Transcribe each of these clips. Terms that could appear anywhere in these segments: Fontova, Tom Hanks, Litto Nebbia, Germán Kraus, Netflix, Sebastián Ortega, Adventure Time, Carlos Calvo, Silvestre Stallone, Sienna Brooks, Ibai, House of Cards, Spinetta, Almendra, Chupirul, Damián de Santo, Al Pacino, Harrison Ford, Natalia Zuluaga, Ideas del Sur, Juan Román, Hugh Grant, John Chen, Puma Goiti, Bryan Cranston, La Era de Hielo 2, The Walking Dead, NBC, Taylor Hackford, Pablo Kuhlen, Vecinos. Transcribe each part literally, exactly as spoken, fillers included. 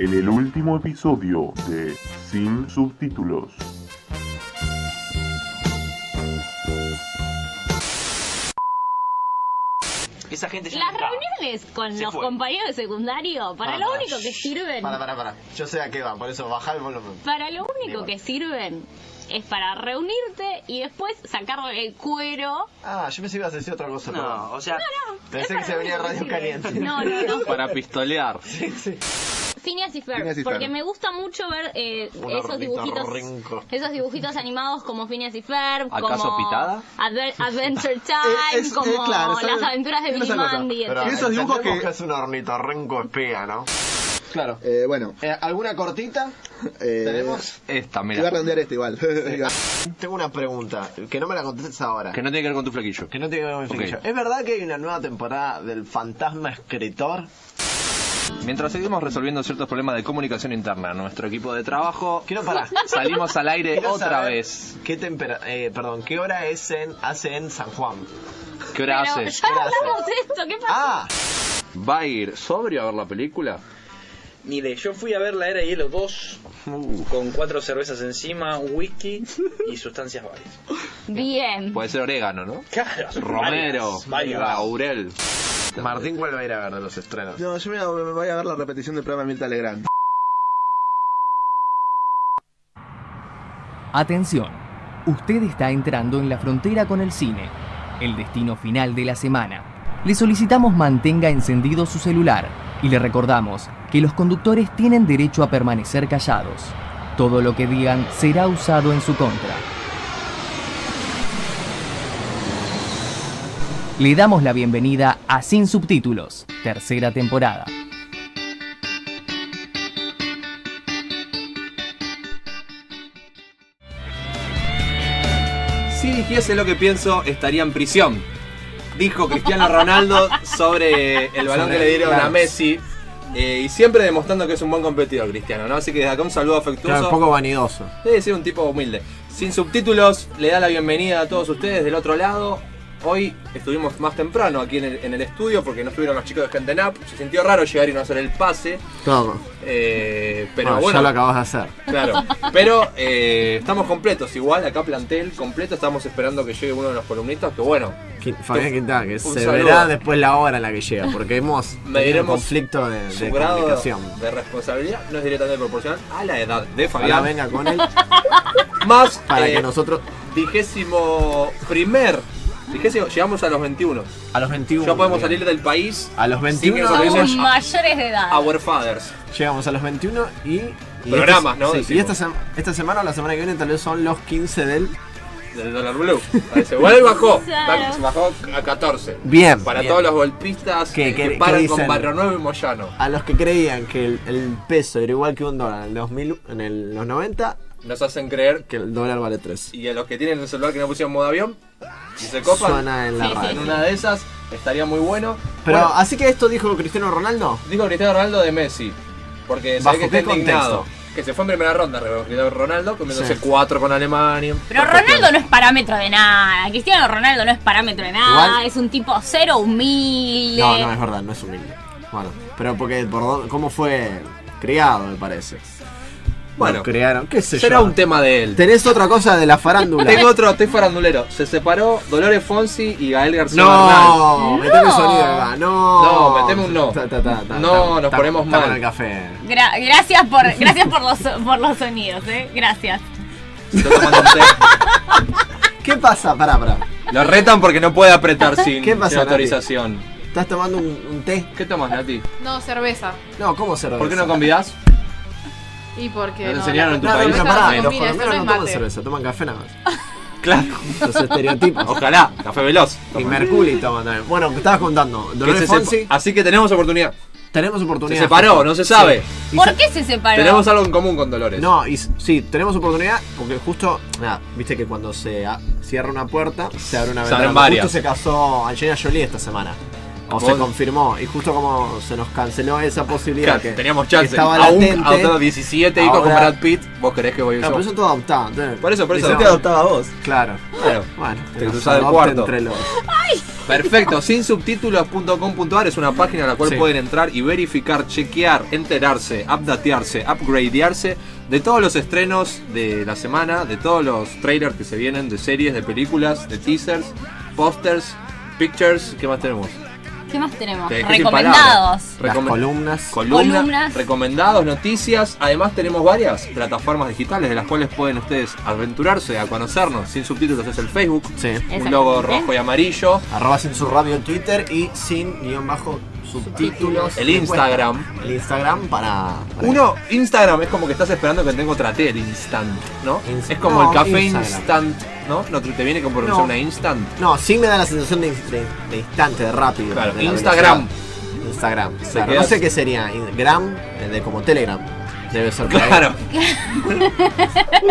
en el último episodio de Sin Subtítulos. Esa gente Las nunca... reuniones con Se los fue. compañeros de secundario, para, para lo para. único que sirven... Para, para, para. Yo sé a qué va, por eso bajar el volumen. Para lo único Digo. que sirven es para reunirte y después sacar el cuero. Ah, yo pensé que ibas a decir otra cosa. No, perdón. o sea... No, no. Pensé que se venía Radio Caliente. No, no, no. Para pistolear. Sí, sí. Phineas y Ferb, y porque Ferb. me gusta mucho ver eh, esos dibujitos rinco. esos dibujitos animados como Phineas y Ferb, ¿Acaso como Pitada? Adver Adventure Time, es, es, como eh, claro, las es, aventuras de Billy Mandy. Esos dibujos que... que es un ornitorrinco espía, ¿no? Claro. Eh, bueno. Eh, ¿Alguna cortita? Eh, ¿Tenemos? Esta, mira. Te voy a redondear este igual. Sí. Tengo una pregunta, que no me la contestes ahora. Que no tiene que ver con tu flequillo. Que no tiene que ver con mi flequillo. Okay. ¿Es verdad que hay una nueva temporada del Fantasma Escritor? Mientras seguimos resolviendo ciertos problemas de comunicación interna, nuestro equipo de trabajo Quiero parar. salimos al aire Quiero otra vez. ¿Qué tempera eh, perdón, ¿qué hora es en, hace en San Juan? ¿Qué hora Pero hace? Ya ¿Qué hablamos hace? esto, ¿qué pasa? Ah. ¿Va a ir sobrio a ver la película? Mire, yo fui a ver La Era de Hielo dos uh. con cuatro cervezas encima, un whisky y sustancias varias. Bien. Puede ser orégano, ¿no? Claro. Romero, varias, varias. laurel. Martín, ¿cuál va a ir a ver de los estrenos? No, yo me voy a ver la repetición del programa Mirta Legrand. Atención, usted está entrando en la frontera con el cine, el destino final de la semana. Le solicitamos mantenga encendido su celular y le recordamos que los conductores tienen derecho a permanecer callados. Todo lo que digan será usado en su contra. Le damos la bienvenida a Sin Subtítulos, tercera temporada. Si dijese lo que pienso, estaría en prisión, dijo Cristiano Ronaldo sobre el balón que le dieron a Messi. Eh, y siempre demostrando que es un buen competidor, Cristiano, ¿no? Así que desde acá un saludo afectuoso. Claro, un poco vanidoso. Debe decir un tipo humilde. Sin Subtítulos, le da la bienvenida a todos ustedes del otro lado. Hoy estuvimos más temprano aquí en el, en el estudio porque no estuvieron los chicos de Gente Nap. Se sintió raro llegar y no hacer el pase. Claro. Eh, pero bueno, bueno. Ya lo acabas de hacer. Claro. Pero eh, estamos completos igual. Acá plantel completo. Estamos esperando que llegue uno de los columnistas. Que bueno. Qu Fabián Quintá, que se saludo. verá después la hora en la que llega. Porque hemos tenido un conflicto de, de su grado comunicación. De responsabilidad no es directamente proporcional a la edad de Fabián. Ahora venga con él. Más para eh, que nosotros. Vigésimo primer. Fíjese, llegamos a los veintiuno. A los veintiuno. Ya podemos salir del país. A los veintiuno. Somos mayores de edad. Our fathers. Llegamos a los veintiuno y... y programas, este, ¿no? Sí, y esta, sem esta semana o la semana que viene tal vez son los quince del... del dólar blue. Bueno, y bajó. Claro. Bajó a catorce. Bien. Para bien. todos los golpistas que, que, que paran que con Barrio Nuevo y Moyano. A los que creían que el, el peso era igual que un dólar en, el dos mil, en el, los noventa... Nos hacen creer que el dólar vale tres. Y a los que tienen el celular que no pusieron modo avión, si se copan, suena en, la sí, sí. en una de esas, estaría muy bueno. Pero, bueno, así que esto dijo Cristiano Ronaldo. Dijo Cristiano Ronaldo de Messi. Porque sabe que está indignado. Que se fue en primera ronda, Cristiano Ronaldo, comiéndose sí. cuatro con Alemania. Pero Ronaldo no es parámetro de nada. Cristiano Ronaldo no es parámetro de nada. Igual, es un tipo cero humilde. No, no, es verdad, no es humilde. Bueno, pero porque, por ¿cómo fue criado, me parece? Bueno, crearon, qué sé yo. Será un tema de él. ¿Tenés otra cosa de la farándula? Tengo otro, estoy farandulero. Se separó Dolores Fonsi y Gael García Bernal. No, meteme sonido acá, no. No, meteme un no. No, nos ponemos mal. Gracias por gracias por los por los sonidos, eh. Gracias. ¿Qué pasa? Pará, pará. Lo retan porque no puede apretar sin autorización. ¿Estás tomando un té? ¿Qué tomas, Nati? No, cerveza. No, ¿cómo cerveza? ¿Por qué no convidás? Y porque no, no enseñaron en tu no, país. No, pará, no, los colombianos no, no toman cerveza, toman café nada más. Claro. Los estereotipos. Ojalá, café veloz. Toman. Y Mercuri toman también. Bueno, estabas contando. Dolores Fonsi. Así que tenemos oportunidad. Tenemos oportunidad. Se separó, no se sabe. Sí. ¿Por qué se separó? Tenemos algo en común con Dolores. No, y sí, tenemos oportunidad porque justo, nada, viste que cuando se cierra una puerta, se abre una ventana. Justo se casó Angelina Jolie esta semana. O ¿Vos? se confirmó, y justo como se nos canceló esa posibilidad, claro, que teníamos chance, que estaba latente, adoptado diecisiete hijos con Brad Pitt, vos querés que voy a no, pero yo todo adoptado, entonces, por eso, por eso, yo te adoptaba vos, claro, claro, bueno, te cruzás el cuarto entre los... ¡Ay! Perfecto, sin subtítulos punto com punto a r es una página a la cual sí. pueden entrar y verificar, chequear, enterarse, updatearse, upgradearse de todos los estrenos de la semana, de todos los trailers que se vienen, de series, de películas, de teasers, pósters, pictures. ¿Qué más tenemos? ¿Qué más tenemos? Te recomendados. Recom Las columnas. Columna, columnas. Recomendados, noticias. Además tenemos varias plataformas digitales de las cuales pueden ustedes aventurarse a conocernos. Sin Subtítulos es el Facebook. Sí. Un logo rojo y amarillo. Arroba Sin Sub Radio en Twitter y sin guión bajo subtítulos. El Instagram. El Instagram para... para Uno, Instagram es como que estás esperando que tenga otra T, el instant, ¿no? Inst es como no, el café Instagram. Instant, ¿no? ¿No te viene como pronunciar no. una instant? No, sí me da la sensación de, de, de instante, de rápido. Claro, de Instagram. Instagram. Claro, no sé qué sería, Instagram, de como Telegram. Debe ser claro.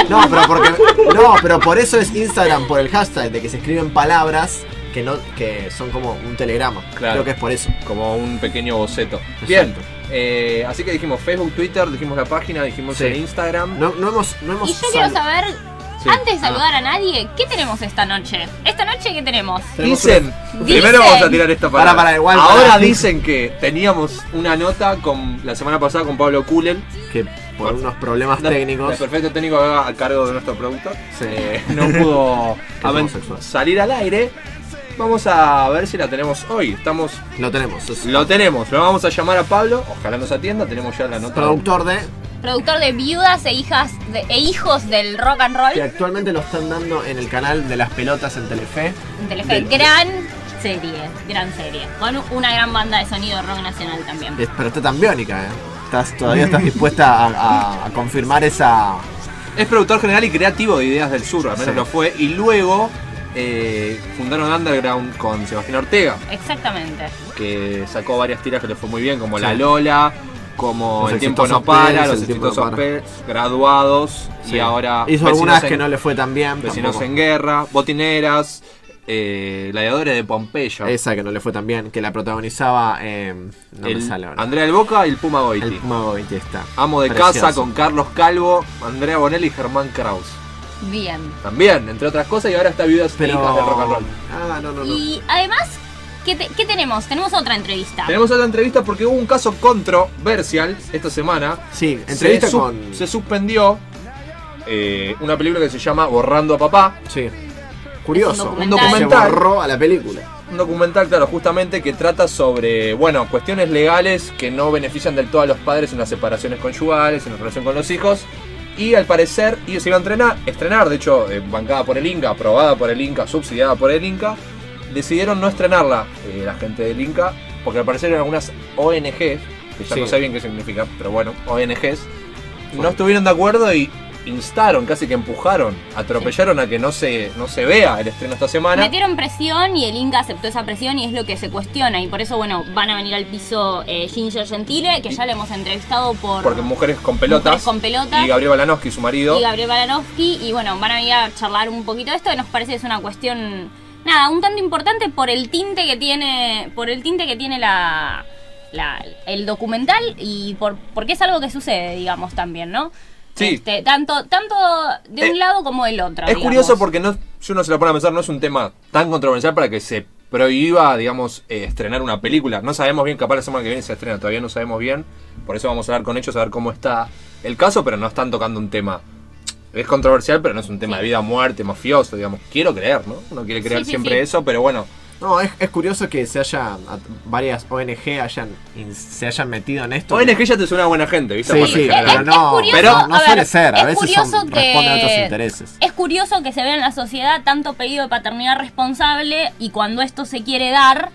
No, pero porque, no, pero por eso es Instagram, por el hashtag, de que se escriben palabras que no que son como un telegrama. Claro. Creo que es por eso. Como un pequeño boceto. Exacto. Bien. Eh, así que dijimos Facebook, Twitter, dijimos la página, dijimos sí. el Instagram. No, no hemos, no hemos. Y yo quiero saber, sí. antes de saludar a nadie, ¿qué tenemos esta noche? Esta noche ¿qué tenemos? Dicen. dicen Primero vamos a tirar esta palabra. Para, para, igual, Ahora para. dicen que teníamos una nota con la semana pasada con Pablo Kuhlen. Que por unos problemas la, técnicos. El perfecto técnico a cargo de nuestro productor. Sí. Eh, no pudo salir al aire. Vamos a ver si la tenemos hoy. Estamos. Lo tenemos. Es... Lo tenemos. Lo vamos a llamar a Pablo. Ojalá nos atienda. Tenemos ya la nota. Productor de. Productor de viudas e hijas de... e hijos del rock and roll. Que actualmente lo están dando en el canal de las pelotas en Telefe. En Telefe. Del... Gran serie. Gran serie. Con una gran banda de sonido de rock nacional también. Es, pero está tan biónica, ¿eh? Estás, todavía estás dispuesta a, a, a confirmar esa. Es productor general y creativo de Ideas del Sur. Al menos sí. lo fue. Y luego. Eh, fundaron Underground con Sebastián Ortega. Exactamente. Que sacó varias tiras que le fue muy bien, como sí. La Lola, como los El tiempo no para, Los exitosos P, Graduados, sí. y ahora... Hizo algunas en, que no le fue tan bien. Vecinos tampoco. en Guerra, Botineras, eh, Gladiadores de Pompeya. Esa que no le fue tan bien, que la protagonizaba eh, no el, me sale ahora. Andrea del Boca y el Puma Goiti. El Puma Goiti está. Amo de Precioso. Casa con Carlos Calvo, Andrea Bonelli y Germán Kraus. Bien. También, entre otras cosas, y ahora está Viudas e Hijas del rock and roll. Ah, no, no, no. Y además, ¿qué, te, ¿qué tenemos? Tenemos otra entrevista. Tenemos otra entrevista porque hubo un caso controversial esta semana. Sí, entrevista se, con... Se suspendió eh, una película que se llama Borrando a Papá. Sí. Curioso. Un documental. Un documental. Se borró a la película. Un documental, claro, justamente que trata sobre, bueno, cuestiones legales que no benefician del todo a los padres en las separaciones conyugales, en la relación con los hijos. Y al parecer ellos se iban a entrenar, estrenar, de hecho, eh, bancada por el Inca, aprobada por el Inca, subsidiada por el Inca, decidieron no estrenarla, eh, la gente del Inca, porque al parecer en algunas O N Ges, que ya sí. no sé bien qué significa, pero bueno, O N Ges, bueno. no estuvieron de acuerdo y instaron, casi que empujaron, atropellaron sí. a que no se, no se vea el estreno esta semana. Metieron presión y el Inca aceptó esa presión y es lo que se cuestiona. Y por eso, bueno, van a venir al piso eh, Ginger Gentile, que y, ya le hemos entrevistado por... Porque Mujeres con Pelotas. Mujeres con Pelotas. Y Gabriel Balanowski, su marido. Y Gabriel Balanowski. Y bueno, van a venir a charlar un poquito de esto, que nos parece que es una cuestión, nada, un tanto importante por el tinte que tiene, por el tinte que tiene la, la, el documental y por, porque es algo que sucede, digamos, también, ¿no? Sí. Este, tanto, tanto de un eh, lado como del otro. Es digamos. curioso porque no, si uno se lo pone a pensar, no es un tema tan controversial para que se prohíba, digamos, eh, estrenar una película. No sabemos bien, capaz la semana que viene se estrena, todavía no sabemos bien. Por eso vamos a hablar con ellos a ver cómo está el caso, pero no están tocando un tema. Es controversial, pero no es un tema sí. de vida o muerte, mafioso, digamos. Quiero creer, ¿no? Uno quiere creer sí, sí, siempre sí. eso, pero bueno. No, es, es curioso que se haya varias O N G hayan se hayan metido en esto. O N G ya te suena buena gente, ¿viste? Sí, sí, pero, pero no, curioso, pero no suele ver, ser, a veces son, que, responde a otros intereses. Es curioso que se vea en la sociedad tanto pedido de paternidad responsable y cuando esto se quiere dar,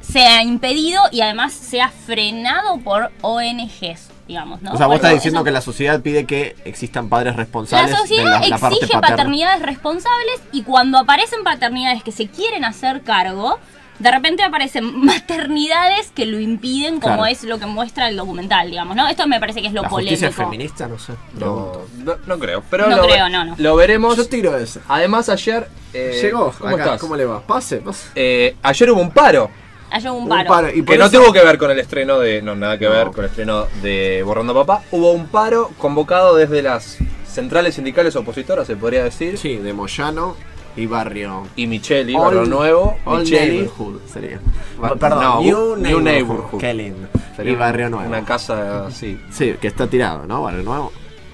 sea impedido y además sea frenado por O N Ges. Digamos, ¿no? O sea, vos estás diciendo eso... que la sociedad pide que existan padres responsables. La sociedad de la, exige la parte paternidades responsables y cuando aparecen paternidades que se quieren hacer cargo, de repente aparecen maternidades que lo impiden, como claro. es lo que muestra el documental, digamos, ¿no? Esto me parece que es lo ¿La polémico. ¿La justicia feminista? No sé. No, no, no creo. Pero no lo, creo, no, no. Lo veremos. Yo tiro eso. Además, ayer... Eh, Llegó. ¿Cómo acá, estás? ¿Cómo le va? Pase, pase. Eh, ayer hubo un paro. Hubo un paro. Un paro. Y que eso... no tuvo que ver con el estreno de... No, nada que no. ver con el estreno de Borrando a Papá. Hubo un paro convocado desde las centrales sindicales opositoras, se podría decir. Sí, de Moyano. Y barrio. Y Micheli, all, barrio nuevo. All Neighborhood sería. No, perdón, no, New, New Neighborhood. Neighborhood. Qué lindo. Sería y barrio nuevo. Una casa así. Sí, que está tirado, ¿no? Barrio nuevo.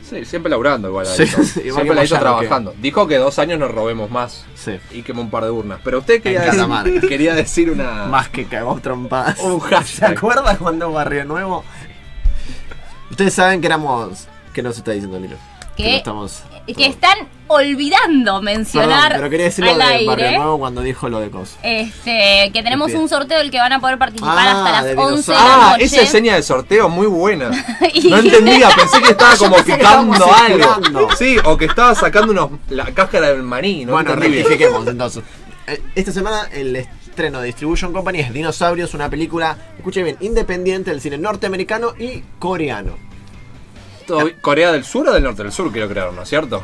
Sí, siempre laburando igual. Sí. Siempre la hizo trabajando. Que... Dijo que dos años nos robemos más. Sí. Y quemó un par de urnas. Pero usted quería, decir, quería decir una... Más que cagó trompadas. Un ¿Se acuerda cuando Barrio Nuevo? Ustedes saben que éramos... ¿Qué nos está diciendo Lilo? Que, que, no estamos... que están olvidando mencionar. Perdón, pero quería decir lo de aire. Barrio Nuevo cuando dijo lo de Cos. Este, que tenemos un sorteo del que van a poder participar ah, hasta las once de la noche. Ah, esa seña de sorteo muy buena. No entendía, pensé que estaba como picando algo. Esperando. Sí, o que estaba sacando unos, la cáscara del maní. ¿No? Bueno, reivindiquemos entonces. Esta semana el estreno de Distribution Company es Dinosaurios, una película, escuchen bien, independiente del cine norteamericano y coreano. ¿Corea del Sur o del Norte del Sur? Quiero creer, ¿no es cierto?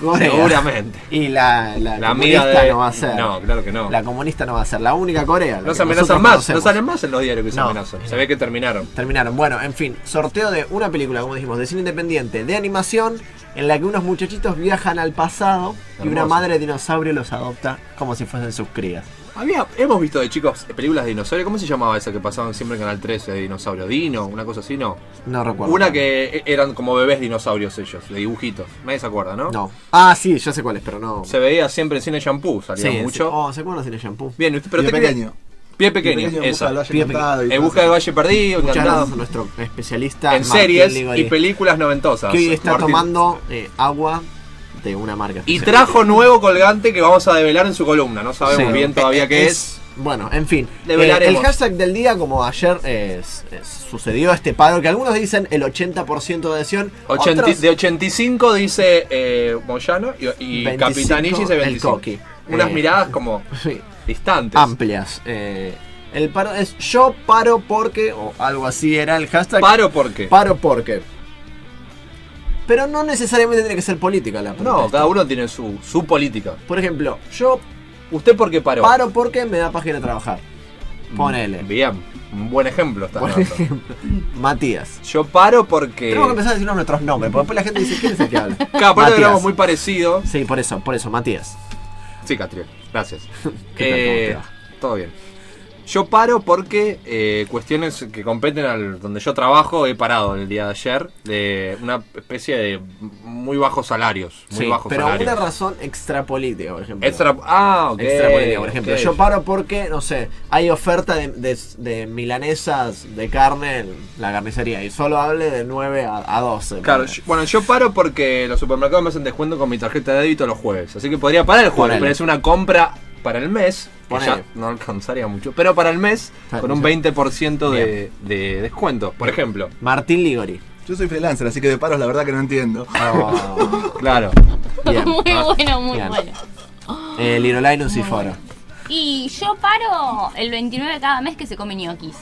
Corea. Seguramente. Y la, la, la comunista de... no va a ser. No, claro que no. La comunista no va a ser. La única Corea. La no se amenazan más. Conocemos. No salen más en los diarios que se no. amenazan. Se ve que terminaron. Terminaron. Bueno, en fin. Sorteo de una película, como dijimos, de cine independiente, de animación, en la que unos muchachitos viajan al pasado Hermoso. y una madre de dinosaurio los adopta como si fuesen sus crías. Había, hemos visto de chicos películas de dinosaurios. ¿Cómo se llamaba esa que pasaban siempre en Canal trece de dinosaurio? ¿Dino? ¿Una cosa así? No. No recuerdo. Una que eran como bebés dinosaurios ellos, de dibujitos. Nadie se acuerda, ¿no? No. Ah, sí, ya sé cuál es, pero no. Se veía siempre en Cine Shampoo, salía sí, mucho. Sí. Oh, ¿se acuerdan de Cine Shampoo? Bien, usted, pero Pie te pequeño. Quería... Pie pequeño. Pie pequeño, esa. En busca del Valle Perdido. Encantado a nuestro especialista en Martín series Ligori. Y películas noventosas. Que hoy está Martín. tomando eh, agua... de una marca y trajo nuevo colgante que vamos a develar en su columna, no sabemos sí, bien todavía qué es, es bueno, en fin, eh, el hashtag del día, como ayer eh, sucedió este paro que algunos dicen el ochenta por ciento de adhesión, ochenta, otros, de ochenta y cinco dice eh, Moyano y, y Capitanich dice veinticinco, el unas eh, miradas como sí, distantes, amplias. eh, el paro es yo paro porque, o algo así era el hashtag, paro porque, paro porque. Pero no necesariamente tiene que ser política la protesta. No, cada uno tiene su, su política. Por ejemplo, yo... ¿Usted por qué paró? Paro porque me da página a trabajar. Ponele. Bien, un buen ejemplo está. Buen ejemplo. Matías. Yo paro porque... Tenemos que empezar a decirnos nuestros nombres, porque después la gente dice, ¿quién es el que habla? Claro, por eso hablamos muy parecido. Sí, por eso, por eso, Matías. Sí, Catriel, gracias. ¿Qué eh, tal, cómo te va? Todo bien. Yo paro porque eh, cuestiones que competen al donde yo trabajo he parado el día de ayer de una especie de muy bajos salarios. Muy sí, bajos pero salarios. Una razón extrapolítica, por ejemplo. Extra, ah, ok. Extrapolítica, por ejemplo. Okay. Yo paro porque, no sé, hay oferta de, de, de milanesas de carne en la carnicería y solo hable de nueve a doce. Claro, yo, bueno, yo paro porque los supermercados me hacen descuento con mi tarjeta de débito los jueves. Así que podría parar el jueves, pero es una compra... Para el mes, que ya no alcanzaría mucho, pero para el mes, con un veinte por ciento de, de descuento, por ejemplo. Martín Ligori. Yo soy freelancer, así que de paros la verdad que no entiendo. Oh, claro. Bien. Muy bueno, muy Bien. bueno. Eh, Lirolay Nuciforo. Bueno. Y yo paro el veintinueve de cada mes que se come ñoquis.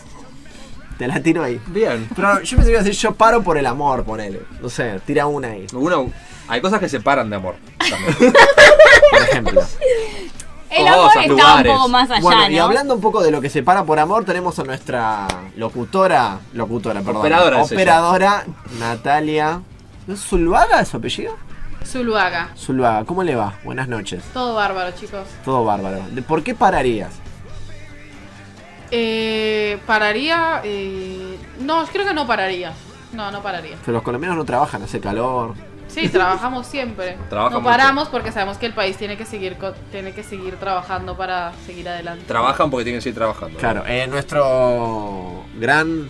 Te la tiro ahí. Bien. Pero yo pensé que iba a decir, yo paro por el amor, ponele. No sé, tira una ahí. Uno, hay cosas que se paran de amor también. Por ejemplo. El amor está lugares. un poco más allá, bueno, ¿no? Y hablando un poco de lo que se para por amor, tenemos a nuestra locutora, locutora, perdón, operadora, operadora Natalia Zuluaga, ¿es su apellido? Zuluaga. Zuluaga, ¿cómo le va? Buenas noches. Todo bárbaro, chicos. Todo bárbaro. ¿Por qué pararías? Eh, pararía, eh... no, creo que no pararía. No, no pararía. Pero los colombianos no trabajan, hace calor. Sí, trabajamos siempre. Trabaja no mucho. Paramos porque sabemos que el país tiene que seguir tiene que seguir trabajando para seguir adelante. Trabajan porque tienen que seguir trabajando. Claro, eh, nuestro gran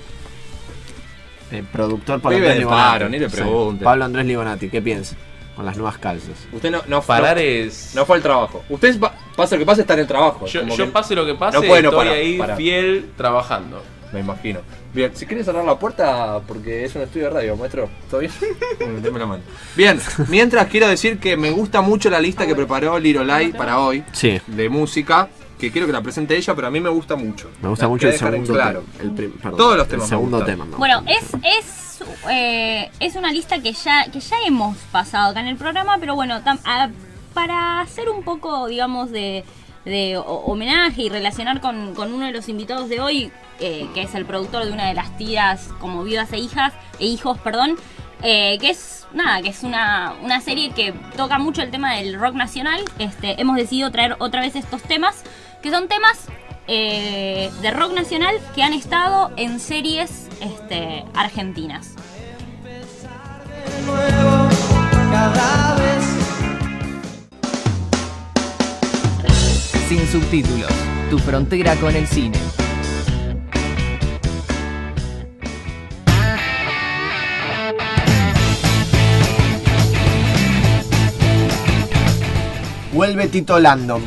eh, productor Pablo Andrés Libonati. Paro, ni le pregunte. Pablo Andrés Libonati, ¿qué piensa? Con las nuevas calzas. Usted no, no parar no, es. No fue al trabajo. Usted pa pase lo que pase, está en el trabajo. Yo, yo pase lo que pase, no puede, no, estoy para, ahí para. fiel trabajando. Me imagino. Bien, si quieres cerrar la puerta, porque es un estudio de radio, maestro. ¿Todo bien? Deme la mano. Bien, mientras quiero decir que me gusta mucho la lista que preparó Lirolay para hoy. Sí. De música, que quiero que la presente ella, pero a mí me gusta mucho. Me gusta la mucho el segundo tema. Claro, el perdón, todos los temas. El segundo tema. No. Bueno, es, es, eh, es una lista que ya, que ya hemos pasado acá en el programa, pero bueno, tam, a, para hacer un poco, digamos, de... de homenaje y relacionar con, con uno de los invitados de hoy, eh, que es el productor de una de las tiras como Viudas e hijas e hijos, perdón, eh, que es nada, que es una, una serie que toca mucho el tema del rock nacional. Este, hemos decidido traer otra vez estos temas, que son temas eh, de rock nacional que han estado en series este, argentinas. Sin subtítulos, tu frontera con el cine. Vuelve Tito Landon.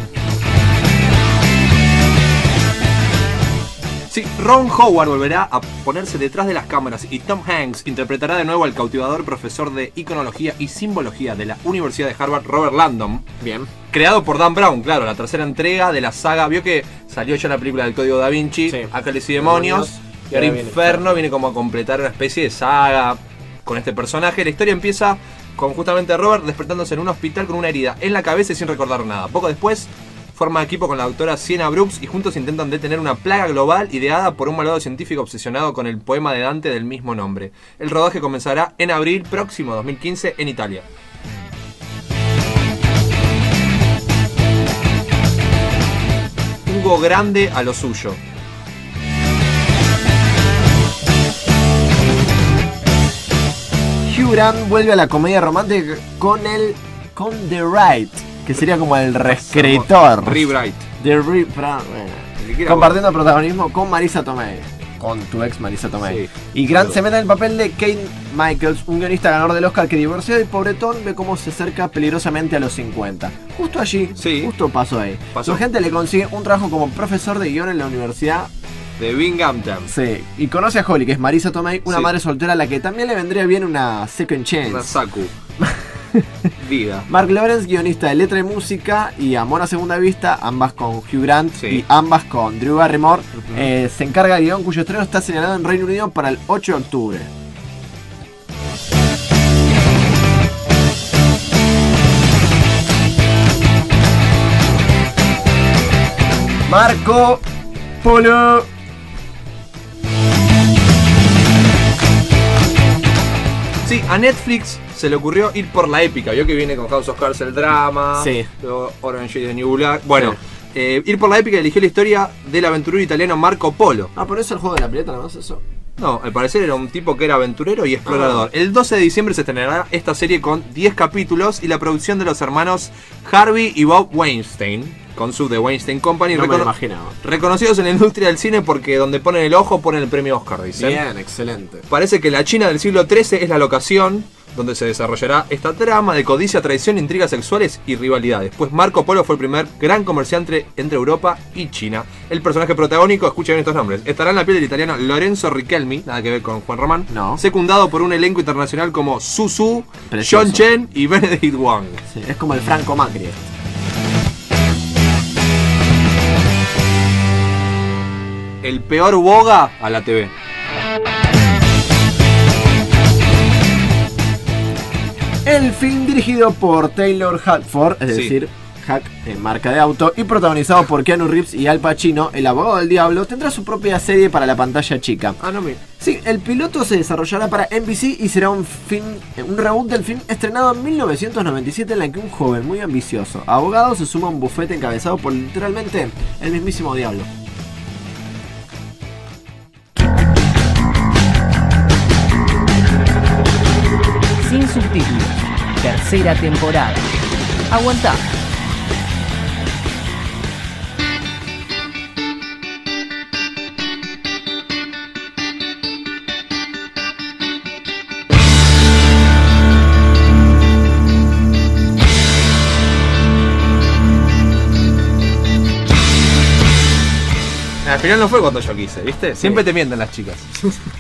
Sí, Ron Howard volverá a ponerse detrás de las cámaras y Tom Hanks interpretará de nuevo al cautivador profesor de iconología y simbología de la Universidad de Harvard, Robert Landon. Bien. Creado por Dan Brown, claro, la tercera entrega de la saga. Vio que salió ya la película del Código Da Vinci, sí. Ángeles y Demonios, y ahora Inferno viene como a completar una especie de saga con este personaje. La historia empieza con justamente Robert despertándose en un hospital con una herida en la cabeza y sin recordar nada. Poco después forma equipo con la doctora Sienna Brooks y juntos intentan detener una plaga global ideada por un malvado científico obsesionado con el poema de Dante del mismo nombre. El rodaje comenzará en abril próximo dos mil quince en Italia. Hugo Grande a lo suyo. Hugh Grant vuelve a la comedia romántica con el con The Right, que sería como el reescritor. Rewrite. The Rewrite. Bueno, compartiendo bueno. protagonismo con Marisa Tomei. Con tu ex Marisa Tomei. Sí, y Grant claro. se mete en el papel de Kate Michaels, un guionista ganador del Oscar que divorció y pobretón ve cómo se acerca peligrosamente a los cincuenta. Justo allí, sí. justo pasó ahí. Pasó. Su gente le consigue un trabajo como profesor de guión en la universidad de Binghamton. Sí, y conoce a Holly, que es Marisa Tomei, una sí. madre soltera a la que también le vendría bien una second chance. Una saku. Vida. Mark Lawrence, guionista de letra y música, y Amor a segunda vista, ambas con Hugh Grant sí. y ambas con Drew Barrymore. Uh-huh. eh, se encarga de guión, cuyo estreno está señalado en Reino Unido para el ocho de octubre. Marco Polo. Sí, a Netflix se le ocurrió ir por la épica. Vio que viene con House of Cards el drama, sí. Orange is the New Black. Bueno, sí. eh, ir por la épica eligió la historia del aventurero italiano Marco Polo. Ah, pero eso es el juego de la pileta, ¿no es eso? No, al parecer era un tipo que era aventurero y explorador. Ah. El doce de diciembre se estrenará esta serie con diez capítulos y la producción de los hermanos Harvey y Bob Weinstein, con su The Weinstein Company. No me lo imaginaba. Reconocidos en la industria del cine porque donde ponen el ojo ponen el premio Oscar, dicen. Bien, excelente. Parece que la China del siglo trece es la locación donde se desarrollará esta trama de codicia, traición, intrigas sexuales y rivalidades. Pues Marco Polo fue el primer gran comerciante entre Europa y China. El personaje protagónico, escuchen bien estos nombres, estará en la piel del italiano Lorenzo Riquelme, nada que ver con Juan Román, no. secundado por un elenco internacional como Su Su, John Chen y Benedict Wong. Sí, es como el Franco Macri. El peor boga a la T V. El film, dirigido por Taylor Hackford, es sí. decir, Hack en marca de auto, y protagonizado por Keanu Reeves y Al Pacino, el abogado del diablo, tendrá su propia serie para la pantalla chica. Ah, no, mira. Sí, el piloto se desarrollará para N B C y será un film, un reboot del film estrenado en mil novecientos noventa y siete, en la que un joven muy ambicioso abogado se suma a un bufete encabezado por literalmente el mismísimo diablo. Sin subtítulos, tercera temporada. Aguantá. Al final no fue cuando yo quise, ¿viste? Siempre sí. te mienten las chicas.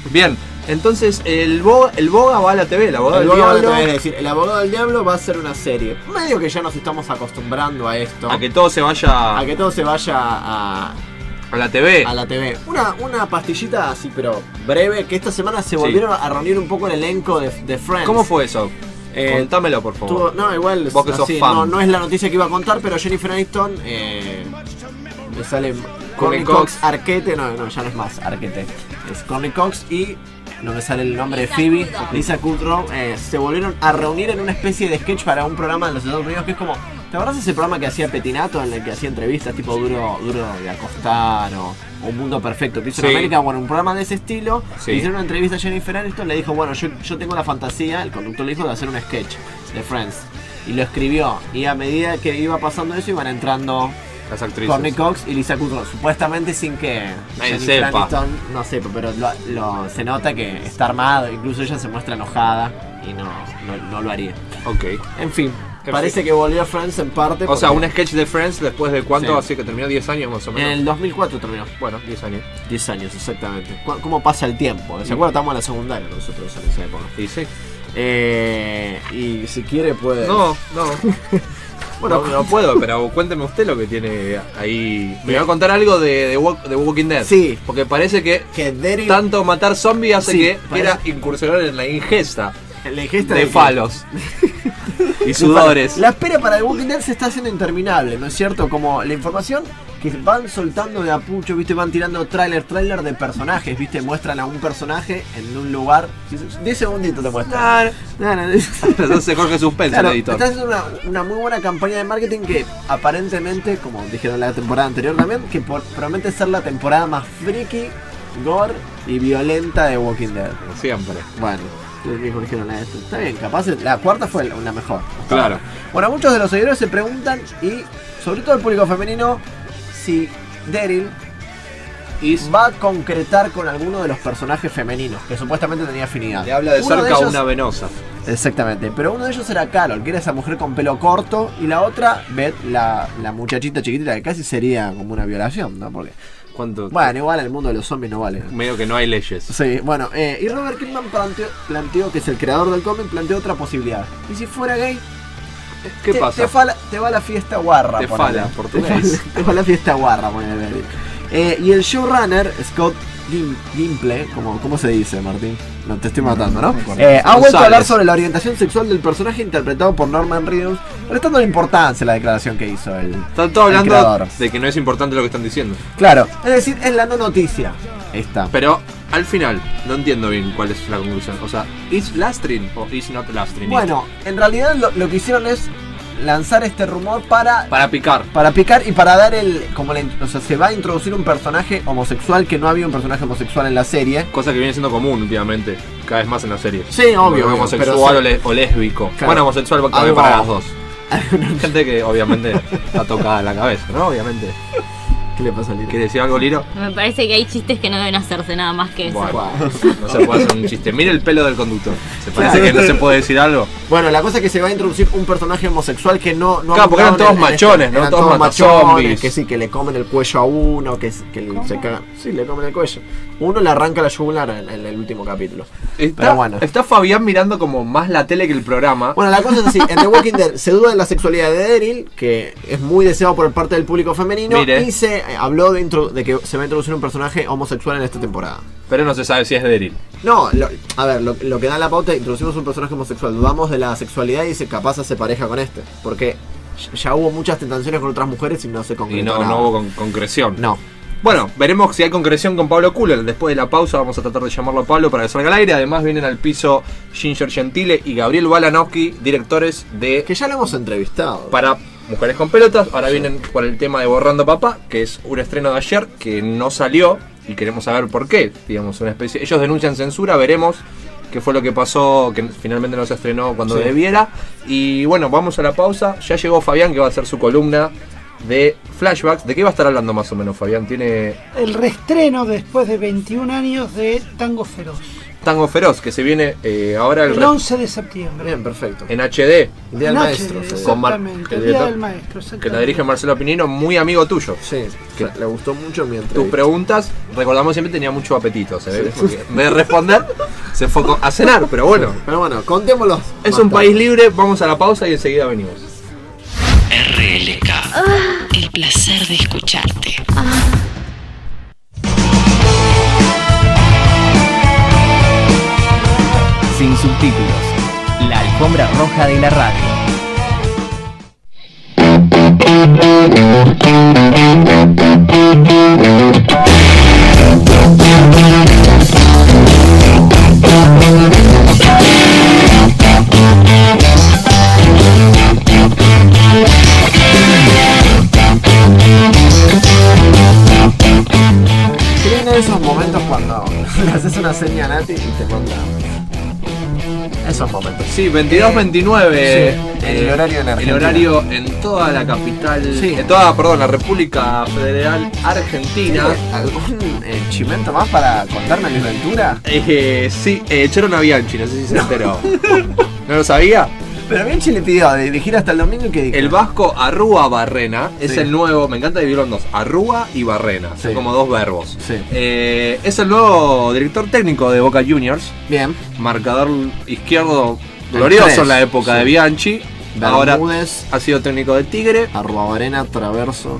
Bien, entonces el boga, el boga va a la T V, el abogado el del boga diablo. Va a la T V, es decir, el abogado del diablo va a ser una serie. Medio que ya nos estamos acostumbrando a esto. A que todo se vaya. A que todo se vaya a. A la T V. A la T V. Una, una pastillita así, pero breve, que esta semana se volvieron sí. a reunir un poco el elenco de, de Friends. ¿Cómo fue eso? Eh, Contámelo, por favor. Tú, no, igual. Vos que sos así, fan. No, no es la noticia que iba a contar, pero Jennifer Aniston. Eh, me sale. Courtney Cox, Cox, Arquette, no, no, ya no es más Arquette, es Courtney Cox y no me sale el nombre de Phoebe, Lisa Kudrow, eh, se volvieron a reunir en una especie de sketch para un programa de los Estados Unidos que es como, ¿te acordás ese programa que hacía Petinato en el que hacía entrevistas tipo Duro duro de Acostar o Un Mundo Perfecto? Que hizo sí. en América, bueno, un programa de ese estilo. Sí. Hicieron una entrevista a Jennifer Aniston, le dijo, bueno, yo, yo tengo la fantasía, el conductor le dijo, de hacer un sketch de Friends. Y lo escribió, y a medida que iba pasando eso iban entrando las actrices Courtney Cox y Lisa Kudrow, supuestamente sin que nadie sepa. Aniston, no sé, pero lo, lo, se nota que está armado, incluso ella se muestra enojada y no, no, no lo haría. Ok. En fin, en parece fin. que volvió a Friends en parte. O sea, un sketch de Friends después de cuánto, sí. así que terminó diez años más o menos. En el dos mil cuatro terminó. Bueno, diez años. diez años, exactamente. ¿Cómo pasa el tiempo? ¿Se acuerdan? Estamos en la secundaria nosotros en esa época. Y sí. Eh, y si quiere puede... No, no. Bueno, no, no puedo, pero cuénteme usted lo que tiene ahí. Me va a contar algo de, de, walk, de Walking Dead. Sí. Porque parece que, que Derek... tanto matar zombies hace sí, que parece... quiera incursionar en la ingesta. La ingesta de, de falos y sudores. La espera para The Walking Dead se está haciendo interminable, ¿no es cierto? Como la información que van soltando de apucho, ¿viste? Van tirando trailer, trailer de personajes, ¿viste? Muestran a un personaje en un lugar. diez segunditos te muestran. No, no, no. Entonces Jorge Suspenso, claro, el editor. Está haciendo una, una muy buena campaña de marketing que aparentemente, como dijeron la temporada anterior también, que por, promete ser la temporada más friki, gore y violenta de Walking Dead. Siempre. Bueno. Está bien, capaz la cuarta fue la mejor. Claro. Bueno, muchos de los seguidores se preguntan, y sobre todo el público femenino, si Daryl va a concretar con alguno de los personajes femeninos que supuestamente tenía afinidad. Le habla de uno cerca de ellos, una venosa. Exactamente, pero uno de ellos era Carol, que era esa mujer con pelo corto, y la otra, Beth, la, la muchachita chiquitita, que casi sería como una violación, ¿no? Porque... ¿Cuánto? Bueno, igual en el mundo de los zombies no vale. Medio que no hay leyes. Sí, bueno, eh, y Robert Kirkman planteó, planteó, que es el creador del cómic, planteó otra posibilidad. ¿Y si fuera gay? ¿Qué te, pasa? Te, fala, te va la fiesta guarra. Te fala, portugués. Te va la fiesta guarra, ponele. Eh, y el showrunner, Scott Gimple, ¿cómo, ¿cómo se dice, Martín? No, te estoy matando, ¿no? Eh, ha vuelto a hablar sobre la orientación sexual del personaje interpretado por Norman Reedus, prestando importancia a la declaración que hizo el Están todos hablando creador. de que no es importante lo que están diciendo. Claro, es decir, es la no noticia. Esta. Pero al final, no entiendo bien cuál es la conclusión. O sea, ¿is lastring o is not lastring? Bueno, en realidad lo, lo que hicieron es lanzar este rumor para... Para picar. Para picar y para dar el... como la, O sea, se va a introducir un personaje homosexual que no había un personaje homosexual en la serie. Cosa que viene siendo común últimamente, cada vez más en la serie. Sí, obvio. Porque homosexual pero, o, le, o lésbico. Claro. Bueno, homosexual también para las dos. Gente que obviamente está tocada en la cabeza, ¿no? Obviamente. ¿Qué le pasa a Liro? ¿Quiere decir algo, Liro? Me parece que hay chistes que no deben hacerse nada más que eso. Bueno, no se puede hacer un chiste. Mire el pelo del conductor. ¿Se parece claro. que no se puede decir algo? Bueno, la cosa es que se va a introducir un personaje homosexual que no... no claro, porque eran todos en, machones, en este, ¿no? Eran todos, todos machones. Que sí, que le comen el cuello a uno, que, que se cagan. Sí, le comen el cuello. Uno le arranca la yugular en, en el último capítulo. Está, Pero bueno. Está Fabián mirando como más la tele que el programa. Bueno, la cosa es así. En The Walking Dead se duda de la sexualidad de Daryl, que es muy deseado por parte del público femenino. Mire. Y se... habló de, de que se va a introducir un personaje homosexual en esta temporada. Pero no se sabe si es Daryl. No, lo, a ver, lo, lo que da la pauta es que introducimos un personaje homosexual. Dudamos de la sexualidad y se capaz hace pareja con este. Porque ya hubo muchas tentaciones con otras mujeres y no se concretó. Y no, nada. no hubo con, concreción. No. Bueno, veremos si hay concreción con Pablo Kuhlen. Después de la pausa vamos a tratar de llamarlo a Pablo para que salga al aire. Además vienen al piso Ginger Gentile y Gabriel Balanowski, directores de... Que ya lo hemos entrevistado. Para... Mujeres con Pelotas, ahora vienen por el tema de Borrando a Papá, que es un estreno de ayer que no salió y queremos saber por qué, digamos, una especie... Ellos denuncian censura, veremos qué fue lo que pasó, que finalmente no se estrenó cuando sí. debiera. Y bueno, vamos a la pausa, ya llegó Fabián que va a hacer su columna de flashbacks. ¿De qué va a estar hablando más o menos, Fabián? Tiene el reestreno después de veintiún años de Tango Feroz. Tango Feroz, que se viene eh, ahora el, el once de septiembre. Bien, perfecto. En H D. El Día del Maestro. Exactamente, el Día del Maestro. Que la dirige Marcelo Piñeyro, muy amigo tuyo. Sí, que le gustó mucho mi entrevista. Tus preguntas, recordamos siempre, tenía mucho apetito, ¿se ve? Sí. En vez de responder, se fue a cenar, pero bueno. Pero bueno, contémoslo. Es un país libre, vamos a la pausa y enseguida venimos. R L K. Ah. El placer de escucharte. Ah. Sin Subtítulos, la alfombra roja de la radio. Le haces una seña a Nati y te manda esos momentos. Sí, veintidós veintinueve. Eh, sí, el, el horario en Argentina. El horario en toda la capital. Sí. En toda, perdón, la República Federal Argentina. ¿Algún eh, chimento más para contarme mi aventura? Eh, sí, eh, Chero Nabianchi, no sé si se enteró. ¿No lo sabía? Pero Bianchi le pidió de dirigir hasta el domingo y que dijo. El vasco Arrúa Barrena es sí. el nuevo, me encanta dividirlo en dos, Arrúa y Barrena, sí. son como dos verbos. Sí. Eh, es el nuevo director técnico de Boca Juniors. Bien. Marcador izquierdo glorioso en la época sí. de Bianchi. Ahora Bermúdez, ha sido técnico de Tigre. Arrúa Barrena, Traverso.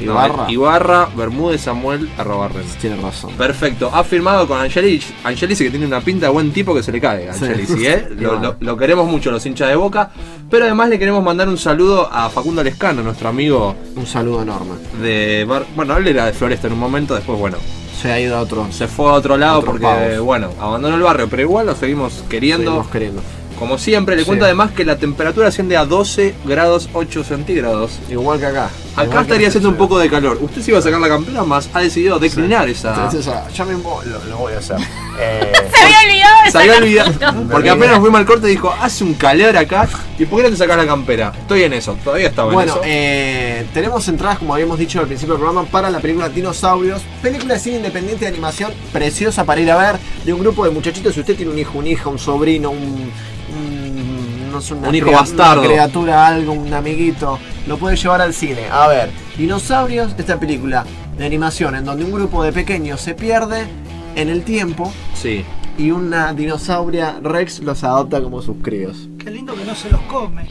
Ibarra. Ibarra, Bermúdez, Samuel, arroba Ren. Tiene razón. Perfecto. Ha firmado con Angelici. Angelici, que tiene una pinta de buen tipo que se le cae. Angelici, sí. ¿eh? Lo, lo, lo queremos mucho, los hinchas de Boca. Pero además le queremos mandar un saludo a Facundo Lescano, nuestro amigo. Un saludo enorme. De Bar... Bueno, él era de Floresta en un momento, después, bueno. Se ha ido a otro. Se fue a otro lado porque, pavos. bueno, abandonó el barrio. Pero igual lo seguimos queriendo. Seguimos queriendo. Como siempre, le sí. cuento además que la temperatura asciende a doce grados ocho centígrados. Igual que acá. Acá Igual estaría haciendo un poco de calor. Usted se iba a sacar la campera, más ha decidido declinar sí. esa... Entonces, esa... Ya me lo, lo voy a hacer. Eh... Se había olvidado de Se había olvidado. Porque apenas fuimos al corte dijo, hace un calor acá. ¿Y por qué no te sacas la campera? Estoy en eso, todavía estaba bueno, en eso. Bueno, eh, tenemos entradas, como habíamos dicho al principio del programa, para la película Dinosaurios. Película así independiente de animación, preciosa para ir a ver. De un grupo de muchachitos, si usted tiene un hijo, un hija, un sobrino, un... No es una un hijo bastardo, una criatura, algo, un amiguito, lo puede llevar al cine. A ver, Dinosaurios, esta película de animación en donde un grupo de pequeños se pierde en el tiempo sí. y una dinosauria Rex los adopta como sus críos. Qué lindo que no se los come.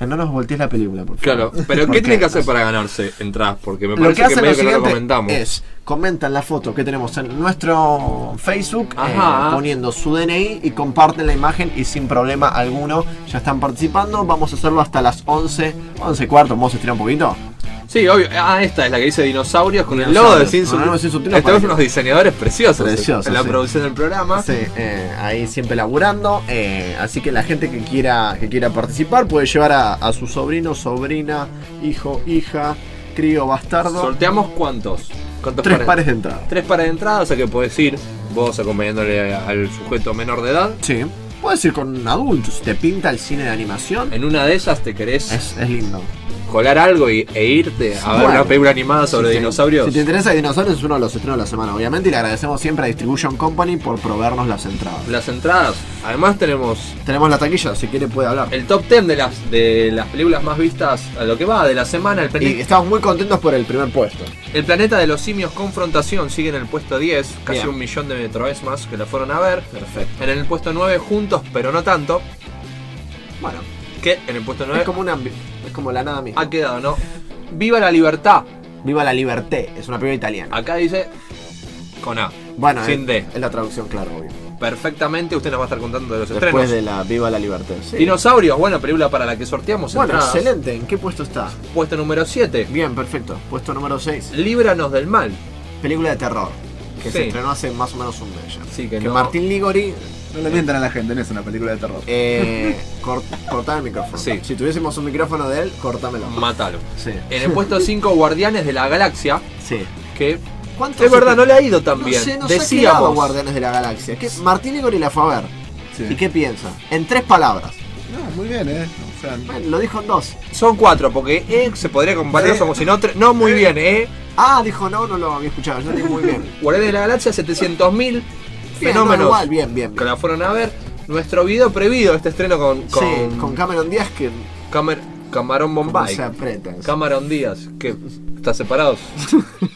No nos voltees la película, por favor. Claro, pero ¿qué tiene que hacer para ganarse entradas? Porque me parece que medio que no lo comentamos. Es, comentan la foto que tenemos en nuestro Facebook eh, poniendo su D N I y comparten la imagen y sin problema alguno ya están participando. Vamos a hacerlo hasta las once, once y cuarto. ¿Vamos a estirar un poquito? Sí, obvio. Ah, esta es la que dice Dinosaurios con Dinosaurios. el logo de Sin Subtítulos. Estamos unos diseñadores preciosos, preciosos en la sí. producción del programa. Sí, eh, ahí siempre laburando. Eh, así que la gente que quiera, que quiera participar puede llevar a, a su sobrino, sobrina, hijo, hija, crío, bastardo. ¿Sorteamos cuántos? ¿Cuántos Tres pares, pares de entrada. Tres pares de entrada, o sea que podés ir vos acompañándole al sujeto menor de edad. Sí. Puedes ir con adultos. Te pinta el cine de animación. En una de esas te querés. Es, es lindo. colar algo y, e irte a bueno, ver una película animada sobre si te, dinosaurios. Si te interesa Dinosaurios, es uno de los estrenos de la semana, obviamente, y le agradecemos siempre a Distribution Company por proveernos las entradas. Las entradas, además tenemos... Tenemos la taquilla, si quiere puede hablar. El top diez de las, de las películas más vistas a lo que va de la semana. El planeta... Y estamos muy contentos por el primer puesto. El Planeta de los Simios Confrontación sigue en el puesto diez, casi Bien. un millón de metroes más que la fueron a ver. Perfecto. En el puesto nueve, Juntos pero no tanto. Bueno. Que en el puesto nueve... Es como un ambi... como la nada misma. Ha quedado, ¿no? Viva la libertad. Viva la liberté. Es una película italiana. Acá dice con A. Bueno, sin es, D. Es la traducción, claro, obvio. Perfectamente, usted nos va a estar contando de los Después estrenos. Después de la Viva la libertad. Sí. Dinosaurios, buena película para la que sorteamos. Bueno, entradas. Excelente. ¿En qué puesto está? Puesto número siete. Bien, perfecto. Puesto número seis. Líbranos del mal. Película de terror. Que sí. se estrenó hace más o menos un mes. Sí, que, que no... Martín Ligori... No le mientan a la gente, no es una película de terror. Eh, cort, cortame el micrófono. Sí. Si tuviésemos un micrófono de él, cortámelo. Mátalo. Sí. En el puesto cinco, Guardianes de la Galaxia. Sí. Que es verdad, no le ha ido tan no bien. Sé, no Decíamos. Guardianes de la Galaxia. ¿Qué? Martín Ligori la fue a ver. Sí. ¿Y qué piensa? En tres palabras. No, muy bien, ¿eh? O sea, bueno, lo dijo en dos. Son cuatro, porque eh, se podría comparar como si no tres. No, muy eh. bien, ¿eh? Ah, dijo no, no lo había escuchado. Yo dije muy bien. Guardianes de la Galaxia, setecientos mil. Fenómenos no, bien, bien, bien. que la fueron a ver. Nuestro video prevido, este estreno con con, sí, con Cameron Díaz que Camer, Camarón Bombay. Se apretan. Cameron Díaz que está separados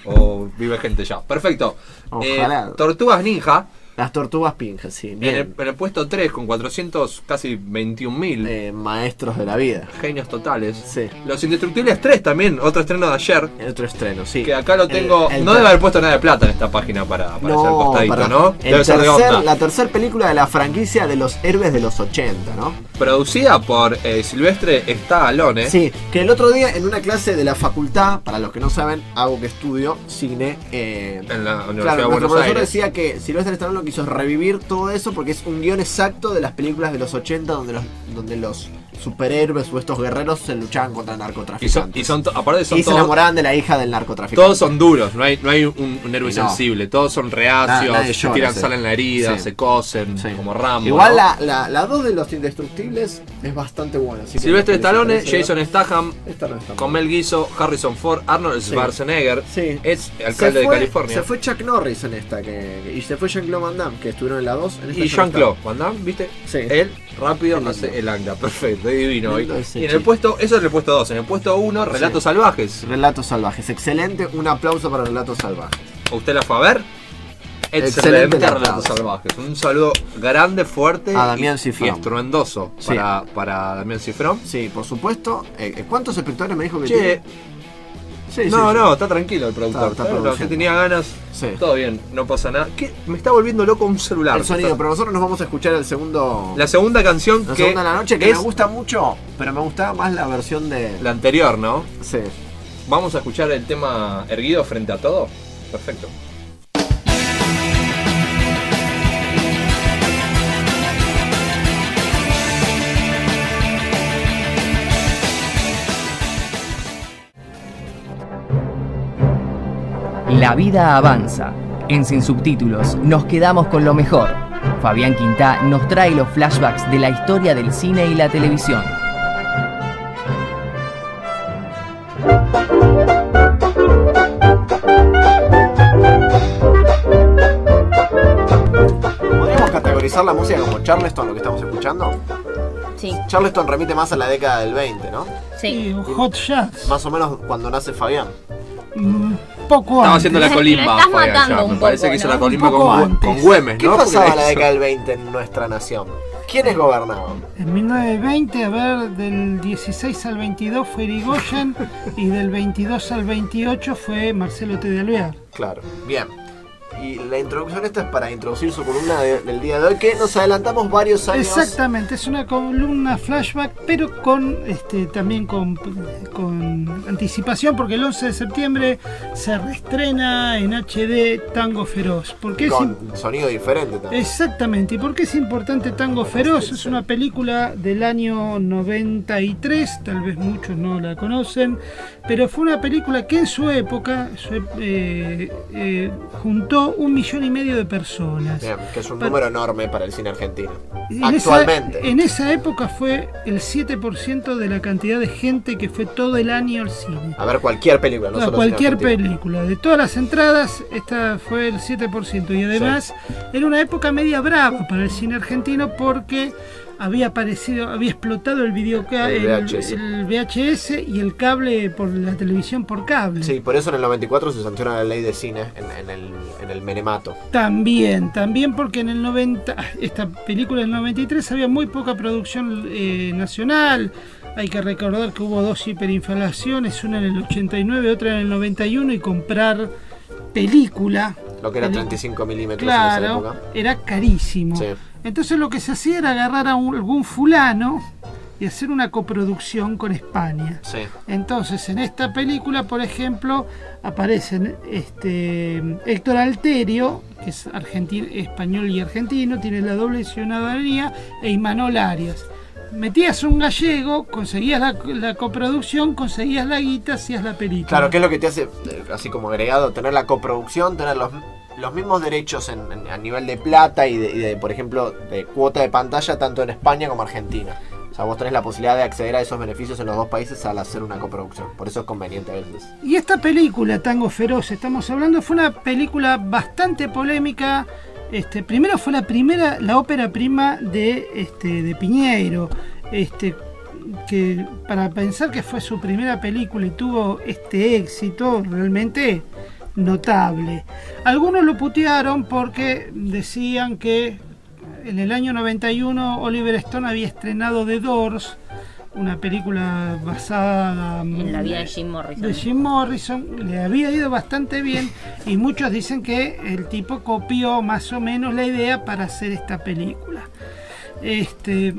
o vive gente ya. Perfecto. Ojalá. Eh, Tortugas Ninja. Las Tortugas Pinjas, sí. Bien. En, el, en el puesto tres con cuatrocientos, casi veintiún mil. Eh, maestros de la vida. Genios totales. Sí. Los Indestructibles tres también, otro estreno de ayer. El otro estreno, sí. Que acá lo tengo... El, el no debe haber puesto nada de plata en esta página para, para no, ser costadito, para, ¿no? Debe ser de onda. La tercera película de la franquicia de los héroes de los ochenta, ¿no? Producida por eh, Silvestre Stallone. Sí, que el otro día en una clase de la facultad, para los que no saben, hago que estudio cine. Eh, en la Universidad claro, de Buenos Aires. Claro, decía que Silvestre Stallone quiso revivir todo eso porque es un guión exacto de las películas de los ochenta donde los, donde los superhéroes o estos guerreros se luchaban contra narcotraficantes. Y, son, y, son, aparte son y todos, se enamoraban de la hija del narcotraficante. Todos son duros, no hay, no hay un, un héroe no. sensible, todos son reacios, na, llora, tiran sí. sal en la herida, sí. se cosen, sí. como Rambo. Igual ¿no? la, la, la dos de los indestructibles es bastante buena. Silvestre Stallone, Jason Statham, con Mel Guiso, Harrison Ford, Arnold sí. Schwarzenegger, sí. es alcalde fue, de California. Se fue Chuck Norris en esta, que, y se fue Jean-Claude Van Damme, que estuvieron en la dos. En y Jean-Claude Van Damme, ¿viste? Sí. Él, rápido, no sé, el anda, perfecto. Divino. No, no, sí, y en el puesto, eso es el puesto dos. En el puesto uno, Relatos sí. Salvajes. Relatos Salvajes, excelente. Un aplauso para Relatos Salvajes. ¿Usted la fue a ver? Excelente, excelente Relatos Salvajes. Un saludo grande, fuerte a Damián Cifrón. Y estruendoso sí. para, para Damián Cifrón. Sí, por supuesto. ¿Cuántos espectadores me dijo que che. tiene? Sí, no, sí, no, sí. está tranquilo el productor. Está, está claro, que tenía ganas, sí. todo bien, no pasa nada. ¿Qué? Me está volviendo loco un celular. El sonido, está... pero nosotros nos vamos a escuchar el segundo. La segunda canción la que. Segunda de la noche, que es... me gusta mucho, pero me gustaba más la versión de. La anterior, ¿no? Sí. Vamos a escuchar el tema Erguido Frente a Todo. Perfecto. La vida avanza. En Sin Subtítulos nos quedamos con lo mejor. Fabián Quintá nos trae los flashbacks de la historia del cine y la televisión. ¿Podríamos categorizar la música como Charleston, lo que estamos escuchando? Sí. Charleston remite más a la década del veinte, ¿no? Sí. Un hot jazz. Más o menos cuando nace Fabián. Mm. Poco Estaba antes. haciendo la colimba, Fabián, ya. Me poco, parece que ¿no? hizo la colimba con, con Güemes, ¿no? ¿Qué pasaba en la década del veinte en nuestra nación? ¿Quiénes gobernaban? En mil novecientos veinte, a ver, del dieciséis al veintidós fue Irigoyen y del veintidós al veintiocho fue Marcelo T. de Alvear. Claro, bien. Y la introducción esta es para introducir su columna de, del día de hoy, que nos adelantamos varios años. Exactamente, es una columna flashback, pero con este también con, con anticipación, porque el once de septiembre se reestrena en H D Tango Feroz. Porque con es sonido diferente también. Exactamente, ¿y por qué es importante Tango Feroz? Es una película del año noventa y tres, tal vez muchos no la conocen, pero fue una película que en su época eh, eh, juntó un millón y medio de personas. Bien, que es un para, número enorme para el cine argentino. En Actualmente. Esa, en esa época fue el siete por ciento de la cantidad de gente que fue todo el año al cine. A ver, cualquier película. No, no solo cualquier película. De todas las entradas, esta fue el siete por ciento. Y además, sí. era una época media brava para el cine argentino porque había aparecido, había explotado el video el V H S. El, el V H S y el cable por la televisión por cable. Sí, por eso en el noventa y cuatro se sanciona la ley de cine en, en, el, en el Menemato. También, también porque en el noventa, esta película del noventa y tres había muy poca producción eh, nacional. Hay que recordar que hubo dos hiperinflaciones, una en el ochenta y nueve, otra en el noventa y uno, y comprar película. Lo que era treinta y cinco milímetros claro, en esa época. Era carísimo. Sí. Entonces lo que se hacía era agarrar a un, algún fulano y hacer una coproducción con España. Sí. Entonces en esta película, por ejemplo, aparecen este, Héctor Alterio, que es argentino, español y argentino, tiene la doble ciudadanía, e Imanol Arias. Metías un gallego, conseguías la, la coproducción, conseguías la guita, hacías la película. Claro, que es lo que te hace, así como agregado, tener la coproducción, tener los... los mismos derechos en, en, a nivel de plata y de, y de, por ejemplo, de cuota de pantalla tanto en España como Argentina. O sea, vos tenés la posibilidad de acceder a esos beneficios en los dos países al hacer una coproducción. Por eso es conveniente a veces. Y esta película, Tango Feroz, estamos hablando, fue una película bastante polémica. Este, primero fue la primera, la ópera prima de, este, de Piñeyro. Este, que para pensar que fue su primera película y tuvo este éxito, realmente... notable. Algunos lo putearon porque decían que en el año noventa y uno Oliver Stone había estrenado The Doors, una película basada en la vida de Jim Morrison. De Jim Morrison le había ido bastante bien y muchos dicen que el tipo copió más o menos la idea para hacer esta película. Este,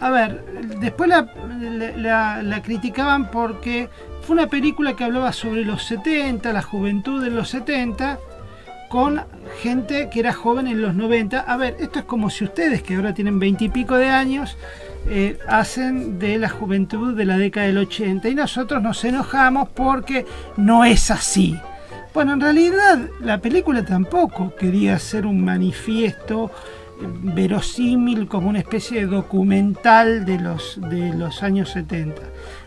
a ver, después la, la, la, la criticaban porque fue una película que hablaba sobre los setenta, la juventud de los setenta, con gente que era joven en los noventa. A ver, esto es como si ustedes, que ahora tienen veinte y pico de años, eh, hacen de la juventud de la década del ochenta, y nosotros nos enojamos porque no es así. Bueno, en realidad la película tampoco quería ser un manifiesto verosímil, como una especie de documental de los, de los años setenta.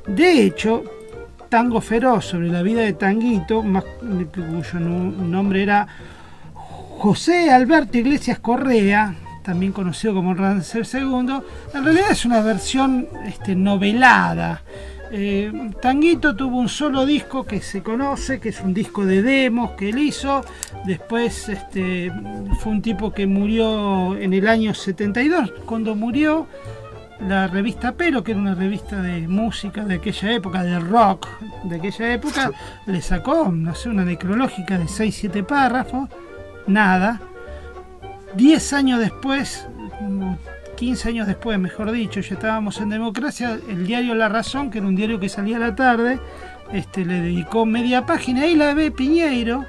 De hecho, Tango Feroz, sobre la vida de Tanguito, más, cuyo nombre era José Alberto Iglesias Correa, también conocido como Rancel segundo, en realidad es una versión este, novelada. Eh, Tanguito tuvo un solo disco que se conoce, que es un disco de demos que él hizo. Después este, fue un tipo que murió en el año setenta y dos, cuando murió la revista Pero, que era una revista de música de aquella época, de rock de aquella época, le sacó, no sé, una necrológica de seis siete párrafos, nada. diez años después, quince años después, mejor dicho, ya estábamos en democracia, el diario La Razón, que era un diario que salía a la tarde, este, le dedicó media página, y la ve Piñeyro,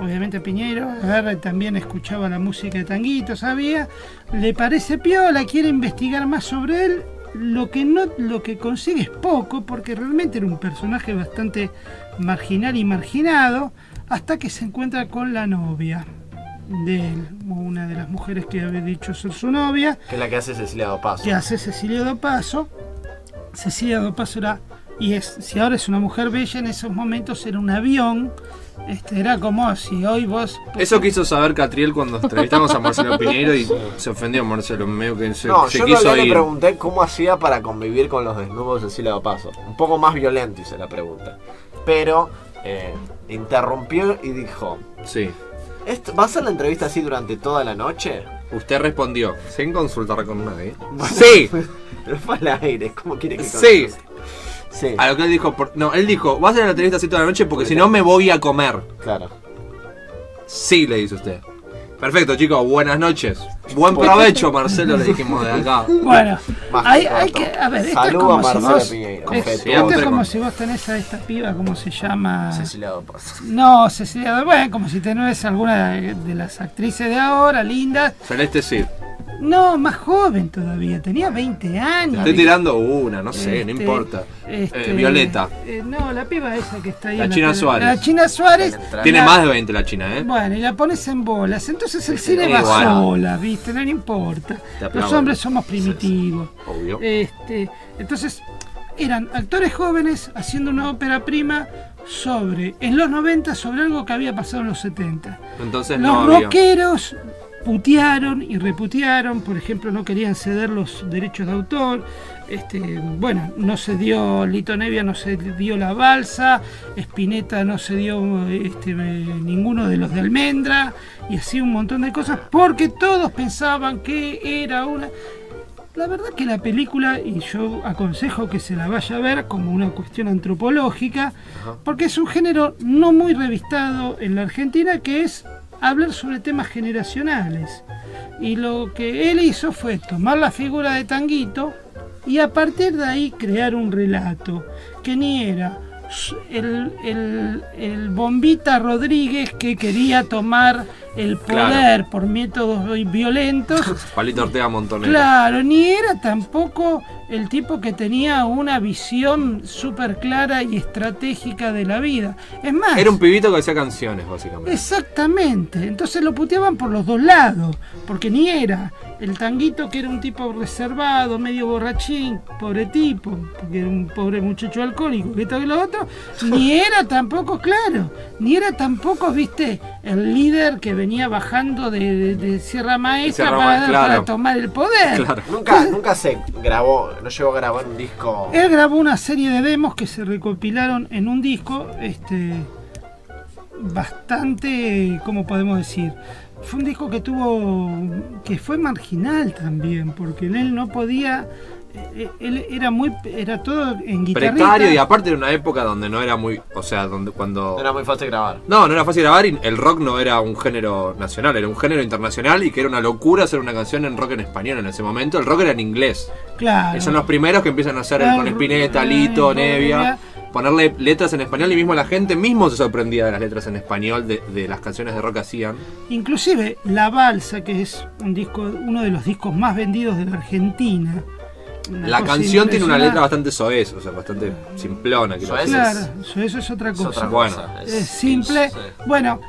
obviamente Piñeyro, agarra, también escuchaba la música de Tanguito, sabía, le parece piola, quiere investigar más sobre él, lo que, no, lo que consigue es poco, porque realmente era un personaje bastante marginal y marginado, hasta que se encuentra con la novia de él, una de las mujeres que había dicho ser su novia, que es la que hace Cecilia Dopazo. Que hace Cecilia Dopazo. Cecilia Dopazo era, y es, si ahora es una mujer bella, en esos momentos era un avión. Este, era como si hoy vos... Eso quiso saber Catriel cuando entrevistamos a Marcelo Piñeyro y se ofendió a Marcelo, medio que se, no, se yo quiso ir. Le pregunté cómo hacía para convivir con los desnudos de Cecilia Dopazo. Un poco más violento hice la pregunta, pero eh, interrumpió y dijo... Sí. Esto, ¿va a hacer la entrevista así durante toda la noche? Usted respondió, sin consultar con nadie. Bueno, ¡sí! Pero fue al aire, ¿cómo quiere que consulte? Sí. Sí. A lo que él dijo, por, no, él dijo, ¿va a hacer la entrevista así toda la noche? Porque si no me voy a comer. Claro. Sí, le dice usted. Perfecto, chicos, buenas noches. Buen provecho, Marcelo, le dijimos de acá. Bueno, hay, hay que... A ver, esto Salud es como a Marcelo si Piñeyro. Es, esto es como si vos tenés a esta piba, ¿cómo se llama? Cecilia Dopazo. No, Cecilia Dopazo. Bueno, como si tenés alguna de, de las actrices de ahora, lindas. Celeste Cid. No, más joven todavía, tenía veinte años. Estoy tirando una, no sé, este, no importa. Este, eh, Violeta. Eh, no, la piba esa que está ahí. La China la, Suárez. La China Suárez. Tiene la, más de veinte la China, ¿eh? Bueno, y la pones en bolas. Entonces el sí, cine va igual. Sola, ¿viste? No le importa. Los hombres somos primitivos. Sí, sí. Obvio. Este, entonces, eran actores jóvenes haciendo una ópera prima sobre, en los noventa, sobre algo que había pasado en los setenta. Entonces, los no rockeros putearon y reputearon, por ejemplo, no querían ceder los derechos de autor. Este, bueno, no se dio Litto Nebbia, no se dio La Balsa, Spinetta no se dio este, ninguno de los de Almendra, y así un montón de cosas, porque todos pensaban que era una... La verdad que la película, y yo aconsejo que se la vaya a ver como una cuestión antropológica, porque es un género no muy revistado en la Argentina, que es hablar sobre temas generacionales, y lo que él hizo fue tomar la figura de Tanguito y a partir de ahí crear un relato que ni era el, el, el Bombita Rodríguez que quería tomar el poder, claro, por métodos violentos. Palito Ortega Montonero. Claro, ni era tampoco el tipo que tenía una visión súper clara y estratégica de la vida. Es más... Era un pibito que hacía canciones, básicamente. Exactamente. Entonces lo puteaban por los dos lados, porque ni era el Tanguito, que era un tipo reservado, medio borrachín, pobre tipo, porque era un pobre muchacho alcohólico, que esto y lo otro, ni era tampoco, claro, ni era tampoco, viste, el líder que venía venía bajando de, de, de Sierra Maestra Sierra para, claro, para tomar el poder. Claro. Nunca, nunca se grabó, no llegó a grabar un disco. Él grabó una serie de demos que se recopilaron en un disco, este, bastante, ¿cómo podemos decir? Fue un disco que tuvo, que fue marginal también, porque en él no podía... Él era muy, era todo en guitarra. Precario, y aparte era una época donde no era muy, o sea, donde cuando... No era muy fácil grabar. No, no era fácil grabar, y el rock no era un género nacional, era un género internacional, y que era una locura hacer una canción en rock en español en ese momento. El rock era en inglés. Claro. Y son los primeros que empiezan a hacer, claro, el, con Spinetta, Lito, Nebbia. ponerle letras en español y mismo la gente mismo se sorprendía de las letras en español de, de las canciones de rock que hacían. Inclusive La Balsa, que es un disco, uno de los discos más vendidos de la Argentina. La canción tiene una letra bastante soez, o sea, bastante simplona. Que soez claro, es, soez es otra cosa. Es otra cosa. Bueno, es simple. Bueno,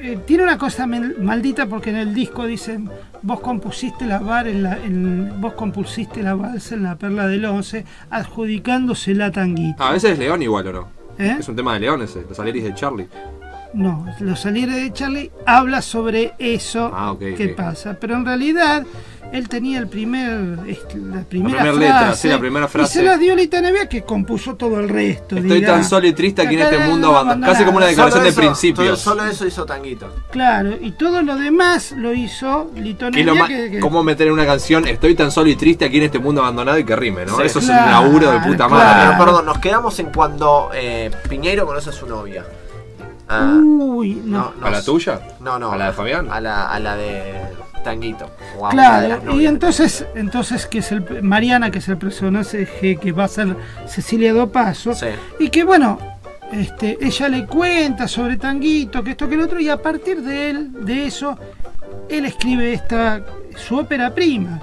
eh, tiene una cosa maldita porque en el disco dicen: vos compusiste la, bar en la, en, vos compusiste la balsa en la perla del once, adjudicándosela a Tanguito. Ah, ese es León igual, ¿o no? ¿Eh? Es un tema de León ese, Los Aliris de Charlie. No, Los Aliris de Charlie habla sobre eso ah, okay, que okay. pasa, pero en realidad... Él tenía el primer, la primera, la primera frase, letra, sí, la primera frase. Y se la dio Litto Nebbia, que compuso todo el resto. Estoy diga. tan solo y triste aquí en este mundo abandonado. Casi como una declaración eso, de principios. Solo eso hizo Tanguito. Claro, y todo lo demás lo hizo Litto Nebbia. Que, que... ¿Cómo meter en una canción Estoy tan solo y triste aquí en este mundo abandonado y que rime, no? Sí. Eso claro, es un laburo de puta madre. Claro. Pero perdón, nos quedamos en cuando eh, Piñeyro conoce a su novia. Ah, Uy, no. No, ¿A la tuya? No, no. ¿A la de Fabián? A la, a la de... Tanguito. Wow, claro, y entonces, entonces que es el Mariana, que es el personaje que va a ser Cecilia Dopazo, sí. y que bueno, este, ella le cuenta sobre Tanguito, que esto que el otro, y a partir de él, de eso, él escribe esta su ópera prima.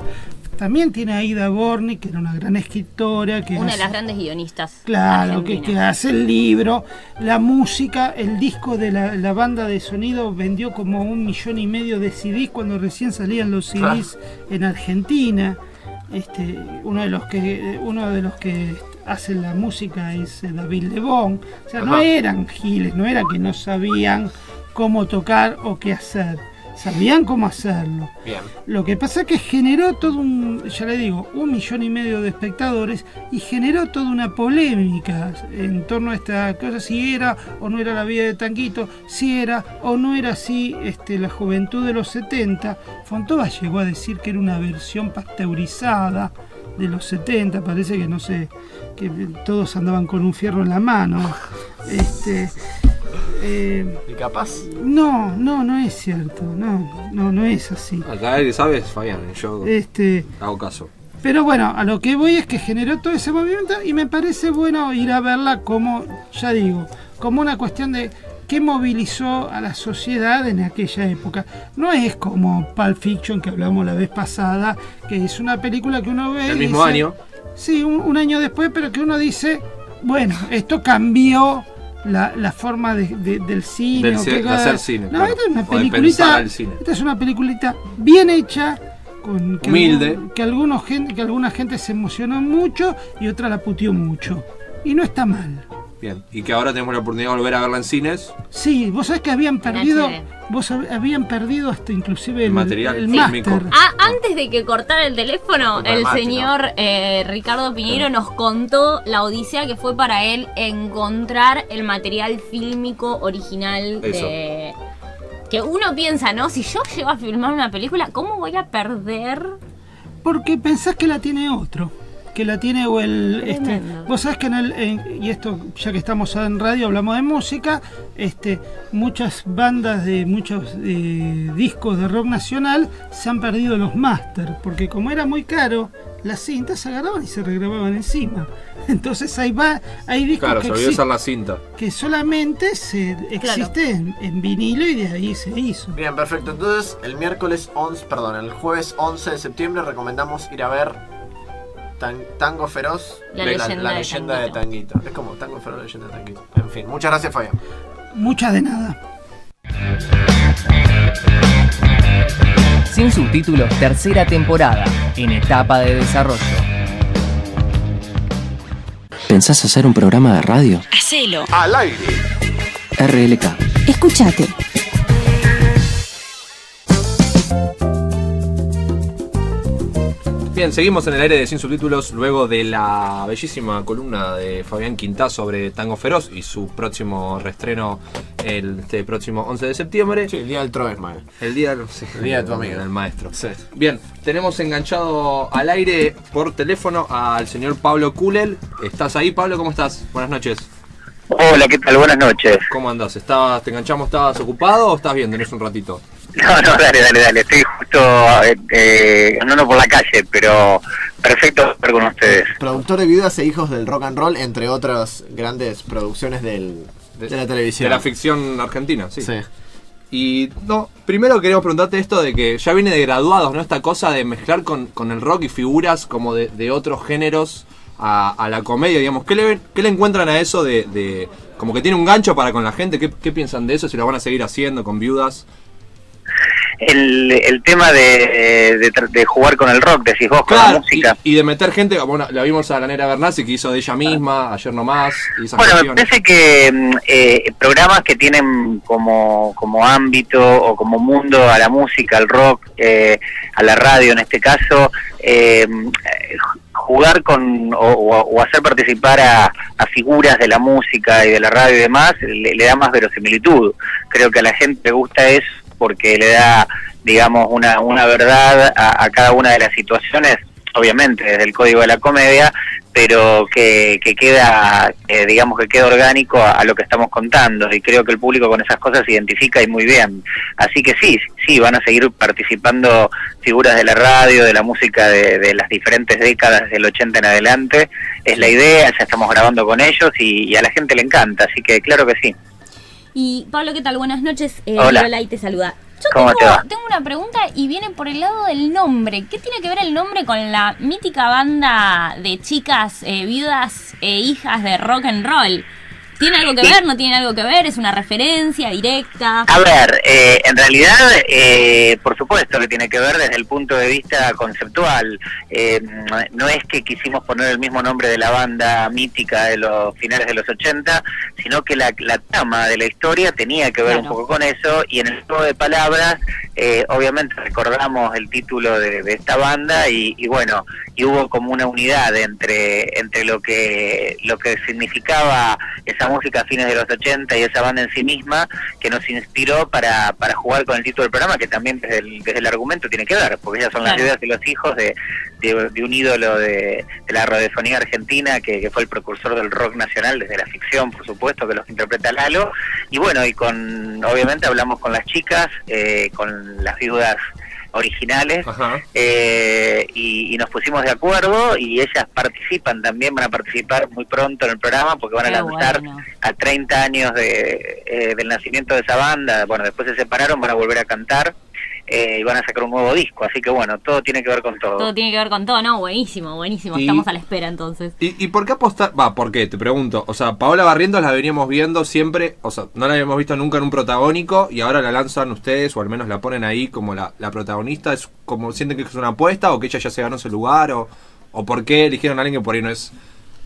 También tiene a Ida Borni, que era una gran escritora. Que una hace, de las grandes guionistas. Claro, que, que hace el libro, la música, el disco de la, la banda de sonido vendió como un millón y medio de C Ds cuando recién salían los C Ds ah. en Argentina. Este, uno de los que, uno de los que hace la música es David Lebón. O sea, Ajá. no eran giles, no era que no sabían cómo tocar o qué hacer. Sabían cómo hacerlo. Bien. Lo que pasa es que generó todo un, ya le digo, un millón y medio de espectadores y generó toda una polémica en torno a esta cosa, si era o no era la vida de Tanguito, si era o no era así este, la juventud de los setenta. Fontova llegó a decir que era una versión pasteurizada de los setenta, parece que no sé, que todos andaban con un fierro en la mano. Este... Eh, ¿Y capaz? No, no, no es cierto, no, no, no es así. Acá el que sabe es Fabián, yo este, hago caso. Pero bueno, a lo que voy es que generó todo ese movimiento y me parece bueno ir a verla como, ya digo, como una cuestión de qué movilizó a la sociedad en aquella época. No es como Pulp Fiction que hablamos la vez pasada, que es una película que uno ve... El mismo dice, año. Sí, un, un año después, pero que uno dice, bueno, esto cambió... La, la forma de, de, del cine, del, o que, de hacer cine, no, claro. esta es una peliculita, esta es una peliculita bien hecha, con que humilde, algún, que, algunos, que alguna gente se emocionó mucho y otra la putió mucho, y no está mal. Bien, y que ahora tenemos la oportunidad de volver a verla en cines. Sí, vos sabés que habían perdido, vos habían perdido hasta inclusive el material, el, el máster. Ah, antes de que cortara el teléfono, el, el señor eh, Ricardo Piñeyro sí. nos contó la odisea que fue para él encontrar el material fílmico original de, que uno piensa, ¿no? Si yo llego a filmar una película, ¿cómo voy a perder? Porque pensás que la tiene otro. que la tiene o el... Este, vos sabés que en el... En, y esto, ya que estamos en radio, hablamos de música, este, muchas bandas de muchos eh, discos de rock nacional se han perdido los máster, porque como era muy caro, las cintas se agarraban y se regrababan encima. Entonces ahí va, hay discos claro, que, se olvidó usar la cinta. que solamente se existen claro. en, en vinilo y de ahí se hizo. Bien, perfecto. Entonces el miércoles once, perdón, el jueves once de septiembre recomendamos ir a ver Tango Feroz, la, la leyenda, la, la leyenda de, Tanguito. de Tanguito. Es como Tango Feroz, la leyenda de Tanguito. En fin, muchas gracias, Fabián. Muchas de nada. Sin Subtítulos, tercera temporada, en etapa de desarrollo. ¿Pensás hacer un programa de radio? Hacelo. Al aire. R L K. Escúchate. Bien, seguimos en el aire de Sin Subtítulos luego de la bellísima columna de Fabián Quintá sobre Tango Feroz y su próximo reestreno el este próximo once de septiembre. Sí, el día del Troesma. El día, sí, el día de tu amigo. El maestro. Sí. Bien, tenemos enganchado al aire por teléfono al señor Pablo Kuhlen. ¿Estás ahí, Pablo? ¿Cómo estás? Buenas noches. Hola, ¿qué tal? Buenas noches. ¿Cómo andás? ¿Estabas, te enganchamos? ¿Estabas ocupado o estás bien? Tenés un ratito. No, no, dale, dale, dale, estoy justo, eh, eh, no, no por la calle, pero Perfecto estar con ustedes. Productor de viudas e hijos del rock and roll, entre otras grandes producciones del, de, de la televisión. De la ficción argentina, sí. sí. Y no, primero queremos preguntarte esto de que ya viene de Graduados, ¿no? Esta cosa de mezclar con, con el rock y figuras como de, de otros géneros a, a la comedia, digamos. ¿Qué le, qué le encuentran a eso de, de... como que tiene un gancho para con la gente? ¿Qué, qué piensan de eso? ¿Si lo van a seguir haciendo con viudas? El, el tema de, de, de jugar con el rock, decís vos, claro, con la música. Y, y de meter gente, bueno, la vimos a la Nera Bernasi que hizo de ella misma, Ayer Nomás. Y esas bueno, canciones. Me parece que eh, programas que tienen como, como ámbito o como mundo a la música, al rock, eh, a la radio en este caso, eh, jugar con o, o hacer participar a, a figuras de la música y de la radio y demás, le, le da más verosimilitud. Creo que a la gente le gusta eso, porque le da, digamos, una, una verdad a, a cada una de las situaciones, obviamente desde el código de la comedia, pero que, que queda, eh, digamos, que queda orgánico a, a lo que estamos contando, y creo que el público con esas cosas se identifica y muy bien. Así que sí, sí, van a seguir participando figuras de la radio, de la música de, de las diferentes décadas, del ochenta en adelante, es la idea, ya estamos grabando con ellos y, y a la gente le encanta, así que claro que sí. Y Pablo, ¿qué tal? Buenas noches. Eh, Hola. Lirolay te saluda. Yo ¿Cómo tengo, te va? tengo una pregunta y viene por el lado del nombre. ¿Qué tiene que ver el nombre con la mítica banda de chicas, eh, viudas e hijas de rock and roll? ¿Tiene algo que sí. ver? ¿No tiene algo que ver? ¿Es una referencia directa? A ver, eh, en realidad, eh, por supuesto que tiene que ver desde el punto de vista conceptual. Eh, no es que quisimos poner el mismo nombre de la banda mítica de los finales de los ochenta, sino que la, la trama de la historia tenía que ver claro. un poco con eso, y en el juego de palabras, eh, obviamente recordamos el título de, de esta banda, y, y bueno, y hubo como una unidad entre, entre lo que, lo que significaba esa música a fines de los ochenta y esa banda en sí misma, que nos inspiró para, para jugar con el título del programa, que también desde el, desde el argumento tiene que ver, porque ellas son claro. las viudas y los hijos de, de, de un ídolo de, de la radiofonía argentina, que, que fue el precursor del rock nacional desde la ficción, por supuesto, que los interpreta Lalo, y bueno, y con obviamente hablamos con las chicas, eh, con las viudas originales, eh, y, y nos pusimos de acuerdo, y ellas participan también, van a participar muy pronto en el programa, porque van a Qué lanzar bueno. a treinta años de, eh, del nacimiento de esa banda. Bueno, después se separaron, van a volver a cantar, eh, y van a sacar un nuevo disco, así que bueno, todo tiene que ver con todo. Todo tiene que ver con todo, no, buenísimo, buenísimo, y, estamos a la espera entonces. ¿Y, y por qué apostar? Va, ¿por qué? Te pregunto, o sea, Paola Barrientos la veníamos viendo siempre, o sea, no la habíamos visto nunca en un protagónico, y ahora la lanzan ustedes, o al menos la ponen ahí como la, la protagonista. ¿Es como sienten que es una apuesta, o que ella ya se ganó ese lugar, o, o por qué eligieron a alguien que por ahí no es...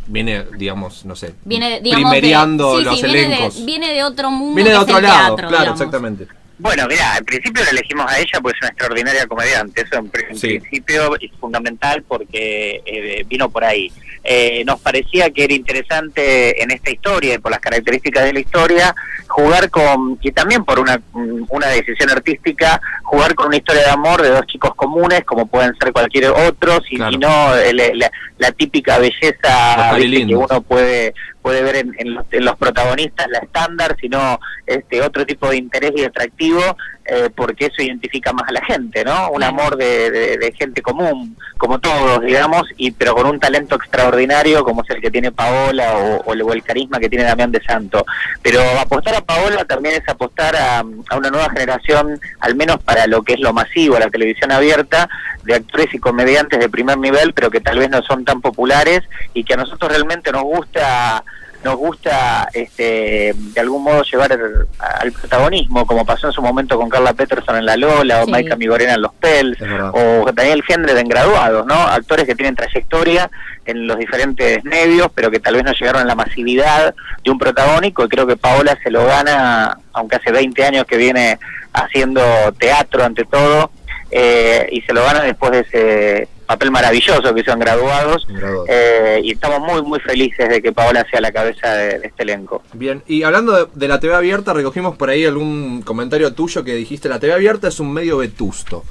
Viene, digamos, no sé, viene, digamos, primereando de, sí, los sí, elencos. Viene de, viene de otro mundo, viene de otro lado, teatro, claro, digamos. Exactamente. Bueno, mira, en principio la elegimos a ella porque es una extraordinaria comediante, eso en, en sí. principio es fundamental, porque eh, vino por ahí. Eh, nos parecía que era interesante en esta historia, y por las características de la historia, jugar con, y también por una, una decisión artística, jugar con una historia de amor de dos chicos comunes, como pueden ser cualquier otro, si, claro. si no el, la, la típica belleza ¿viste? que uno puede... puede ver en, en, los, en los protagonistas la estándar, sino este otro tipo de interés y de atractivo, eh, porque eso identifica más a la gente, ¿no? Un amor de, de, de gente común, como todos, digamos, y pero con un talento extraordinario como es el que tiene Paola, o, o, el, o el carisma que tiene Damián de Santo. Pero apostar a Paola también es apostar a, a una nueva generación, al menos para lo que es lo masivo, la televisión abierta, de actores y comediantes de primer nivel, pero que tal vez no son tan populares, y que a nosotros realmente nos gusta... nos gusta este, de algún modo llevar el, al protagonismo, como pasó en su momento con Carla Peterson en La Lola, o sí. Maika Migorena en Los Pels, o Daniel Gendred en Graduados, ¿no? Actores que tienen trayectoria en los diferentes medios, pero que tal vez no llegaron a la masividad de un protagónico, y creo que Paola se lo gana, aunque hace veinte años que viene haciendo teatro ante todo, eh, y se lo gana después de ese... papel maravilloso que son Graduados, eh, y estamos muy muy felices de que Paola sea la cabeza de, de este elenco. Bien, y hablando de, de la T V abierta, recogimos por ahí algún comentario tuyo que dijiste, la T V abierta es un medio vetusto.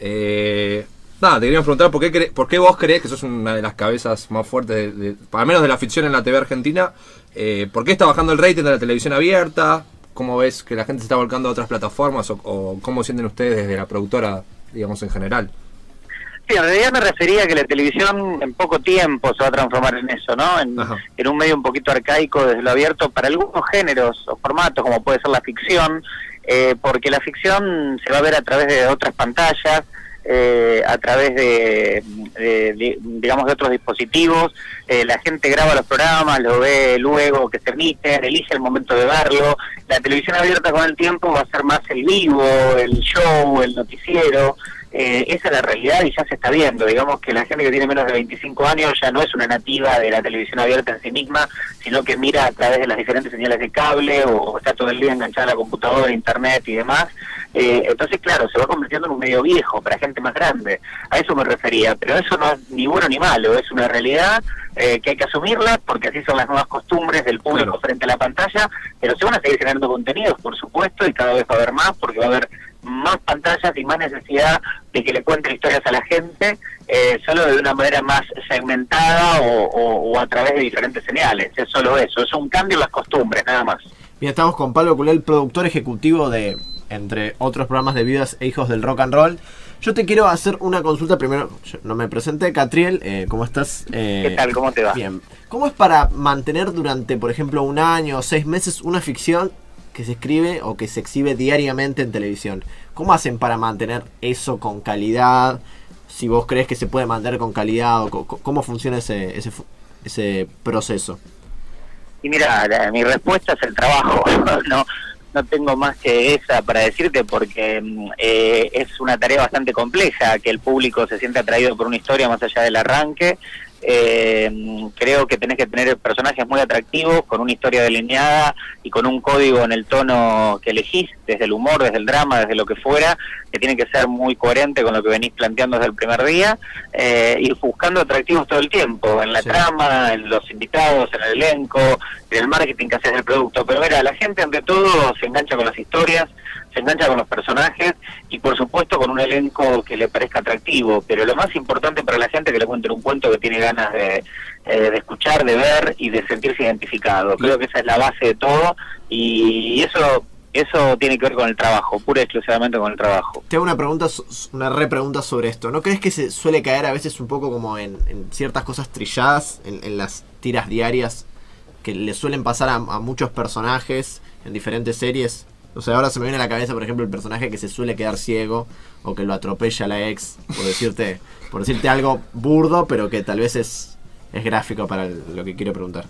Eh, nada, te queríamos preguntar por qué, por qué vos creés que sos una de las cabezas más fuertes, de, de, al menos de la ficción en la T V argentina, eh, por qué está bajando el rating de la televisión abierta, cómo ves que la gente se está volcando a otras plataformas, o, o cómo sienten ustedes desde la productora, digamos, en general. Sí, en realidad me refería a que la televisión en poco tiempo se va a transformar en eso, ¿no? En, en un medio un poquito arcaico desde lo abierto para algunos géneros o formatos, como puede ser la ficción, eh, porque la ficción se va a ver a través de otras pantallas, eh, a través de, de, de, digamos, de otros dispositivos. Eh, la gente graba los programas, lo ve luego que se emiten, elige el momento de verlo. La televisión abierta con el tiempo va a ser más el vivo, el show, el noticiero. Eh, esa es la realidad y ya se está viendo. Digamos que la gente que tiene menos de veinticinco años ya no es una nativa de la televisión abierta en sí misma, sino que mira a través de las diferentes señales de cable o, o está todo el día enganchada a la computadora, internet y demás. Eh, entonces, claro, se va convirtiendo en un medio viejo para gente más grande. A eso me refería, pero eso no es ni bueno ni malo, es una realidad eh, que hay que asumirla porque así son las nuevas costumbres del público claro. frente a la pantalla, pero se van a seguir generando contenidos, por supuesto, y cada vez va a haber más porque va a haber más pantallas y más necesidad de que le cuenten historias a la gente, eh, solo de una manera más segmentada o, o, o a través de diferentes señales. Es solo eso, es un cambio en las costumbres, nada más. Bien, estamos con Pablo Kuhlen, productor ejecutivo de, entre otros programas de Vidas e Hijos del Rock and Roll. Yo te quiero hacer una consulta, primero, yo no me presenté, Catriel, eh, ¿cómo estás? Eh, ¿Qué tal? ¿Cómo te va? Bien. ¿Cómo es para mantener durante, por ejemplo, un año o seis meses una ficción que se escribe o que se exhibe diariamente en televisión? ¿Cómo hacen para mantener eso con calidad? Si vos crees que se puede mantener con calidad, o ¿cómo funciona ese, ese, ese proceso? Y mira, la, mi respuesta es el trabajo. No, no tengo más que esa para decirte porque eh, es una tarea bastante compleja, que el público se siente atraído por una historia más allá del arranque. Eh, creo que tenés que tener personajes muy atractivos, con una historia delineada y con un código en el tono que elegís, desde el humor, desde el drama, desde lo que fuera, que tiene que ser muy coherente con lo que venís planteando desde el primer día, eh, ir buscando atractivos todo el tiempo, en la sí. trama, en los invitados, en el elenco, en el marketing que haces del producto. Pero mira, la gente ante todo se engancha con las historias, se engancha con los personajes y por supuesto con un elenco que le parezca atractivo, pero lo más importante para la gente es que le cuenten un cuento que tiene ganas de, eh, de escuchar, de ver y de sentirse identificado. Creo que esa es la base de todo y eso eso tiene que ver con el trabajo, pura y exclusivamente con el trabajo. Te hago una pregunta, una repregunta sobre esto. ¿No crees que se suele caer a veces un poco como en, en ciertas cosas trilladas, en, en las tiras diarias que le suelen pasar a, a muchos personajes en diferentes series? O sea, ahora se me viene a la cabeza, por ejemplo, el personaje que se suele quedar ciego o que lo atropella la ex, por decirte por decirte algo burdo, pero que tal vez es, es gráfico para el, lo que quiero preguntar.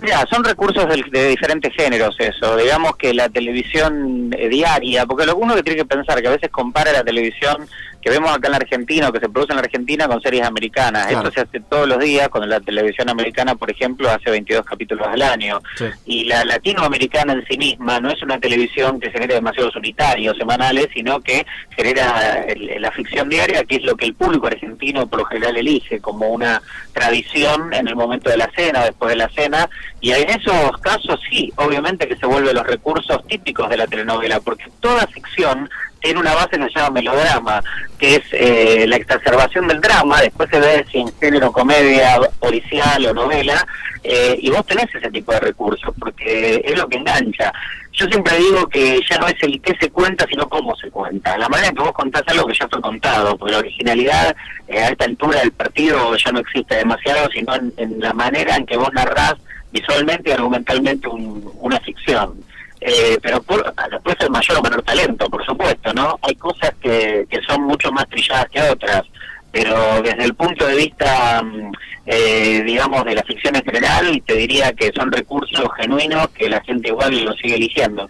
Mira, son recursos de, de diferentes géneros eso. Digamos que la televisión diaria, porque lo uno que tiene que pensar, que a veces compara la televisión que vemos acá en la Argentina o que se produce en la Argentina con series americanas. Claro. Esto se hace todos los días, cuando la televisión americana, por ejemplo, hace veintidós capítulos al año. Sí. Y la latinoamericana en sí misma no es una televisión que genera demasiados unitarios semanales, sino que genera el, la ficción diaria, que es lo que el público argentino por lo general elige como una tradición en el momento de la cena, después de la cena. Y en esos casos sí, obviamente que se vuelven los recursos típicos de la telenovela, porque toda ficción tiene una base que se llama melodrama, que es eh, la exacerbación del drama, después se ve si en género comedia, policial o novela, eh, y vos tenés ese tipo de recursos, porque es lo que engancha. Yo siempre digo que ya no es el qué se cuenta, sino cómo se cuenta. La manera que vos contás algo que ya fue contado, porque la originalidad eh, a esta altura del partido ya no existe demasiado, sino en, en la manera en que vos narrás visualmente y argumentalmente un, una ficción. Eh, pero por, después el mayor o menor talento, por supuesto, ¿no? Hay cosas que, que son mucho más trilladas que otras, pero desde el punto de vista, eh, digamos, de la ficción en general, te diría que son recursos genuinos que la gente igual lo sigue eligiendo.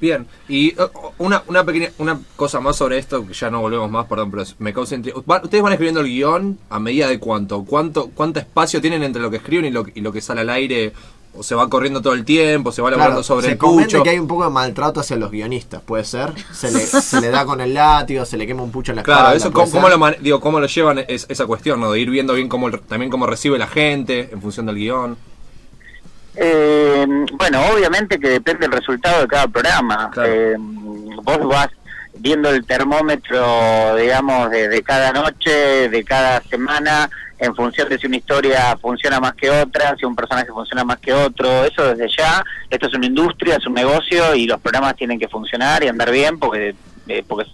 Bien, y una, una pequeña una cosa más sobre esto, que ya no volvemos más, perdón, pero me causa intriga. ¿Ustedes van escribiendo el guión a medida de cuánto? ¿Cuánto cuánto espacio tienen entre lo que escriben y lo, y lo que sale al aire? ¿O se va corriendo todo el tiempo? ¿Se va elaborando claro, sobre el pucho? Se comenta que hay un poco de maltrato hacia los guionistas, ¿puede ser? Se le, se le da con el látigo, se le quema un pucho en la espalda. Claro, eso ¿cómo, cómo, lo digo, ¿cómo lo llevan es, esa cuestión, ¿no? De ir viendo bien cómo, también cómo recibe la gente en función del guión. Eh, bueno, obviamente que depende el resultado de cada programa. Claro. Eh, vos vas viendo el termómetro, digamos, de, de cada noche, de cada semana, en función de si una historia funciona más que otra, si un personaje funciona más que otro. Eso desde ya. Esto es una industria, es un negocio y los programas tienen que funcionar y andar bien porque, eh, porque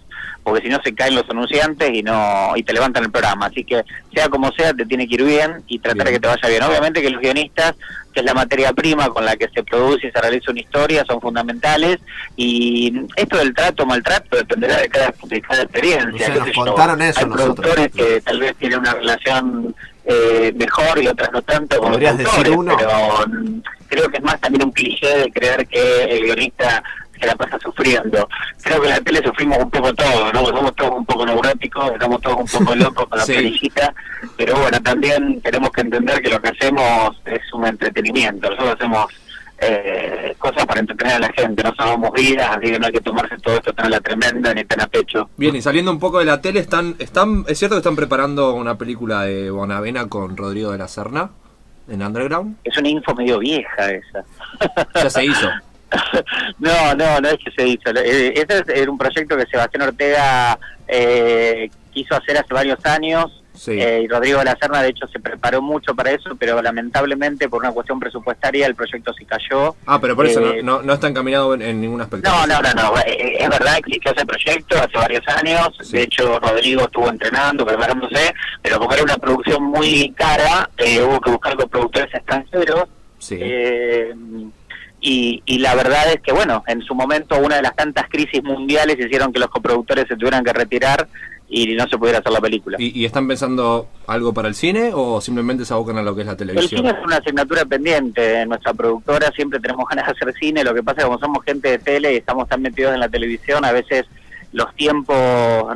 porque si no se caen los anunciantes y no y te levantan el programa. Así que sea como sea, te tiene que ir bien y tratar de que te vaya bien. Obviamente que los guionistas, que es la materia prima con la que se produce y se realiza una historia, son fundamentales, y esto del trato o maltrato dependerá de cada, de cada experiencia. No sé, nos contaron eso. Hay productores que tal vez tienen una relación eh, mejor y otras no tanto con los autores, pero um, creo que es más también un cliché de creer que el guionista que la pasa sufriendo. Creo que en la tele sufrimos un poco todos, ¿no? Somos todos un poco neuróticos, estamos todos un poco locos con la sí. pelicita, pero bueno, también tenemos que entender que lo que hacemos es un entretenimiento. Nosotros hacemos eh, cosas para entretener a la gente, no somos vidas, así que no hay que tomarse todo esto tan a la tremenda ni tan a pecho. Bien, y saliendo un poco de la tele, están, están ¿es cierto que están preparando una película de Bonavena con Rodrigo de la Serna en Underground? Es una info medio vieja esa. Ya se hizo. No, no, no es que se hizo. Ese era un proyecto que Sebastián Ortega eh, quiso hacer hace varios años, sí. eh, y Rodrigo de la Serna, de hecho, se preparó mucho para eso, pero lamentablemente por una cuestión presupuestaria el proyecto se cayó. Ah, pero por eso eh, no, no, no está encaminado en, en ningún aspecto. No, no, no, no. Es verdad que existió ese proyecto hace varios años, sí. de hecho Rodrigo estuvo entrenando, preparándose, pero como era una producción muy cara, eh, hubo que buscar con productores extranjeros. Sí. Eh, Y, y la verdad es que, bueno, en su momento una de las tantas crisis mundiales hicieron que los coproductores se tuvieran que retirar y no se pudiera hacer la película. ¿Y, y están pensando algo para el cine o simplemente se abocan a lo que es la televisión? El cine es una asignatura pendiente en nuestra productora, siempre tenemos ganas de hacer cine, lo que pasa es que como somos gente de tele y estamos tan metidos en la televisión, a veces los tiempos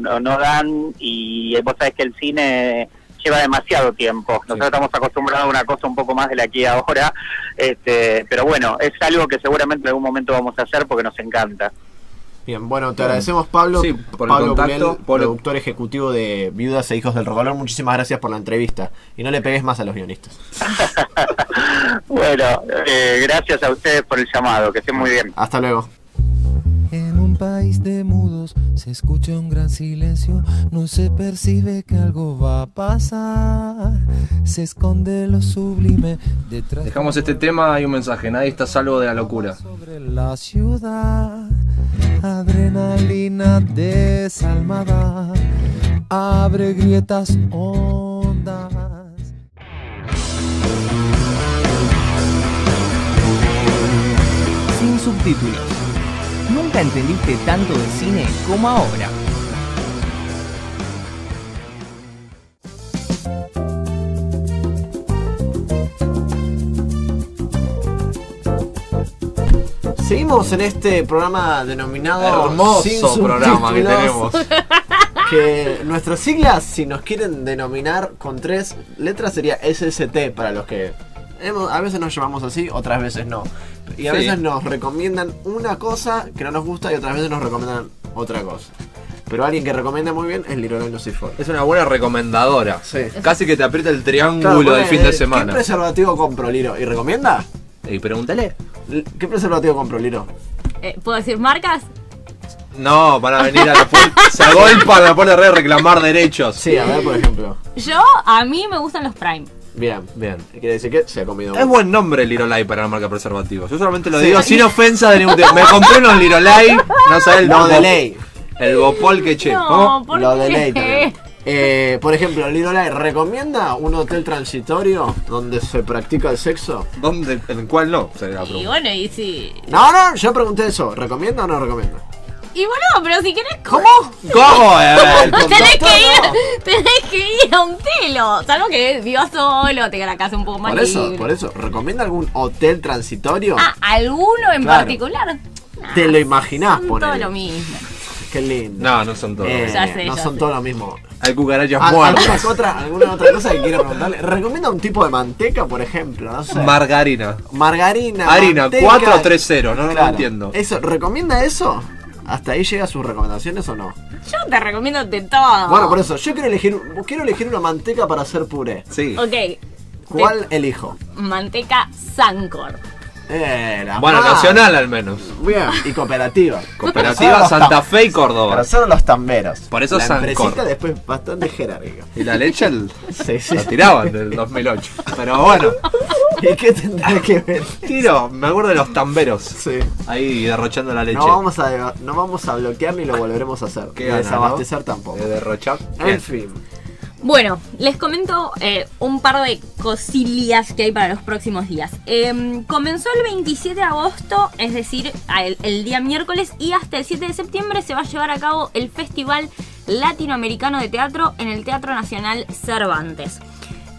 no, no dan, y vos sabés que el cine lleva demasiado tiempo. Nosotros sí. estamos acostumbrados a una cosa un poco más de la que ahora, este, pero bueno, es algo que seguramente en algún momento vamos a hacer porque nos encanta. Bien, bueno, te agradecemos, Pablo. Sí, por Pablo el contacto, Kuhlen, productor ejecutivo de Viudas e Hijos del Rocolón. Muchísimas gracias por la entrevista. Y no le pegues más a los guionistas. Bueno, eh, gracias a ustedes por el llamado. Que estén muy bien. Hasta luego. En un país de mudos se escucha un gran silencio, no se percibe que algo va a pasar, se esconde lo sublime detrás. Dejamos este tema y un mensaje: nadie está salvo de la locura. Sobre la ciudad, adrenalina desalmada, abre grietas hondas. Sin subtítulos. Nunca entendiste tanto de cine como ahora. Seguimos en este programa denominado hermoso programa que tenemos. Que nuestras siglas, si nos quieren denominar con tres letras, sería S S T para los que... A veces nos llamamos así, otras veces no. Y a sí. veces nos recomiendan una cosa que no nos gusta y otras veces nos recomiendan otra cosa. Pero alguien que recomienda muy bien es Lirolay Nuciforo. Es una buena recomendadora. Sí. Casi que te aprieta el triángulo, claro, del fin de semana. ¿Qué preservativo compro, Liro? ¿Y recomienda? Y pregúntale. ¿Qué preservativo compro, Liro? Eh, ¿Puedo decir marcas? No, van a venir a la puerta. Se agolpan a la puerta de red a reclamar derechos. Sí, a ver, por ejemplo. Yo, a mí me gustan los Prime. Bien, bien. Quiere decir que se ha comido. Es buen nombre Lirolay para la marca preservativa. Yo solamente lo sí. digo sin ofensa de ningún tipo. Me compré unos Lirolay, no sabes el nombre. Lo de ley. El Bopol que che. No, ¿por lo qué? De ley también. Eh, por ejemplo, Lirolay recomienda un hotel transitorio donde se practica el sexo. ¿Dónde? ¿En cuál no? Sería la pregunta. Y bueno, y si... No, no, yo pregunté eso. ¿Recomienda o no recomienda? Y boludo, pero si querés... ¿Cómo? ¿Cómo? Eh, tenés, que ir, tenés que ir a un telo. Salvo que vivas solo, tenga la casa un poco más por eso, libre. Por eso, ¿recomienda algún hotel transitorio? Ah, ¿alguno en claro. particular? Nah, te lo imaginás, son todo lo mismo. Qué lindo. No, no son todos. Eh, ya sé, no ya son todos lo mismo. Hay cucarachas Al, muertas. Otra, ¿alguna otra cosa que quiero preguntarle? ¿Recomienda un tipo de manteca, por ejemplo? No sé. Margarina. Margarina, harina, manteca, cuatro tres cero, no, claro. no entiendo. Eso, ¿recomienda eso? ¿Hasta ahí llega sus recomendaciones o no? Yo te recomiendo de todo. Bueno, por eso, yo quiero elegir quiero elegir una manteca para hacer puré. Sí. Ok. ¿Cuál te... elijo? Manteca Sancor. Era, bueno, mal. Nacional al menos. Bien. Y cooperativa. Cooperativa Santa Fe y Córdoba. Pero solo los tamberos. Por eso la empresita después bastante jerárquica. Y la leche el... sí, sí. La tiraban del dos mil ocho. Pero bueno. ¿Y qué tendrá que ver? Tiro, me acuerdo de los tamberos. Sí. Ahí derrochando la leche. No vamos a, no vamos a bloquear ni lo volveremos a hacer. Ni desabastecer no? tampoco. De derrochar. En Bien. fin. Bueno, les comento eh, un par de cosillas que hay para los próximos días. Eh, comenzó el veintisiete de agosto, es decir, el, el día miércoles, y hasta el siete de septiembre se va a llevar a cabo el Festival Latinoamericano de Teatro en el Teatro Nacional Cervantes.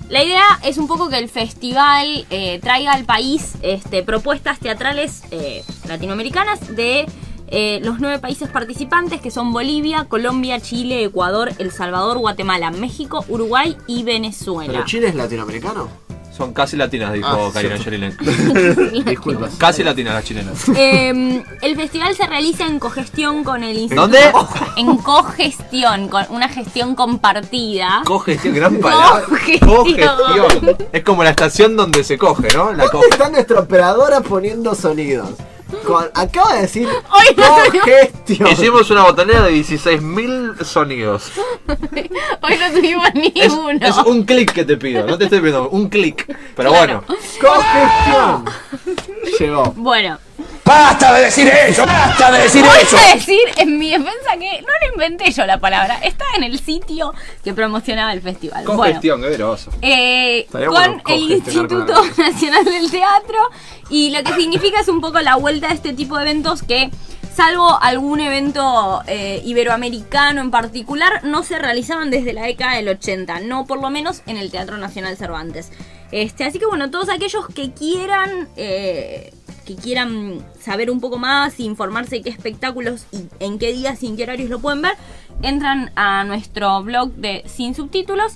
La idea es un poco que el festival eh, traiga al país este, propuestas teatrales eh, latinoamericanas de... Eh, los nueve países participantes, que son Bolivia, Colombia, Chile, Ecuador, El Salvador, Guatemala, México, Uruguay y Venezuela. ¿Pero Chile es latinoamericano? Son casi latinas, dijo ah, Karina Yelinen. Disculpas. Casi latinas las chilenas. Eh, el festival se realiza en cogestión con el Instituto. ¿Dónde? En cogestión, con una gestión compartida. Cogestión, gran palabra. Cogestión. Cogestión. Es como la estación donde se coge, ¿no? La ¿Dónde está nuestra operadora poniendo sonidos? Con, acaba de decir cogestión. Hicimos una botanera de dieciséis mil sonidos. Hoy no tuvimos ni es, uno. Es un clic que te pido, no te estoy pidiendo, un clic. Pero claro. bueno. Cogestión. Llegó. Bueno. ¡Basta de decir eso! ¡Basta de decir Voy eso! Voy a decir en mi defensa que no lo inventé yo la palabra. Está en el sitio que promocionaba el festival. Cogestión, bueno, qué groso. Eh, con bueno, el Instituto con Nacional del Teatro. Y lo que significa es un poco la vuelta a este tipo de eventos que, salvo algún evento eh, iberoamericano en particular, no se realizaban desde la década del ochenta. No, por lo menos, en el Teatro Nacional Cervantes. Este, así que bueno, todos aquellos que quieran... Eh, que quieran saber un poco más, informarse de qué espectáculos y en qué días y en qué horarios lo pueden ver, entran a nuestro blog de Sin Subtítulos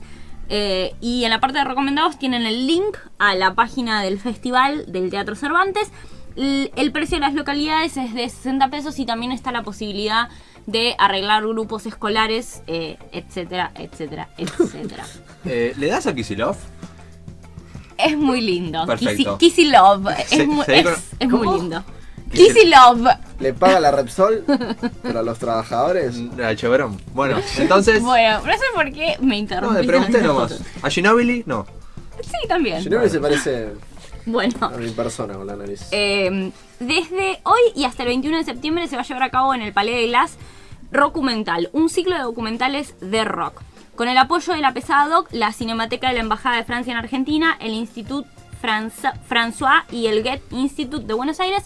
eh, y en la parte de recomendados tienen el link a la página del festival del Teatro Cervantes. El, el precio de las localidades es de sesenta pesos y también está la posibilidad de arreglar grupos escolares, eh, etcétera, etcétera, etcétera. eh, ¿Le das a Kicillof? Es muy lindo. Perfecto. Kissy, Kissy Love. Es, se, mu se es, es muy lindo. Kissy, Kissy Love. ¿Le paga la Repsol? ¿Pero a los trabajadores? La Cheverón. Bueno, entonces. Bueno, no sé por qué me interrumpí. No, le pregunté nomás. ¿A Ginobili? No. Sí, también. Ginobili se parece. Bueno. A mi persona con la nariz. Eh, desde hoy y hasta el veintiuno de septiembre se va a llevar a cabo en el Palais de Glass Rockumental, un ciclo de documentales de rock. Con el apoyo de la Pesada Doc, la Cinemateca de la Embajada de Francia en Argentina, el Institut François y el Goethe Institute de Buenos Aires.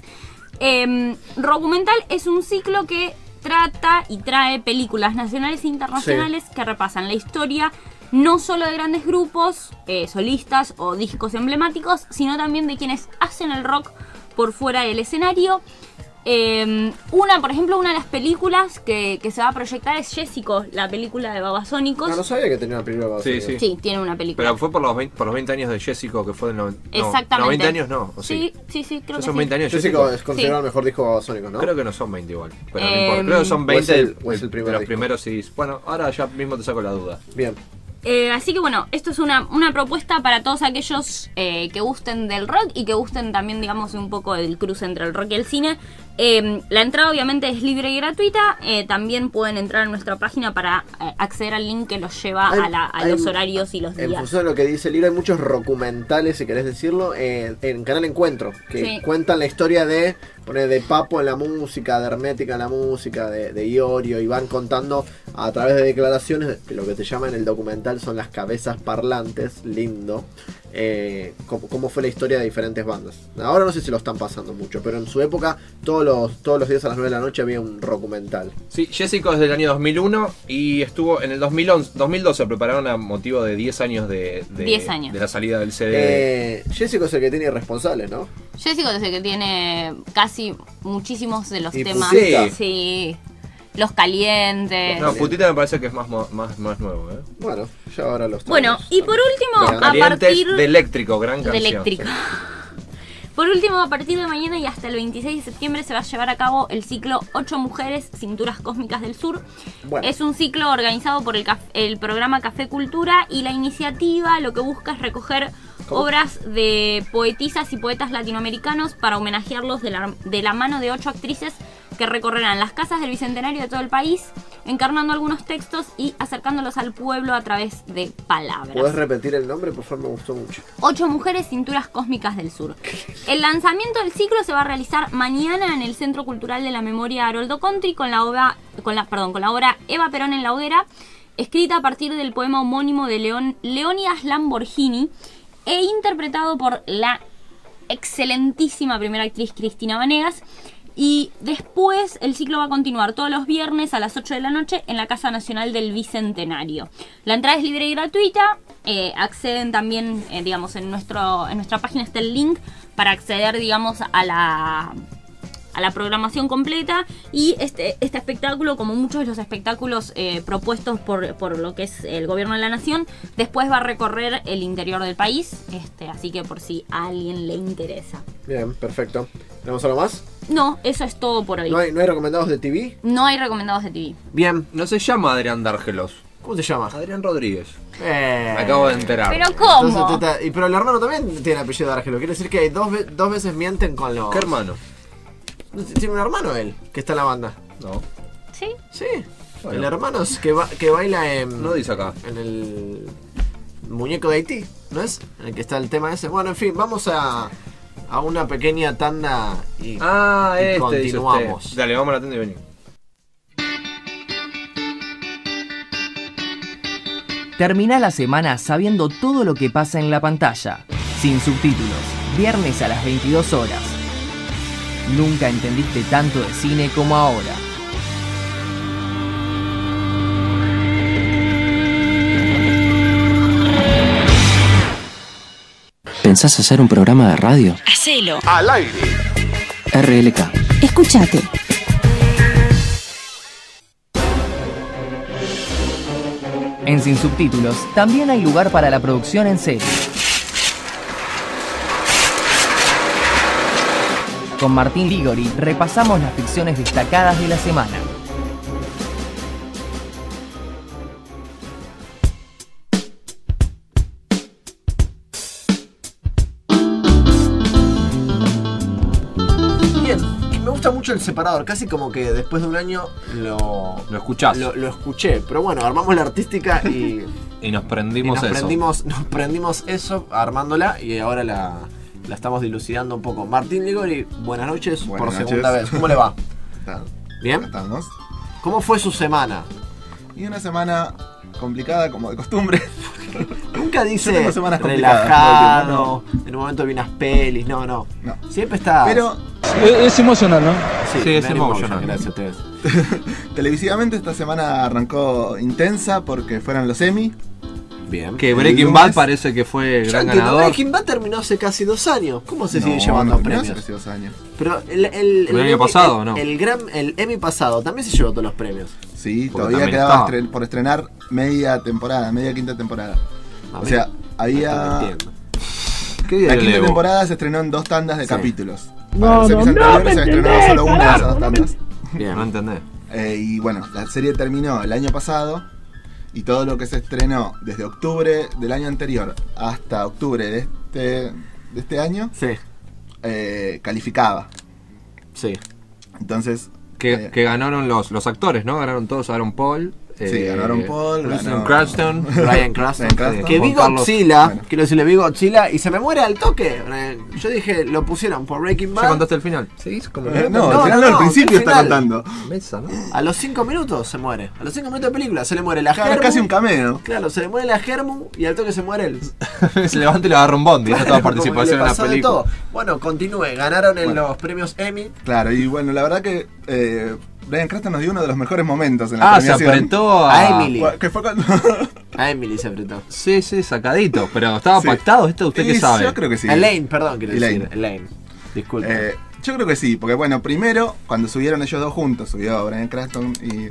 Eh, Rockumental es un ciclo que trata y trae películas nacionales e internacionales sí. que repasan la historia no solo de grandes grupos, eh, solistas o discos emblemáticos, sino también de quienes hacen el rock por fuera del escenario. Eh, una, por ejemplo, una de las películas que, que se va a proyectar es Jessico, la película de Babasónicos. No, no sabía que tenía una película de Babasónicos. Sí, sí. sí, tiene una película. Pero fue por los veinte, por los veinte años de Jessico, que fue del noventa. No, exactamente. noventa años no. ¿O sí? sí, sí, sí, creo que son veinte sí. años. Jessico es considerado sí. el mejor disco de Babasónicos, ¿no? Creo que no son veinte igual. Pero eh, no importa. Creo que son veinte o es el, o es el primer de los primeros sí. Bueno, ahora ya mismo te saco la duda. Bien. Eh, así que bueno, esto es una, una propuesta para todos aquellos eh, que gusten del rock y que gusten también, digamos, un poco del cruce entre el rock y el cine. Eh, la entrada obviamente es libre y gratuita. Eh, también pueden entrar a nuestra página para eh, acceder al link que los lleva hay, a, la, a hay, los horarios y los días. En función de lo que dice el libro, hay muchos documentales, si querés decirlo, eh, en Canal Encuentro, que sí. cuentan la historia de... Pone de Papo en la música, de Hermética en la música, de, de Iorio, y van contando a través de declaraciones, que lo que te llaman en el documental son las cabezas parlantes, lindo, eh, cómo, cómo fue la historia de diferentes bandas. Ahora no sé si lo están pasando mucho, pero en su época todos los, todos los días a las nueve de la noche había un documental. Sí, Jessico desde el año dos mil uno y estuvo en el dos mil once, dos mil doce, prepararon a motivo de diez años de, de, diez años de la salida del C D. Eh, Jessico es el que tiene Irresponsables, ¿no? Jessico es el que tiene casi sí, muchísimos de los y temas sí. sí Los Calientes. No, Putita me parece que es más, más, más nuevo, ¿eh? Bueno, ya ahora los Bueno, y por último, bien. a Calientes partir de Eléctrico, gran canción. De Eléctrico. Sí. Por último, a partir de mañana y hasta el veintiséis de septiembre se va a llevar a cabo el ciclo ocho mujeres, Cinturas Cósmicas del Sur. Bueno. Es un ciclo organizado por el, el programa Café Cultura, y la iniciativa lo que busca es recoger obras de poetisas y poetas latinoamericanos para homenajearlos de la, de la mano de ocho actrices que recorrerán las casas del Bicentenario de todo el país, encarnando algunos textos y acercándolos al pueblo a través de palabras. ¿Puedes repetir el nombre? Por favor, me gustó mucho. Ocho mujeres, cinturas cósmicas del sur. El lanzamiento del ciclo se va a realizar mañana en el Centro Cultural de la Memoria Haroldo Contri con la obra, con la, perdón, con la obra Eva Perón en la hoguera, escrita a partir del poema homónimo de León, Leónidas Lamborghini e interpretado por la excelentísima primera actriz Cristina Banegas. Y después el ciclo va a continuar todos los viernes a las ocho de la noche en la Casa Nacional del Bicentenario. La entrada es libre y gratuita. Eh, acceden también, eh, digamos, en, nuestro, en nuestra página está el link para acceder, digamos, a la, a la programación completa. Y este, este espectáculo, como muchos de los espectáculos eh, propuestos por, por lo que es el Gobierno de la Nación, después va a recorrer el interior del país. Este, así que por si a alguien le interesa. Bien, perfecto. ¿Tenemos algo más? No, eso es todo por hoy. ¿No hay, no hay recomendados de T V? No hay recomendados de T V. Bien, no se llama Adrián Dárgelos. ¿Cómo se llama? Adrián Rodríguez. Eh. Me acabo de enterar. ¿Pero cómo? Entonces, te, te, y, pero el hermano también tiene apellido Dárgelos. Quiere decir que hay dos, dos veces mienten con los... ¿Qué hermano? Tiene un hermano él, que está en la banda. No. ¿Sí? Sí. Bueno. El hermano es que, ba que baila en... No dice acá. En el muñeco de Haití, ¿no es? En el que está el tema ese. Bueno, en fin, vamos a... a una pequeña tanda y, ah, y este continuamos. Dale, vamos a la tanda y venimos. Termina la semana sabiendo todo lo que pasa en la pantalla. Sin subtítulos, viernes a las veintidós horas. Nunca entendiste tanto de cine como ahora. ¿Pensás hacer un programa de radio? ¡Hacelo! ¡Al aire! R L K. Escúchate. En Sin Subtítulos también hay lugar para la producción en serie. Con Martín Ligori repasamos las ficciones destacadas de la semana. El separador, casi como que después de un año lo, lo escuchás. Lo, lo escuché, pero bueno, armamos la artística y, y nos prendimos y nos eso. Prendimos, nos prendimos eso armándola y ahora la, la estamos dilucidando un poco. Martín Ligori, buenas noches buenas por noches. Segunda vez. ¿Cómo le va? ¿Qué tal? ¿Bien? Estamos. ¿Cómo fue su semana? Y una semana complicada, como de costumbre. Nunca dice relajado, no, no. En un momento vi unas pelis, no, no. no. Siempre está. Pero es, es emocional, ¿no? Sí, sí es emocional. Gracias a ustedes. Televisivamente esta semana arrancó intensa porque fueron los Emmy. Bien. Que Breaking Bad parece que fue el gran ganador. Breaking Bad terminó hace casi dos años. ¿Cómo se sigue llevando premios? Hace casi dos años. Pero el, el, el, el año pasado, el, ¿no? El, gran, el Emmy pasado también se llevó todos los premios. Sí, porque todavía quedaba estren, por estrenar media temporada, media quinta temporada. A o sea, había... ¿Qué la quinta levo? Temporada se estrenó en dos tandas de sí. Capítulos. No, no, no me se entendés, estrenó solo una de esas dos tandas. Bien, no entendés. Eh, y bueno, la serie terminó el año pasado. Y todo lo que se estrenó desde octubre del año anterior hasta octubre de este, de este año, sí. eh, calificaba. Sí. Entonces... Que, eh, que ganaron los, los actores, ¿no? Ganaron todos, Aaron Paul. Eh, sí, ganaron Paul. Bryan Cranston. Bryan Cranston. Que vi Godzilla, bueno. Quiero decirle, vi Godzilla y se me muere al toque. Yo dije, lo pusieron por Breaking Bad. ¿Ya contaste el final? Sí, como eh, no, no, el final no, al principio está contando. Mesa, ¿no? A los cinco minutos se muere. A los cinco minutos de película se le muere la claro, Germu. Es casi un cameo. Claro, se le muere la Germu y al toque se muere él. El... se levanta y le agarra un bondi. Claro, toda participación en la película. De todo. Bueno, continúe. Ganaron en bueno. los premios Emmy. Claro, y bueno, la verdad que... Eh, Bryan Cranston nos dio uno de los mejores momentos en la premiación. Ah, se apretó a, a Emily. Que fue cuando... a Emily se apretó. Sí, sí, sacadito. Pero estaba sí. pactado esto, ¿usted qué sabe? Yo creo que sí. Elaine, perdón, quiero Elaine. decir. Elaine. Disculpe. Eh, yo creo que sí, porque bueno, primero, cuando subieron ellos dos juntos, subió Bryan Cranston y...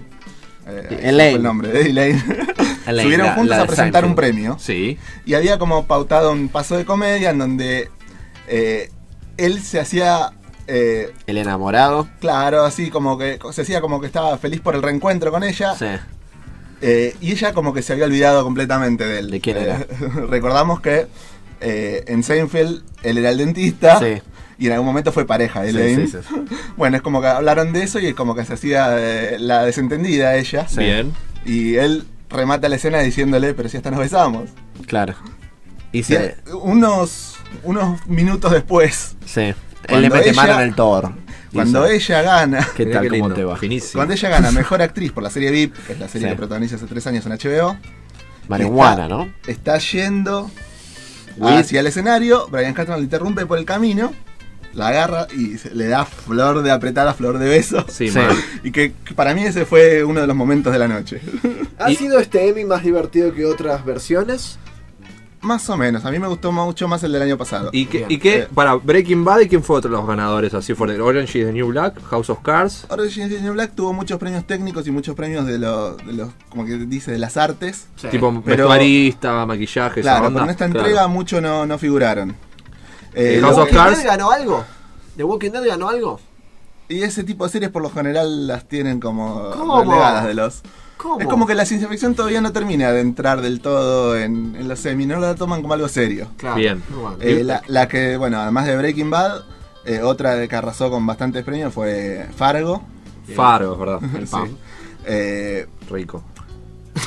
Eh, Elaine. El nombre de Elaine. Elaine subieron la, juntos la a presentar Seinfeld. Un premio. Sí. Y había como pautado un paso de comedia en donde eh, él se hacía... Eh, el enamorado. Claro, así como que se hacía como que estaba feliz por el reencuentro con ella. Sí. Eh, y ella como que se había olvidado completamente de él. ¿De quién era? Eh, recordamos que eh, en Seinfeld él era el dentista. Sí. Y en algún momento fue pareja de Elaine. Sí, sí, sí. Bueno, es como que hablaron de eso y como que se hacía eh, la desentendida ella. Sí. Bien. Y él remata la escena diciéndole, pero si hasta nos besamos. Claro. Y si... eh, unos, unos minutos después. Sí. Él le mete mano en el toro. Cuando sí. ella gana... ¿Qué tal? ¿Cómo lindo? Te va? Finísimo. Cuando ella gana Mejor Actriz por la serie V I P, que es la serie sí. que protagoniza hace tres años en H B O. Marihuana, está, ¿no? Está yendo Uy. hacia el escenario. Bryan Cranston le interrumpe por el camino. La agarra y le da flor de apretada, flor de beso. Sí, sí. Y que para mí ese fue uno de los momentos de la noche. ¿Ha y... sido este Emmy más divertido que otras versiones? Más o menos, a mí me gustó mucho más el del año pasado. ¿Y qué? ¿Y qué? Para Breaking Bad, ¿y quién fue otro de los ganadores? Así fue, Orange is the New Black, House of Cards. Orange is the New Black tuvo muchos premios técnicos y muchos premios de los, de los como que dice, de las artes. Sí. Tipo vestuarista, maquillaje, claro, pero en esta entrega claro. mucho no, no figuraron. Eh, ¿The Walking Dead ganó algo? ¿The Walking Dead ganó algo? Y ese tipo de series por lo general las tienen como relegadas de los... ¿Cómo? Es como que la ciencia ficción todavía no termina de entrar del todo en, en los semis, no la toman como algo serio. Claro. Bien. Eh, la, la que, bueno, además de Breaking Bad, eh, otra de que arrasó con bastantes premios fue Fargo. Fargo, ¿verdad? El pan. Sí. Eh, Rico.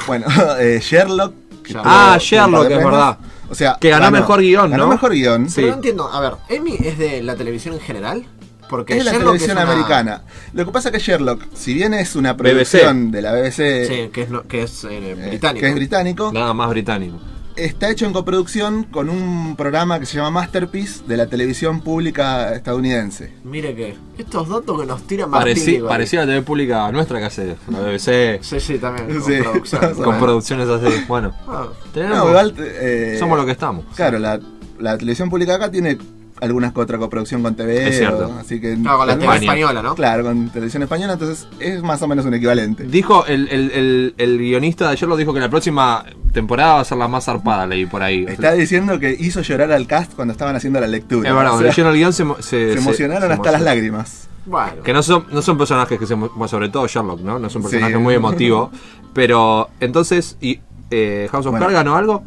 Bueno, eh, Sherlock. Ah, Sherlock, es verdad. O sea, que ganó, ganó mejor guión, ¿no? Ganó mejor guión. Sí. Pero no entiendo, a ver, ¿Emmy es de la televisión en general? Porque es la televisión es una... americana. Lo que pasa es que Sherlock, si bien es una producción B B C. De la B B C, sí, que es, que es eh, británico. Eh, que es británico. Nada más británico. Está hecho en coproducción con un programa que se llama Masterpiece de la televisión pública estadounidense. Mire que estos datos que nos tira Martín Pareci, parecía la T V pública nuestra que hace la B B C. Sí, sí, también. Con, sí, producciones, con producciones así. Bueno, ah, tenemos, no, igual, eh, somos lo que estamos. Claro, la, la televisión pública acá tiene algunas que otra coproducción con T V. Es cierto. O, así que, claro, con la televisión española, ¿no? Claro, con televisión española, entonces es más o menos un equivalente. Dijo, el, el, el, el guionista de ayer lo dijo que la próxima temporada va a ser la más zarpada, leí por ahí. Está diciendo que hizo llorar al cast cuando estaban haciendo la lectura. Es verdad, cuando leyeron el guión se, se, se emocionaron se, hasta se las lágrimas. Bueno. Que no son, no son personajes que se... Bueno, sobre todo Sherlock, ¿no? No son personajes sí. muy emotivos. Pero, entonces, y eh, ¿House of Cards bueno. ganó algo?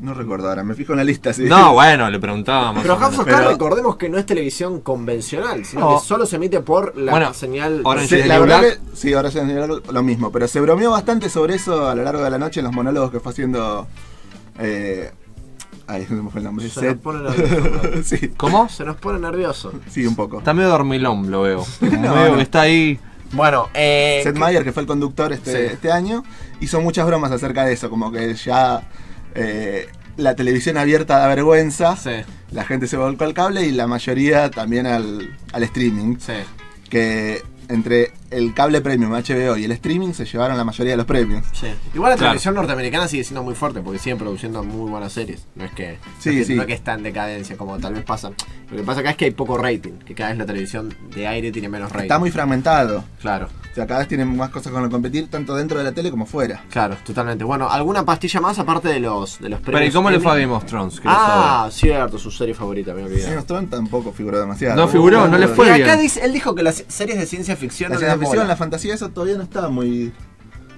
No recuerdo ahora, me fijo en la lista. ¿Sí? No, bueno, le preguntábamos. Pero House of Cards, recordemos que no es televisión convencional, sino no. que solo se emite por la bueno, señal... Orange se, la verdad que, sí, ahora se lo mismo, pero se bromeó bastante sobre eso a lo largo de la noche en los monólogos que fue haciendo... Eh, ahí se me fue el nombre. Se nos pone nervioso. Sí. ¿Cómo? Se nos pone nervioso. Sí, un poco. Está medio dormilón, lo veo. No, veo que está ahí... Bueno, eh... Seth Meyer, que fue el conductor este, sí. este año, hizo muchas bromas acerca de eso, como que ya... Eh, la televisión abierta da vergüenza, sí. la gente se volcó al cable y la mayoría también al, al streaming. Sí. Que entre el cable premium H B O y el streaming se llevaron la mayoría de los premios. Sí. Igual la claro. televisión norteamericana sigue siendo muy fuerte porque siguen produciendo muy buenas series. No es que, sí, no sí. no es que está en decadencia como tal vez pasa. Lo que pasa acá es que hay poco rating, que cada vez la televisión de aire tiene menos rating. Está muy fragmentado. Claro. O sea, cada vez tienen más cosas con lo que competir, tanto dentro de la tele como fuera. Claro, totalmente. Bueno, ¿alguna pastilla más aparte de los, de los premios? Pero ¿y cómo le fue a Game of Thrones? Ah, cierto, su serie favorita, me olvidé. Game of Thrones tampoco figuró demasiado. No figuró, no le fue bien. Acá dice, él dijo que las series de ciencia ficción... La ciencia ficción, la fantasía, eso todavía no está muy,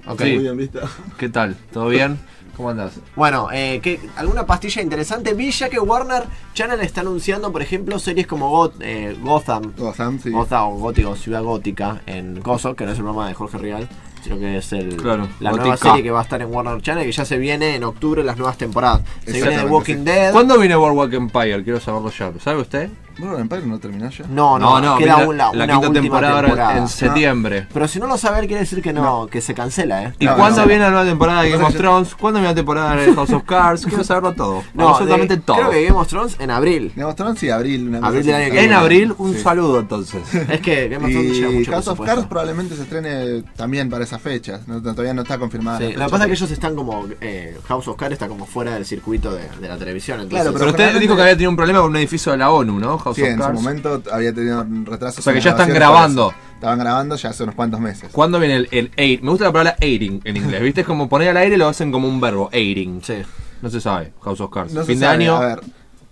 okay. muy bien vista. ¿Qué tal? ¿Todo bien? ¿Cómo andás? Bueno, eh, que, alguna pastilla interesante. Vi ya que Warner Channel está anunciando, por ejemplo, series como Got, eh, Gotham. Gotham, sí. Gotham, Gótico, Ciudad Gótica, en Gozo, que no es el programa de Jorge Rial, sino que es el, claro, la Gótica. Nueva serie que va a estar en Warner Channel, que ya se viene en octubre las nuevas temporadas. Se viene The Walking sí. Dead. ¿Cuándo viene Boardwalk Empire? Quiero saberlo ya. ¿Sabe usted? ¿Boardwalk Empire no terminó ya? No, no, no, no queda la, una, la quinta temporada, temporada en septiembre. No. Pero si no lo sabe, quiere decir que no, no. que se cancela, ¿eh? ¿Y no, cuándo no, viene no. la nueva temporada de Game of Thrones? ¿Cuándo viene la temporada de House of Cards? Quiero saberlo todo. No, absolutamente de, todo. Creo que Game of Thrones en abril. Game of Thrones sí, abril. Una abril del año que en abril, un sí. saludo entonces. Es que Game of Thrones llega mucho. House of Cards probablemente se estrene también para esas fechas. No, todavía no está confirmada. Sí, lo que pasa es que ellos están como... Eh, House of Cards está como fuera del circuito de, de la televisión. Entonces, claro, pero, pero usted dijo que había tenido un problema con un edificio de la ONU. ¿No? House sí, of en Cards. Su momento había tenido un retraso. O sea que ya están grabando. Estaban grabando ya hace unos cuantos meses. ¿Cuándo viene el, el air? Me gusta la palabra airing en inglés, ¿viste? Es como poner al aire, lo hacen como un verbo, airing. Sí. No se sabe, House of Cards. No fin de sabe. año. A ver,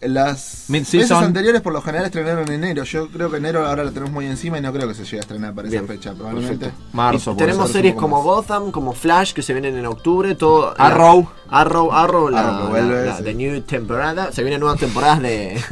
Las veces anteriores por lo general estrenaron en enero. Yo creo que enero ahora lo tenemos muy encima y no creo que se llegue a estrenar para Bien, esa fecha, probablemente. Perfecto. Marzo. Tenemos series como más. Gotham, como Flash, que se vienen en octubre. Todo, Arrow. La, Arrow, Arrow, la, Arrow vuelve, la, la, sí. la The New Temporada. Se vienen nuevas temporadas de...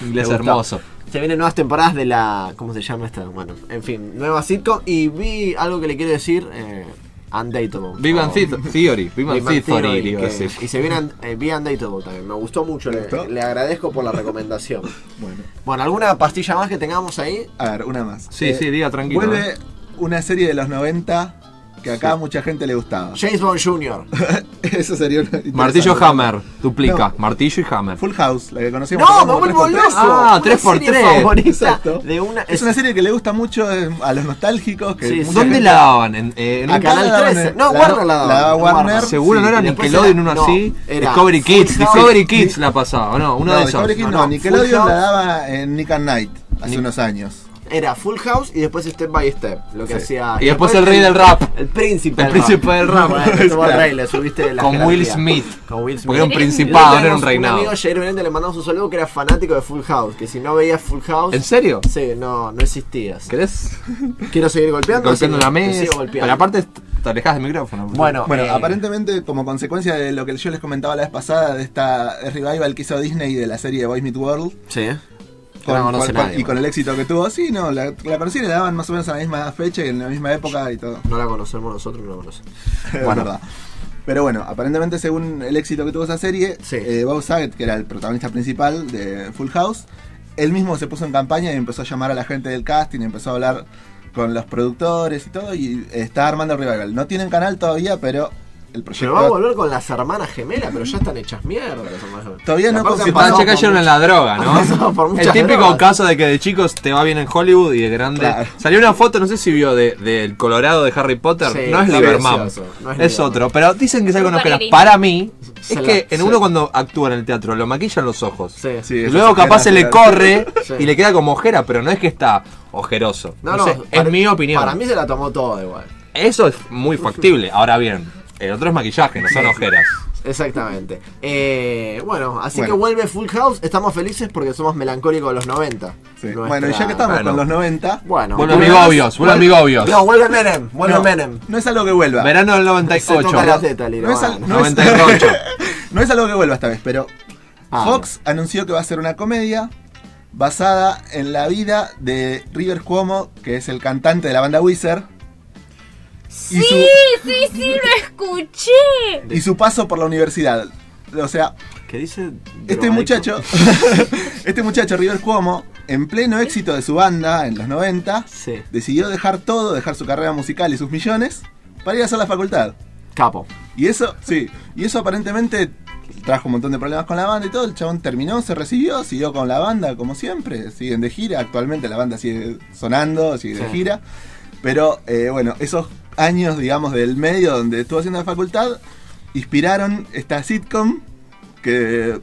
Inglés hermoso. Se vienen nuevas temporadas de la... ¿Cómo se llama esta? Bueno, en fin, nueva sitcom. Y vi algo que le quiero decir... Eh, Undateable. Vivan Theory. Vivan Theory. Y se viene eh, vi Undateable también. Me gustó mucho. Le, le agradezco por la recomendación. Bueno. Bueno, ¿alguna pastilla más que tengamos ahí? A ver, una más. Sí, eh, sí, diga tranquilo. Vuelve eh. una serie de los noventa que acá sí. mucha gente le gustaba. James Bond junior Eso sería una Martillo Hammer. Duplica. No. Martillo y Hammer. Full House, la que conocíamos. No, me vuelvo loco. Ah, tres por tres. Exacto. De una, es, es una serie que le gusta mucho a los nostálgicos. Que sí, sí. ¿Dónde gente... la daban? ¿En, eh, en un canal trece? No, la, Warner la daban. La daba Warner. Seguro sí, no era Nickelodeon, uno no, así. Discovery Kids. Discovery Kids la pasaba, ¿no? Uno no, de esos. Discovery Kids no. no. Nickelodeon la daba en Nick and Knight hace Nick. unos años. Era Full House y después Step by Step, lo que sí. hacía... Y después, después el rey del rap. El príncipe del el rap. príncipe del rap. No, el rey, le subiste la Con Will Smith. Con Will Smith. Porque era un principado, no era un reinado. Mi amigo Jair Benente le mandamos un saludo que era fanático de Full House, que si no veías Full House... ¿En serio? Sí, no, no existías. ¿Querés? Quiero seguir golpeando. Golpeando la mesa. Pero aparte te alejas del micrófono. Bueno, bueno eh... aparentemente como consecuencia de lo que yo les comentaba la vez pasada, de esta revival que hizo Disney de la serie Boy Meets World. Sí. Con, no, no con, nadie, y con el éxito que tuvo, sí, no, la, la conocí, le daban más o menos a la misma fecha y en la misma época y todo. No la conocemos nosotros, no la conocemos. Bueno. Verdad. Pero bueno, aparentemente según el éxito que tuvo esa serie, sí. eh, Bob Saget, que era el protagonista principal de Full House, él mismo se puso en campaña y empezó a llamar a la gente del casting, empezó a hablar con los productores y todo, y está armando el revival. No tienen canal todavía, pero... El proyecto. Pero va a volver con las hermanas gemelas, pero ya están hechas mierda. Todavía no consumieron. Ya cayeron en la droga, ¿no? El típico drogas. caso de que de chicos te va bien en Hollywood y de grande. Claro. Salió una foto, no sé si vio, del de, de Colorado de Harry Potter. Sí, no es Liberman, no es, es otro. Pero dicen que es algo no esperas. Para mí, es la, que en sí. uno cuando actúa en el teatro lo maquillan los ojos. Sí, sí, y luego capaz se, se le corre sí. y le queda como ojera, pero no es que está ojeroso. No, no, no sé, para, es mi opinión. Para mí se la tomó todo igual. Eso es muy factible. Ahora bien. El otro es maquillaje, no son ojeras. Exactamente. Eh, bueno, así bueno. que vuelve Full House. Estamos felices porque somos melancólicos de los noventa. Sí. Nuestra... Bueno, y ya que estamos bueno. con los noventa... Bueno, vuelve Amigobios, vuelve Amigobios. No, vuelve Menem, vuelve no, Menem. No es algo que vuelva. Verano del noventa y ocho. No es algo que vuelva esta vez, pero... Ah, Fox no. anunció que va a ser una comedia basada en la vida de Rivers Cuomo, que es el cantante de la banda Weezer. Sí, su... sí, sí, lo escuché. Y su paso por la universidad. O sea, ¿qué dice? Este muchacho, este muchacho Rivers Cuomo, en pleno éxito de su banda en los noventa, sí. decidió dejar todo, dejar su carrera musical y sus millones para ir a hacer la facultad. Capo. Y eso, sí, y eso aparentemente trajo un montón de problemas con la banda y todo. El chabón terminó, se recibió, siguió con la banda como siempre. Siguen de gira, actualmente la banda sigue sonando, sigue sí. de gira. Pero eh, bueno, esos años, digamos, del medio donde estuvo haciendo la facultad, inspiraron esta sitcom que,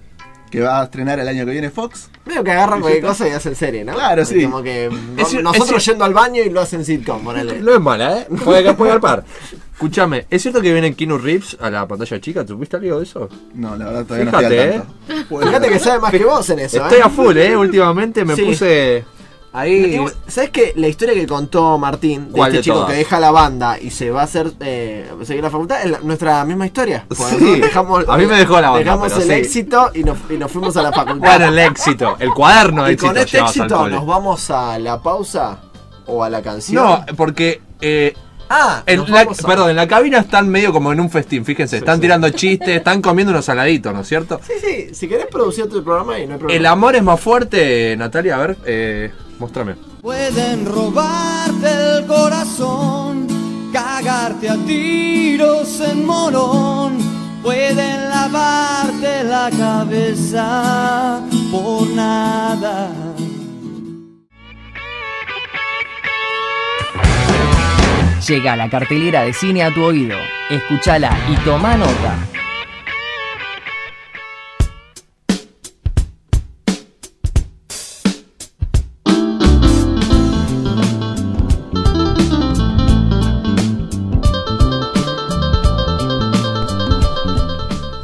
que va a estrenar el año que viene Fox. Veo que agarran cualquier cosa y hacen serie, ¿no? Claro, sí. Como que es, nosotros es, yendo al baño y lo hacen sitcom, ponele. No es mala, ¿eh? Puede, puede galpar. Escuchame, ¿es cierto que viene Keanu Reeves a la pantalla chica? ¿Tuviste algo de eso? No, la verdad todavía Fíjate, no estoy al tanto. ¿Eh? Fíjate que sabe más que vos en eso, Estoy ¿eh? a full, ¿eh? Últimamente me sí. puse... Ahí. ¿Sabes qué? La historia que contó Martín de este de chico todas? que deja la banda y se va a hacer eh, seguir la facultad, es la, nuestra misma historia. Sí. Dejamos, a mí me dejó la banda. Dejamos el sí. éxito y nos, y nos fuimos a la facultad. Bueno, el éxito, el cuaderno de y éxito. Y con este éxito nos vamos a la pausa o a la canción. No, porque... Eh, Ah, en la, a... perdón, en la cabina están medio como en un festín, fíjense, sí, están sí. tirando chistes, están comiendo unos saladitos, ¿no es cierto? Sí, sí, si querés producir tu programa y no hay problema. El amor es más fuerte, Natalia, a ver, eh, muéstrame. Pueden robarte el corazón, cagarte a tiros en morón, pueden lavarte la cabeza por nada. Llega la cartelera de cine a tu oído. Escúchala y toma nota.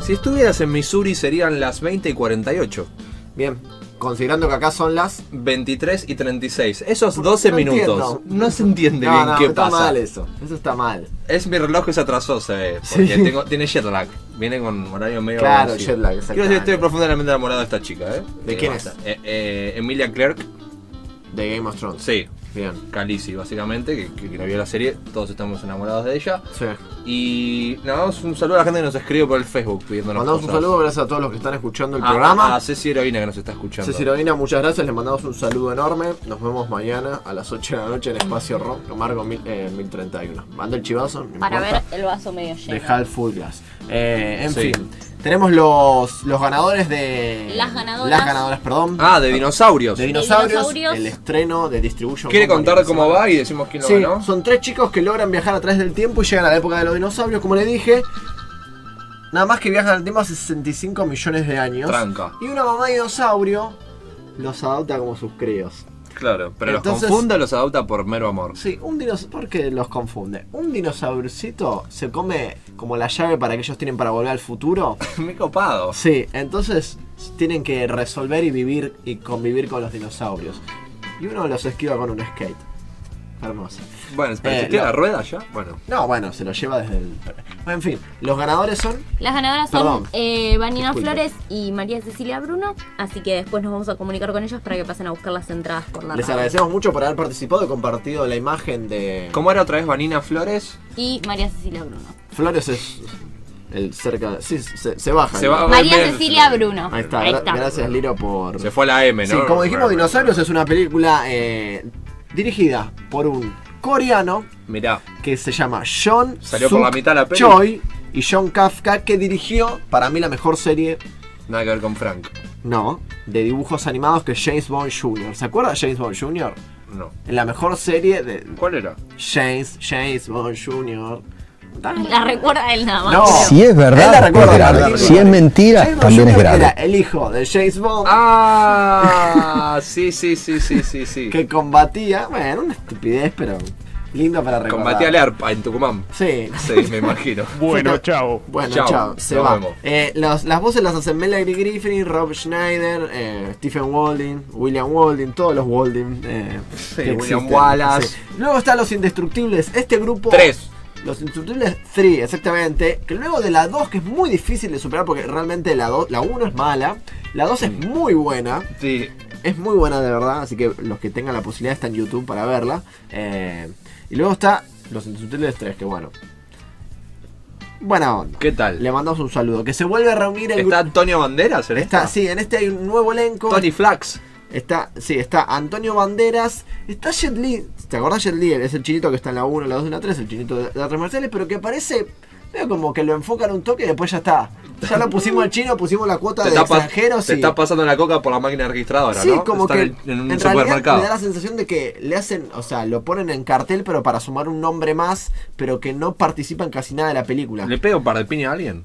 Si estuvieras en Missouri serían las veinte y cuarenta y ocho. Bien, considerando que acá son las veintitrés y treinta y seis. Esos doce no minutos. Entiendo. No se entiende no, bien no, qué está pasa. Está mal eso. Eso está mal. Es mi reloj que se atrasó, se ve. Porque sí. tengo, tiene jet lag. Viene con horario medio. Claro, jet lag. Quiero decir, estoy profundamente enamorado de esta chica, ¿eh? ¿De, ¿De quién es? Eh, eh, Emilia Clarke. De Game of Thrones. Sí. Bien. Khaleesi, básicamente, que, que, que la vio la serie, todos estamos enamorados de ella. Sí. Y nada, no, un saludo a la gente que nos escribe por el Facebook pidiéndonos Mandamos cosas. Un saludo, gracias a todos los que están escuchando el ah, programa. A Ceci Heroína que nos está escuchando. Ceci Heroína, muchas gracias, le mandamos un saludo enorme. Nos vemos mañana a las ocho de la noche en Espacio Rock, Margo mil, eh, mil treinta y uno. Manda el chivazo. No Para importa. Ver el vaso medio lleno. De Half Full Glass. Eh, en sí. fin. Tenemos los, los ganadores de... Las ganadoras. Las ganadoras, perdón. Ah, de Dinosaurios. De Dinosaurios, dinosaurios. El estreno de Distribution. ¿Quiere contar cómo semana. va y decimos quién lo sí, ganó? Son tres chicos que logran viajar a través del tiempo y llegan a la época de los dinosaurios, como le dije. Nada más que viajan al tiempo hace sesenta y cinco millones de años. Tranca. Y una mamá dinosaurio los adopta como sus críos. Claro, pero Entonces, los confunde o los adopta por mero amor. Sí, un dinosaurio, porque los confunde. Un dinosaurcito se come como la llave para que ellos tienen para volver al futuro. Me he copado. Sí, entonces tienen que resolver y vivir y convivir con los dinosaurios. Y uno los esquiva con un skate. Hermoso. Bueno, pero eh, si tiene la rueda ya, bueno. No, bueno, se lo lleva desde el... Bueno, en fin, los ganadores son... Las ganadoras Perdón. son eh, Vanina Disculpe. Flores y María Cecilia Bruno. Así que después nos vamos a comunicar con ellos para que pasen a buscar las entradas por la Les radio. Agradecemos mucho por haber participado y compartido la imagen de... ¿Cómo era otra vez Vanina Flores? Y María Cecilia Bruno. Flores es... El cerca, sí, se, se baja. Se va, María ver, Cecilia Bruno. Ahí está, Ahí está. Gracias Liro por... Se fue a la M, ¿no? Sí, como dijimos, bueno, Dinosaurios bueno. es una película... Eh, dirigida por un coreano. Mirá. Que se llama John Salió por la mitad la peli. Choi y John Kafka, que dirigió para mí la mejor serie. Nada que ver con Frank. No, de dibujos animados, que James Bond junior ¿Se acuerda de James Bond junior? No. La mejor serie de... ¿Cuál era? James, James Bond junior La recuerda él nada más. No, si es verdad, es grave. Si es mentira, James también Bond es grave. Era el hijo de James Bond. Ah, sí, sí, sí, sí, sí, sí. Que combatía, bueno, una estupidez, pero lindo para recordar. Combatía al ARPA en Tucumán. Sí. Sí, me imagino. Bueno, chao. Bueno, chao. Se Nos va. Vemos. Eh, los, las voces las hacen Melanie Griffin, Rob Schneider, eh, Stephen Walding, William Walding, todos los Walding. Eh, sí, William existen. Wallace. Sí. Luego están Los Indestructibles. Este grupo. Tres. Los Indestructibles tres, exactamente. Que luego de la dos, que es muy difícil de superar porque realmente la dos, la uno es mala. La dos es muy buena. Sí. Es muy buena de verdad, así que los que tengan la posibilidad está en YouTube para verla. Eh, y luego está Los Indestructibles tres, que bueno. Buena onda. ¿Qué tal? Le mandamos un saludo. Que se vuelve a reunir el... ¿Está Antonio Banderas en esta? Sí, en este hay un nuevo elenco. Tony Flax. Está, sí, está Antonio Banderas, está Jet Li, ¿te acordás Jet Li? Es el chinito que está en la uno, la dos y la tres, el chinito de las tres Marciales, pero que aparece, veo como que lo enfocan un toque y después ya está. Ya lo pusimos al chino, pusimos la cuota te de extranjeros. Te y... está pasando la coca por la máquina registradora, sí, ¿no? Sí, como Estar que en, un en supermercado. Me da la sensación de que le hacen, o sea, lo ponen en cartel pero para sumar un nombre más, pero que no participan casi nada de la película. ¿Le pega un par de piña a alguien?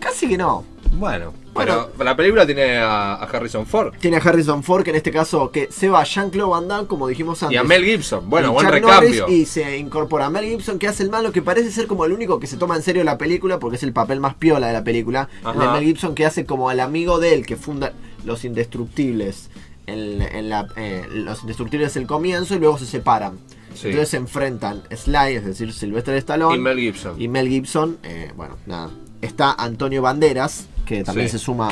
Casi que no. Bueno, bueno, pero la película tiene a, a Harrison Ford. Tiene a Harrison Ford, que en este caso que se va a Jean-Claude Van Damme, como dijimos antes. Y a Mel Gibson, bueno, buen recambio. Y se incorpora a Mel Gibson, que hace el malo, que parece ser como el único que se toma en serio la película, porque es el papel más piola de la película. El de Mel Gibson, que hace como al amigo de él, que funda Los Indestructibles. En, en la, eh, Los Indestructibles es el comienzo y luego se separan. Sí. Entonces se enfrentan Sly, es decir, Sylvester Stallone. Y Mel Gibson. Y Mel Gibson, eh, bueno, nada. Está Antonio Banderas, que también sí. se suma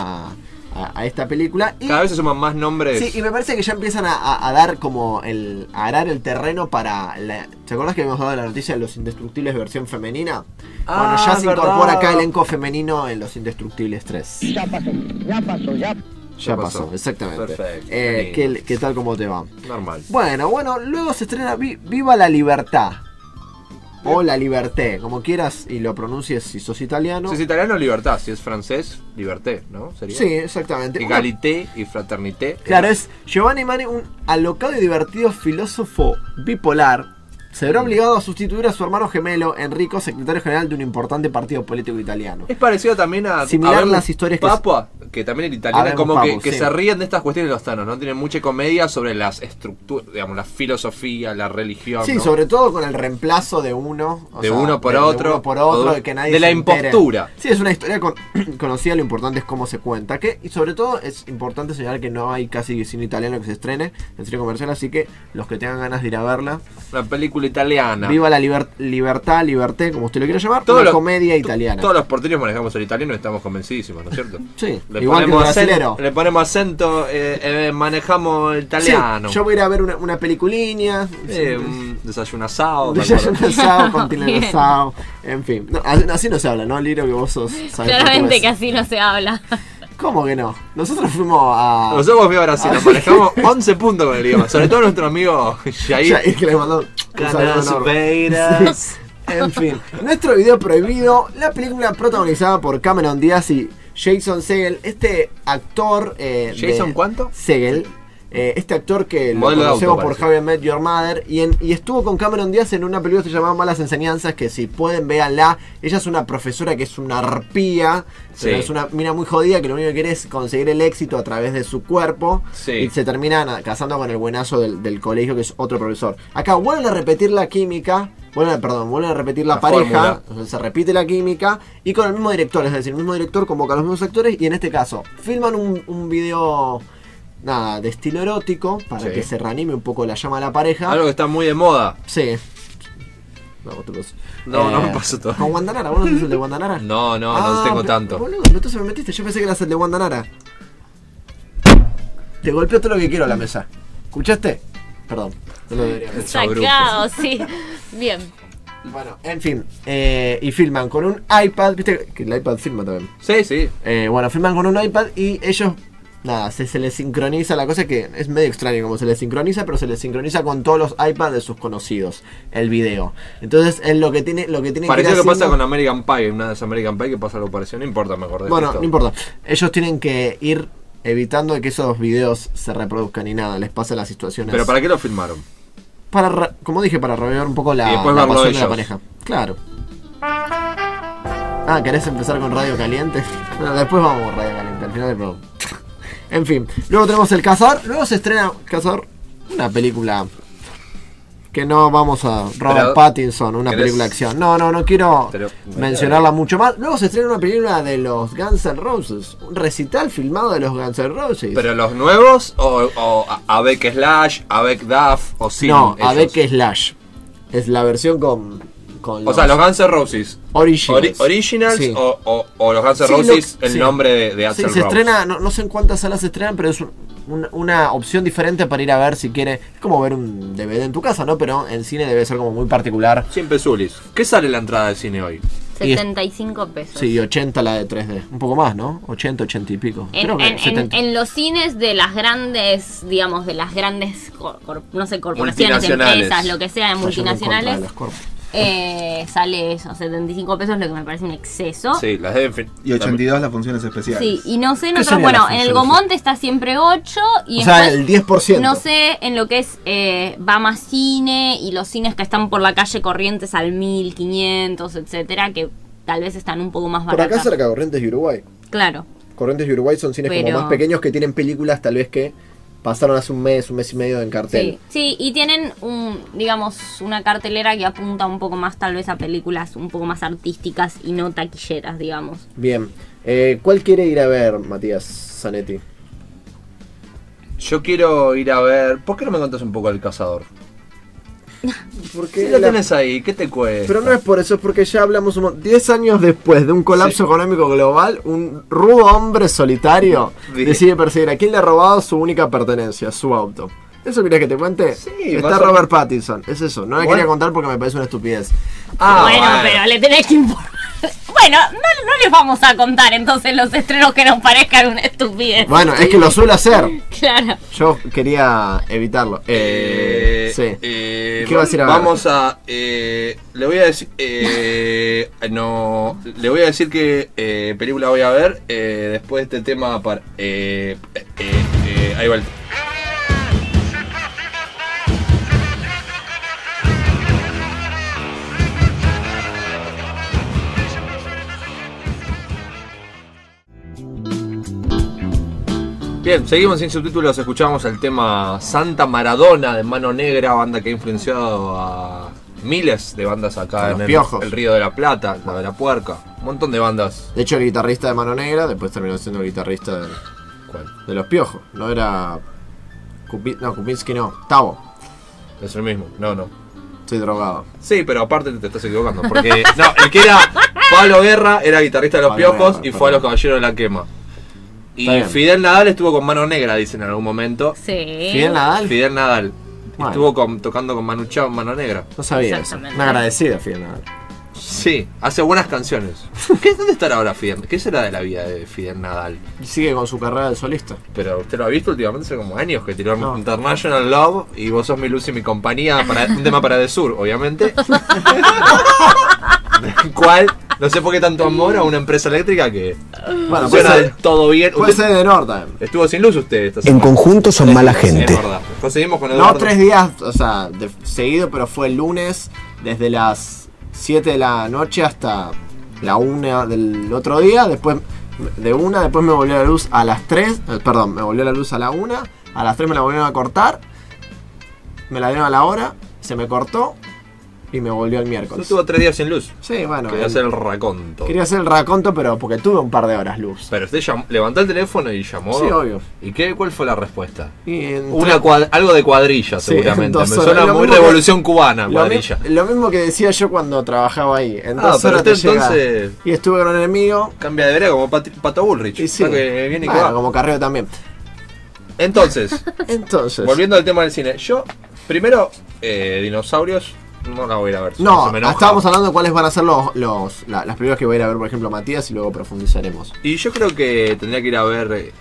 a, a, a esta película. Y, cada vez se suman más nombres. Sí, y me parece que ya empiezan a, a, a dar como el... a arar el terreno para... La, ¿te acordás que habíamos dado la noticia de Los Indestructibles versión femenina? Ah, bueno, ya se verdad. incorpora acá elenco femenino en Los Indestructibles tres. Ya pasó, ya pasó, ya Ya pasó, pasó, exactamente. Perfecto. Eh, ¿qué, ¿Qué tal cómo te va? Normal. Bueno, bueno, luego se estrena Vi, Viva la Libertad. O La Liberté, como quieras y lo pronuncies si sos italiano. Si es italiano, libertad. Si es francés, liberté, ¿no? ¿Sería? Sí, exactamente. Egalité y fraternité. Claro, es Giovanni Mani, un alocado y divertido filósofo bipolar. Se verá obligado a sustituir a su hermano gemelo, Enrico, secretario general de un importante partido político italiano. Es parecido también a... Similar a ver, las historias Papua, que... que también el italiano es como Pablo, que, que sí. se ríen de estas cuestiones de los tanos, ¿no? Tienen mucha comedia sobre las estructuras, digamos, la filosofía, la religión. Sí, ¿no? Sobre todo con el reemplazo de uno. O de, sea, uno por de, otro, de uno por otro. De, que nadie de la impostura. Sí, es una historia con, conocida, lo importante es cómo se cuenta. Que, y sobre todo es importante señalar que no hay casi cine italiano que se estrene en cine comercial, así que los que tengan ganas de ir a verla. La película italiana. Viva la liber, libertad, liberté, como usted lo quiera llamar, todos una los, comedia italiana. Todos los porteños manejamos el italiano y estamos convencidísimos, ¿no es cierto? Sí, le igual ponemos que acento, le ponemos acento, eh, eh, manejamos el italiano. Sí, yo voy a ir a ver una, una peliculinha, eh, un desayuno asado, desayuno asado, continente asado, en fin. No, así no se habla, ¿no, Liro? Que vos sos... Claramente que así no se habla. ¿Cómo que no? Nosotros fuimos a... Nosotros fuimos a Brasil, nos manejamos once puntos con el idioma, sobre todo nuestro amigo Jair. Jair, que le mandó... Canas. En fin, nuestro video prohibido, la película protagonizada por Cameron Díaz y Jason Segel, este actor... Eh, ¿Jason cuánto? Segel, eh, este actor que lo conocemos por How I Met Your Mother, y, en, y estuvo con Cameron Díaz en una película que se llamaba Malas Enseñanzas, que si pueden, véanla. Ella es una profesora que es una arpía, sí. Es una mina muy jodida que lo único que quiere es conseguir el éxito a través de su cuerpo, sí. Y se termina casando con el buenazo del, del colegio, que es otro profesor. Acá vuelven a repetir la química... Vuelven, perdón, vuelven a repetir la, la pareja, fórmula. Se repite la química y con el mismo director, es decir, el mismo director convoca a los mismos actores y en este caso filman un, un video nada de estilo erótico para sí. que se reanime un poco la llama de la pareja. Algo que está muy de moda. Sí. No, tú los, no, eh, no me pasó todo. ¿Con Guantanara? ¿Vos no tenés el de Guantanara? No, no, ah, no tengo tanto. Boludo, entonces me metiste, yo pensé que eras el de Guantanara. Te golpeó todo lo que quiero a la mesa. ¿Escuchaste? Perdón. Sacado, sí. Bien. Bueno, en fin, eh, y filman con un iPad, viste que el iPad filma también. Sí, sí. Eh, bueno, filman con un iPad y ellos, nada, se, se les sincroniza la cosa que es medio extraño como se les sincroniza, pero se les sincroniza con todos los iPads de sus conocidos, el video. Entonces, es lo que tiene, lo que tiene. Parece que, que pasa con American Pie, una de esas American Pie que pasa algo parecido, no importa, me acordé. Bueno, no importa. Ellos tienen que ir evitando que esos videos se reproduzcan y nada, les pasen las situaciones. ¿Pero para qué lo filmaron? Para, como dije, para revelar un poco la, la pasión de la pareja. Claro. Ah, ¿querés empezar con Radio Caliente? Bueno, después vamos con Radio Caliente, al final del programa. En fin, luego tenemos El Cazador. Luego se estrena Cazador, una película que no vamos a... Robert Pero, Pattinson, una película de acción. No, no, no quiero Pero, mencionarla mucho más. Luego se estrena una película de los Guns N' Roses. Un recital filmado de los Guns N' Roses. ¿Pero los nuevos o, o Avec Slash, Avec Duff o sin? No, ellos. Avec Slash. Es la versión con... con los, o sea, los Guns N' Roses. Originals. Ori originals sí. o, o, o los Guns N' sí, Roses, lo, el sí. nombre de, de Axl sí, Rose. Se estrena, no, no sé en cuántas salas se estrenan, pero es un... una opción diferente para ir a ver si quiere. Es como ver un D V D en tu casa, ¿no? Pero en cine debe ser como muy particular. Siempre Zulis. ¿Qué sale la entrada de cine hoy? setenta y cinco pesos. Sí, ochenta la de tres D. Un poco más, ¿no? ochenta, ochenta y pico. En, Creo que en, en, en los cines de las grandes, digamos, de las grandes, cor, cor, no sé, corporaciones, empresas, lo que sea, de multinacionales. Eh, sale eso, setenta y cinco pesos, lo que me parece un exceso. Sí, las de y ochenta y dos las funciones especiales. Sí, y no sé, en otro, bueno, en el Gomont está siempre ocho y o después, sea, el diez por ciento. No sé, en lo que es eh, Bama Cine y los cines que están por la calle Corrientes al mil quinientos, etcétera, que tal vez están un poco más baratas. Por acá cerca Corrientes y Uruguay. Claro. Corrientes y Uruguay son cines Pero... como más pequeños que tienen películas tal vez que pasaron hace un mes, un mes y medio en cartel. Sí, sí, y tienen, un digamos, una cartelera que apunta un poco más tal vez a películas un poco más artísticas y no taquilleras, digamos. Bien. Eh, ¿Cuál quiere ir a ver, Matías Zanetti? Yo quiero ir a ver... ¿Por qué no me contás un poco El Cazador? Porque sí, lo la... tenés ahí, ¿qué te cuesta? Pero no es por eso, es porque ya hablamos diez años después de un colapso sí. económico global. Un rudo hombre solitario sí. decide perseguir a quien le ha robado su única pertenencia, su auto. ¿Eso querés que te cuente? Sí, está Robert a... Pattinson, es eso, no bueno. le quería contar porque me parece una estupidez. Ah, bueno, bueno, pero le tenés que informar. Bueno, no, no les vamos a contar entonces los estrenos que nos parezcan una estupidez. Bueno, es que lo suelo hacer. Claro. Yo quería evitarlo. Eh, sí. Eh, ¿Qué va a decir ahora? Vamos a... Eh, le voy a decir... Eh, no... Le voy a decir qué eh, película voy a ver eh, después de este tema para... Eh, eh, eh, ahí va el... Bien, seguimos sin subtítulos, escuchamos el tema Santa Maradona de Mano Negra, banda que ha influenciado a miles de bandas acá en el, el Río de la Plata, la de la Puerca, un montón de bandas. De hecho, el guitarrista de Mano Negra después terminó siendo el guitarrista de, ¿cuál? De los Piojos, no era... Kupi, no, Kupinski no, Tavo. Es el mismo, no, no. Estoy drogado. Sí, pero aparte te estás equivocando, porque no, el que era Pablo Guerra era guitarrista de los Pablo Piojos Guerra, y fue a los Caballeros de la Quema. Y Fidel Nadal estuvo con Mano Negra, dicen en algún momento. Sí. Fidel Nadal. Fidel Nadal. Bueno. Estuvo con, tocando con Manu Chao, Mano Negra. No sabía eso. Me agradecida Fidel Nadal. Sí, hace buenas canciones. ¿Qué, ¿Dónde estará ahora Fidel? ¿Qué será de la vida de Fidel Nadal? Y sigue con su carrera de solista. Pero usted lo ha visto últimamente, hace como años que tiró no. International Love y Vos Sos Mi Luz y Mi Compañía, para, un tema para De Sur, obviamente. ¿Cuál? No sé por qué tanto amor a una empresa eléctrica que... Bueno, puede ser del todo bien. Puede ser de Norda. Estuvo sin luz usted esta semana. En conjunto son mala gente. Conseguimos con Eduardo. No, tres días, o sea, de, seguido, pero fue el lunes desde las siete de la noche hasta la una del otro día. Después de una, después me volvió la luz a las tres. Perdón, me volvió la luz a la una. A las tres me la volvieron a cortar. Me la dieron a la hora. Se me cortó. Y me volvió el miércoles. Estuvo tres días sin luz. Sí, bueno. Quería el, hacer el raconto. Quería hacer el raconto, pero porque tuve un par de horas luz. Pero usted llamó, levantó el teléfono y llamó. Sí, obvio. ¿Y qué, cuál fue la respuesta? Y Una cuad, algo de cuadrilla, sí, seguramente. Me suena muy Revolución que, Cubana, cuadrilla. Lo, mi, lo mismo que decía yo cuando trabajaba ahí. Ah, pero usted entonces... Y estuve con un enemigo. Cambia de vereda como Pat, Pato Bullrich. Y sí, que viene bueno, que como Carreo también. Entonces, entonces, volviendo al tema del cine. Yo, primero, eh, dinosaurios... No la voy a ir a ver. No, estábamos hablando de cuáles van a ser los, los, la, las primeras que voy a ir a ver, por ejemplo, Matías, y luego profundizaremos. Y yo creo que tendría que ir a ver eh,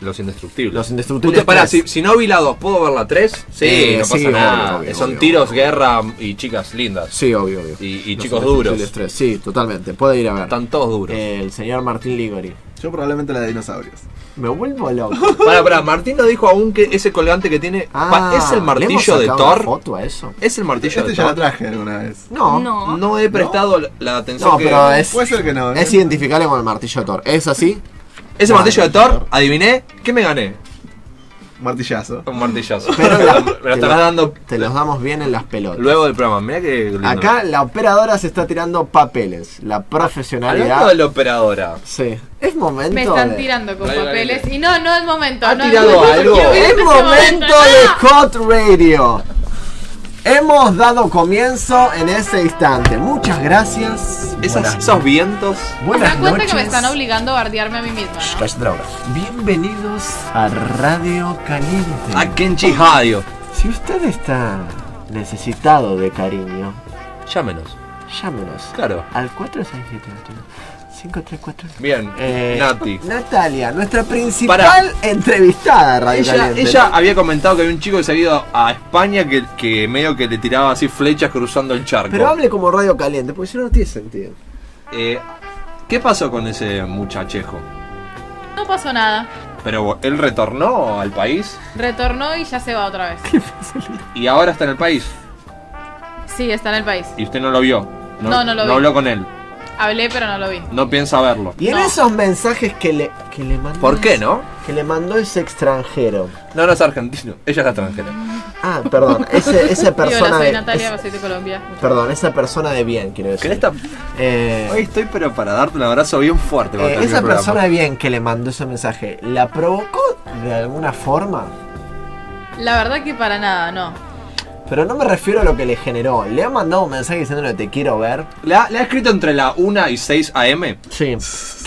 Los Indestructibles. Los Indestructibles. Usted, para, si, si no vi la dos, ¿puedo ver la tres? Sí, eh, no pasa sí, nada. Obvio, obvio, Son obvio, tiros, obvio. guerra y chicas lindas. Sí, obvio, obvio. Y, y chicos duros. tres. Sí, totalmente. Puede ir a ver. Están todos duros. Eh, el señor Martín Ligori. Yo probablemente la de dinosaurios. Me vuelvo loco. Pará, pará, Martín no dijo aún que ese colgante que tiene... Ah, ¿es el martillo de Thor? Foto a eso. ¿Es el martillo este de Thor? Este ya lo traje alguna vez. No, no, no he prestado no. la atención no, que... Pero es, puede ser que no. ¿eh? Es identificable con el martillo de Thor. ¿Es así? ¿Ese no, martillo de Thor? Thor? ¿Adiviné? ¿Qué me gané? Martillazo. Un martillazo. Pero la, me lo estarás dando. Te los damos bien en las pelotas. Luego del programa, mirá que lindo. Acá la operadora se está tirando papeles. La profesionalidad. Hablando de la operadora. Sí. Es momento. Me están de... tirando con radio papeles. Caliente. Y no, no es momento. Ha no tirado es algo. Es momento de Hot Radio. Hemos dado comienzo en ese instante. Muchas gracias. Esas, esos vientos. Buenas noches. Me da cuenta que me están obligando a bardearme a mí misma, ¿no? Bienvenidos a Radio Caliente. A Kenchi Radio. Si usted está necesitado de cariño, llámenos. Llámenos. Claro. Al cuatro seis siete cinco tres cuatro. Bien, eh, Nati. Natalia, nuestra principal Para. entrevistada Radio ella, Caliente. Ella había comentado que había un chico que se había ido a España que, que medio que le tiraba así flechas cruzando el charco. Pero hable como Radio Caliente, porque si no, no tiene sentido. Eh, ¿Qué pasó con ese muchachejo? No pasó nada. ¿Pero él retornó al país? Retornó y ya se va otra vez. ¿Qué pasa? ¿Y ahora está en el país? Sí, está en el país. ¿Y usted no lo vio? No, no, no lo vi. No habló con él. Hablé, pero no lo vi. No piensa verlo. Y en no. esos mensajes que le, que le mandó... ¿Por qué, ese, no? Que le mandó ese extranjero. No, no es argentino. Ella es extranjera. Ah, perdón. Ese, esa persona... Yo, hola, soy Natalia, de, es, soy de Colombia. Perdón, esa persona de bien, quiero decir. Esta, eh, hoy estoy, pero para darte un abrazo bien fuerte. Eh, esa persona de bien que le mandó ese mensaje, ¿la provocó de alguna forma? La verdad que para nada, no. Pero no me refiero a lo que le generó. ¿Le ha mandado un mensaje diciéndole te quiero ver? ¿Le ha, le ha escrito entre la una y seis a eme? Sí.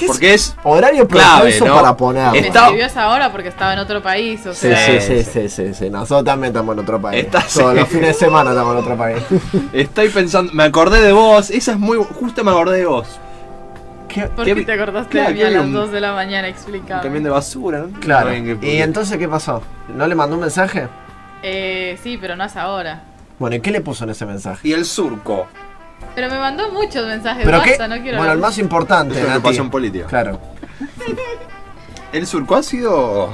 Porque es horario clave, ¿no? Para poner. Está... Me escribió esa hora porque estaba en otro país. O sí, sea... sí, sí, sí, sí, sí. Nosotros también estamos en otro país. Está... Todos los fines de semana estamos en otro país. Estoy pensando, me acordé de vos. Esa es muy... Justo me acordé de vos. ¿Qué, ¿Por qué te acordaste claro, de mí a las dos de la mañana? Explicado. También de basura, ¿no? Claro. No que... ¿Y entonces qué pasó? ¿No le mandó un mensaje? Eh, sí, pero no es ahora. Bueno, ¿y qué le puso en ese mensaje? Y el surco. Pero me mandó muchos mensajes. ¿Pero basta, qué? No quiero bueno, ver. El más importante. Eso es lo que pasó en política. Claro. El surco ha sido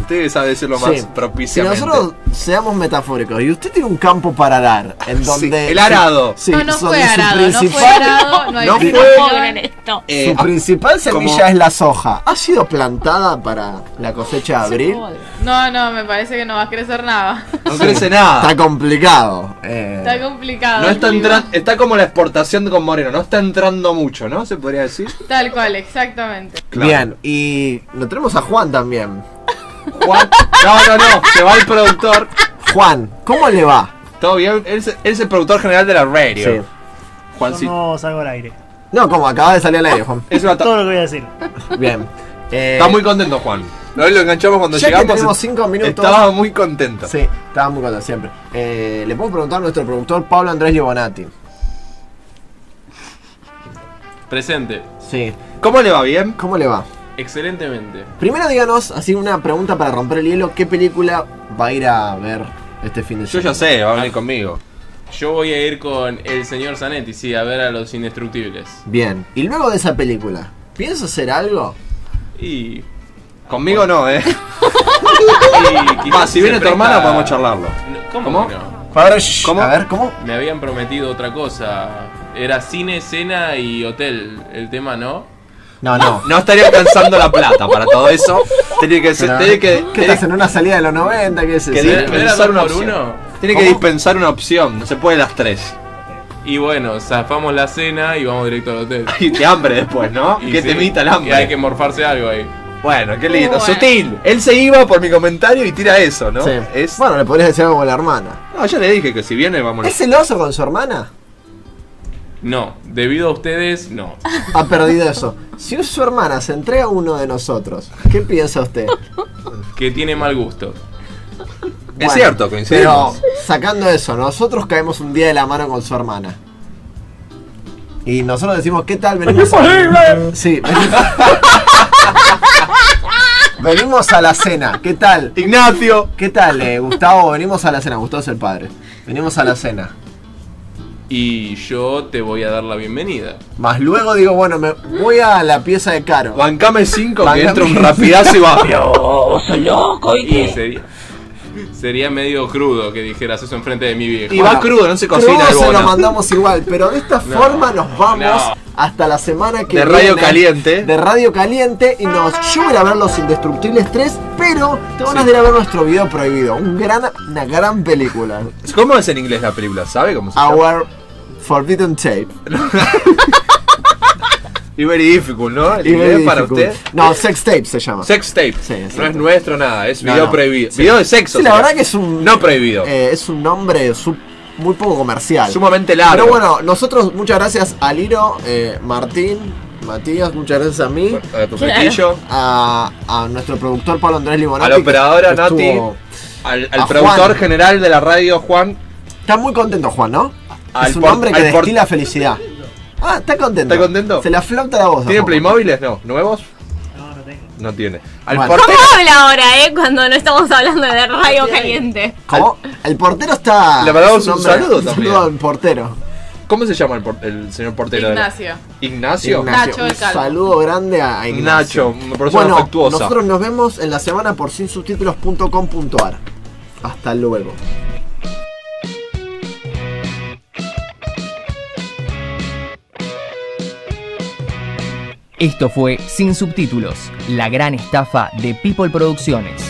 Usted sabe decirlo más sí. propiciamente. Si nosotros seamos metafóricos, y usted tiene un campo para arar, en donde... Sí, el arado. Sí, no, no fue arado, principal, no fue arado, no hay no fue, en esto. Eh, su principal semilla como... es la soja. ¿Ha sido plantada para la cosecha de abril? No, no, me parece que no va a crecer nada. No sí. crece nada. Está complicado. Eh, está complicado. No está, entran, está como la exportación con Moreno, no está entrando mucho, ¿no? Se podría decir. Tal cual, exactamente. Claro. Bien, y lo tenemos a Juan también. Juan, no, no, no, se va el productor. Juan, ¿cómo le va? Todo bien, él es, él es el productor general de la radio. Sí. Juancito. No salgo al aire. No, como acaba de salir al aire, Juan. Es una todo lo que voy a decir. Bien. Eh... Está muy contento, Juan. Hoy lo enganchamos cuando ya llegamos. Tenemos cinco minutos. Estaba muy contento. Sí, estaba muy contento siempre. Eh, le puedo preguntar a nuestro productor Pablo Andrés Libonati. Presente. Sí. ¿Cómo le va? ¿Bien? ¿Cómo le va? Excelentemente. Primero díganos, así una pregunta para romper el hielo, ¿qué película va a ir a ver este fin de semana? Yo ya sé, va a venir conmigo. Yo voy a ir con el señor Zanetti, sí, a ver a Los Indestructibles. Bien, y luego de esa película, ¿pienso hacer algo? Y... conmigo bueno. no, eh. y Va, si viene tu hermana, a... podemos charlarlo. ¿Cómo? ¿Cómo? No. A ver, ¿Cómo? A ver, ¿cómo? Me habían prometido otra cosa. Era cine, cena y hotel, el tema, ¿no? No, no, no estaría alcanzando la plata para todo eso. Tiene que ser, tiene que, ¿qué estás en una salida de los noventa? ¿Qué es eso? Tiene que dispensar una opción. Uno? Tiene ¿Cómo? que dispensar una opción, no se puede las tres. Y bueno, zafamos la cena y vamos directo al hotel. Y te hambre después, ¿no? Y que sí, te mita el hambre. Y hay que morfarse algo ahí. Bueno, qué lindo, bueno. sutil. Él se iba por mi comentario y tira eso, ¿no? Sí. Es... bueno, le podrías decir algo a la hermana. No, ya le dije que si viene, vamos. ¿Es celoso con su hermana? No, debido a ustedes, no. Ha perdido eso. Si su hermana se entrega a uno de nosotros, ¿qué piensa usted? Que tiene mal gusto. Bueno, es cierto, coincidimos. Pero sacando eso, nosotros caemos un día de la mano con su hermana. Y nosotros decimos, ¿qué tal? Venimos a... sí, venimos... venimos a la cena, ¿qué tal? Ignacio. ¿Qué tal, eh, Gustavo? Venimos a la cena, Gustavo es el padre. Venimos a la cena. Y yo te voy a dar la bienvenida. Más luego digo, bueno, me voy a la pieza de Caro. Bancame cinco, bancame que entro un rapidazo y va. Yo soy loco, ¿y qué? Y sería, sería medio crudo que dijeras eso enfrente de mi viejo. Y bueno, va crudo, no se cocina. Crudo se lo mandamos igual, pero de esta no, forma nos vamos no. hasta la semana que de viene. De Radio Caliente. De Radio Caliente. Y nos, yo voy a ver Los Indestructibles tres, pero te van sí. a ir a ver nuestro video prohibido. Un gran, una gran película. ¿Cómo es en inglés la película? ¿Sabe cómo se llama? Our Forbidden Tape. Y very difficult, ¿no? El inglés para usted. No, sex tape se llama. Sex tape. Sí, no es nuestro nada, es no, video no. prohibido. Sí. Video de sexo. Sí, la verdad que es un... no prohibido. Eh, es un nombre sub, muy poco comercial. Sumamente largo. Pero bueno, nosotros muchas gracias a Liro, eh, Martín, Matías, muchas gracias a mí. A tu pequillo. A, a nuestro productor Pablo Andrés Libonati. A la operadora Nati. Al, al productor Juan. general de la radio, Juan. Está muy contento, Juan, ¿no? Es un hombre que destila felicidad. Ah, está contento. ¿Está contento? Se la flauta la voz. ¿Tiene Playmóviles? No. ¿Nuevos? No, no tengo. No tiene. Al bueno. portero... ¿Cómo habla ahora, eh? Cuando no estamos hablando de Radio Caliente. ¿Cómo? El portero está... Le mandamos un, un saludo también. Un saludo al portero. ¿Cómo se llama el, por... el señor portero? Ignacio. De la... ¿Ignacio? Ignacio. Un saludo grande a Ignacio. Ignacio, una persona bueno, afectuosa. Nosotros nos vemos en la semana por sin subtítulos punto com punto ar. Hasta luego. Esto fue Sin Subtítulos, la gran estafa de People Producciones.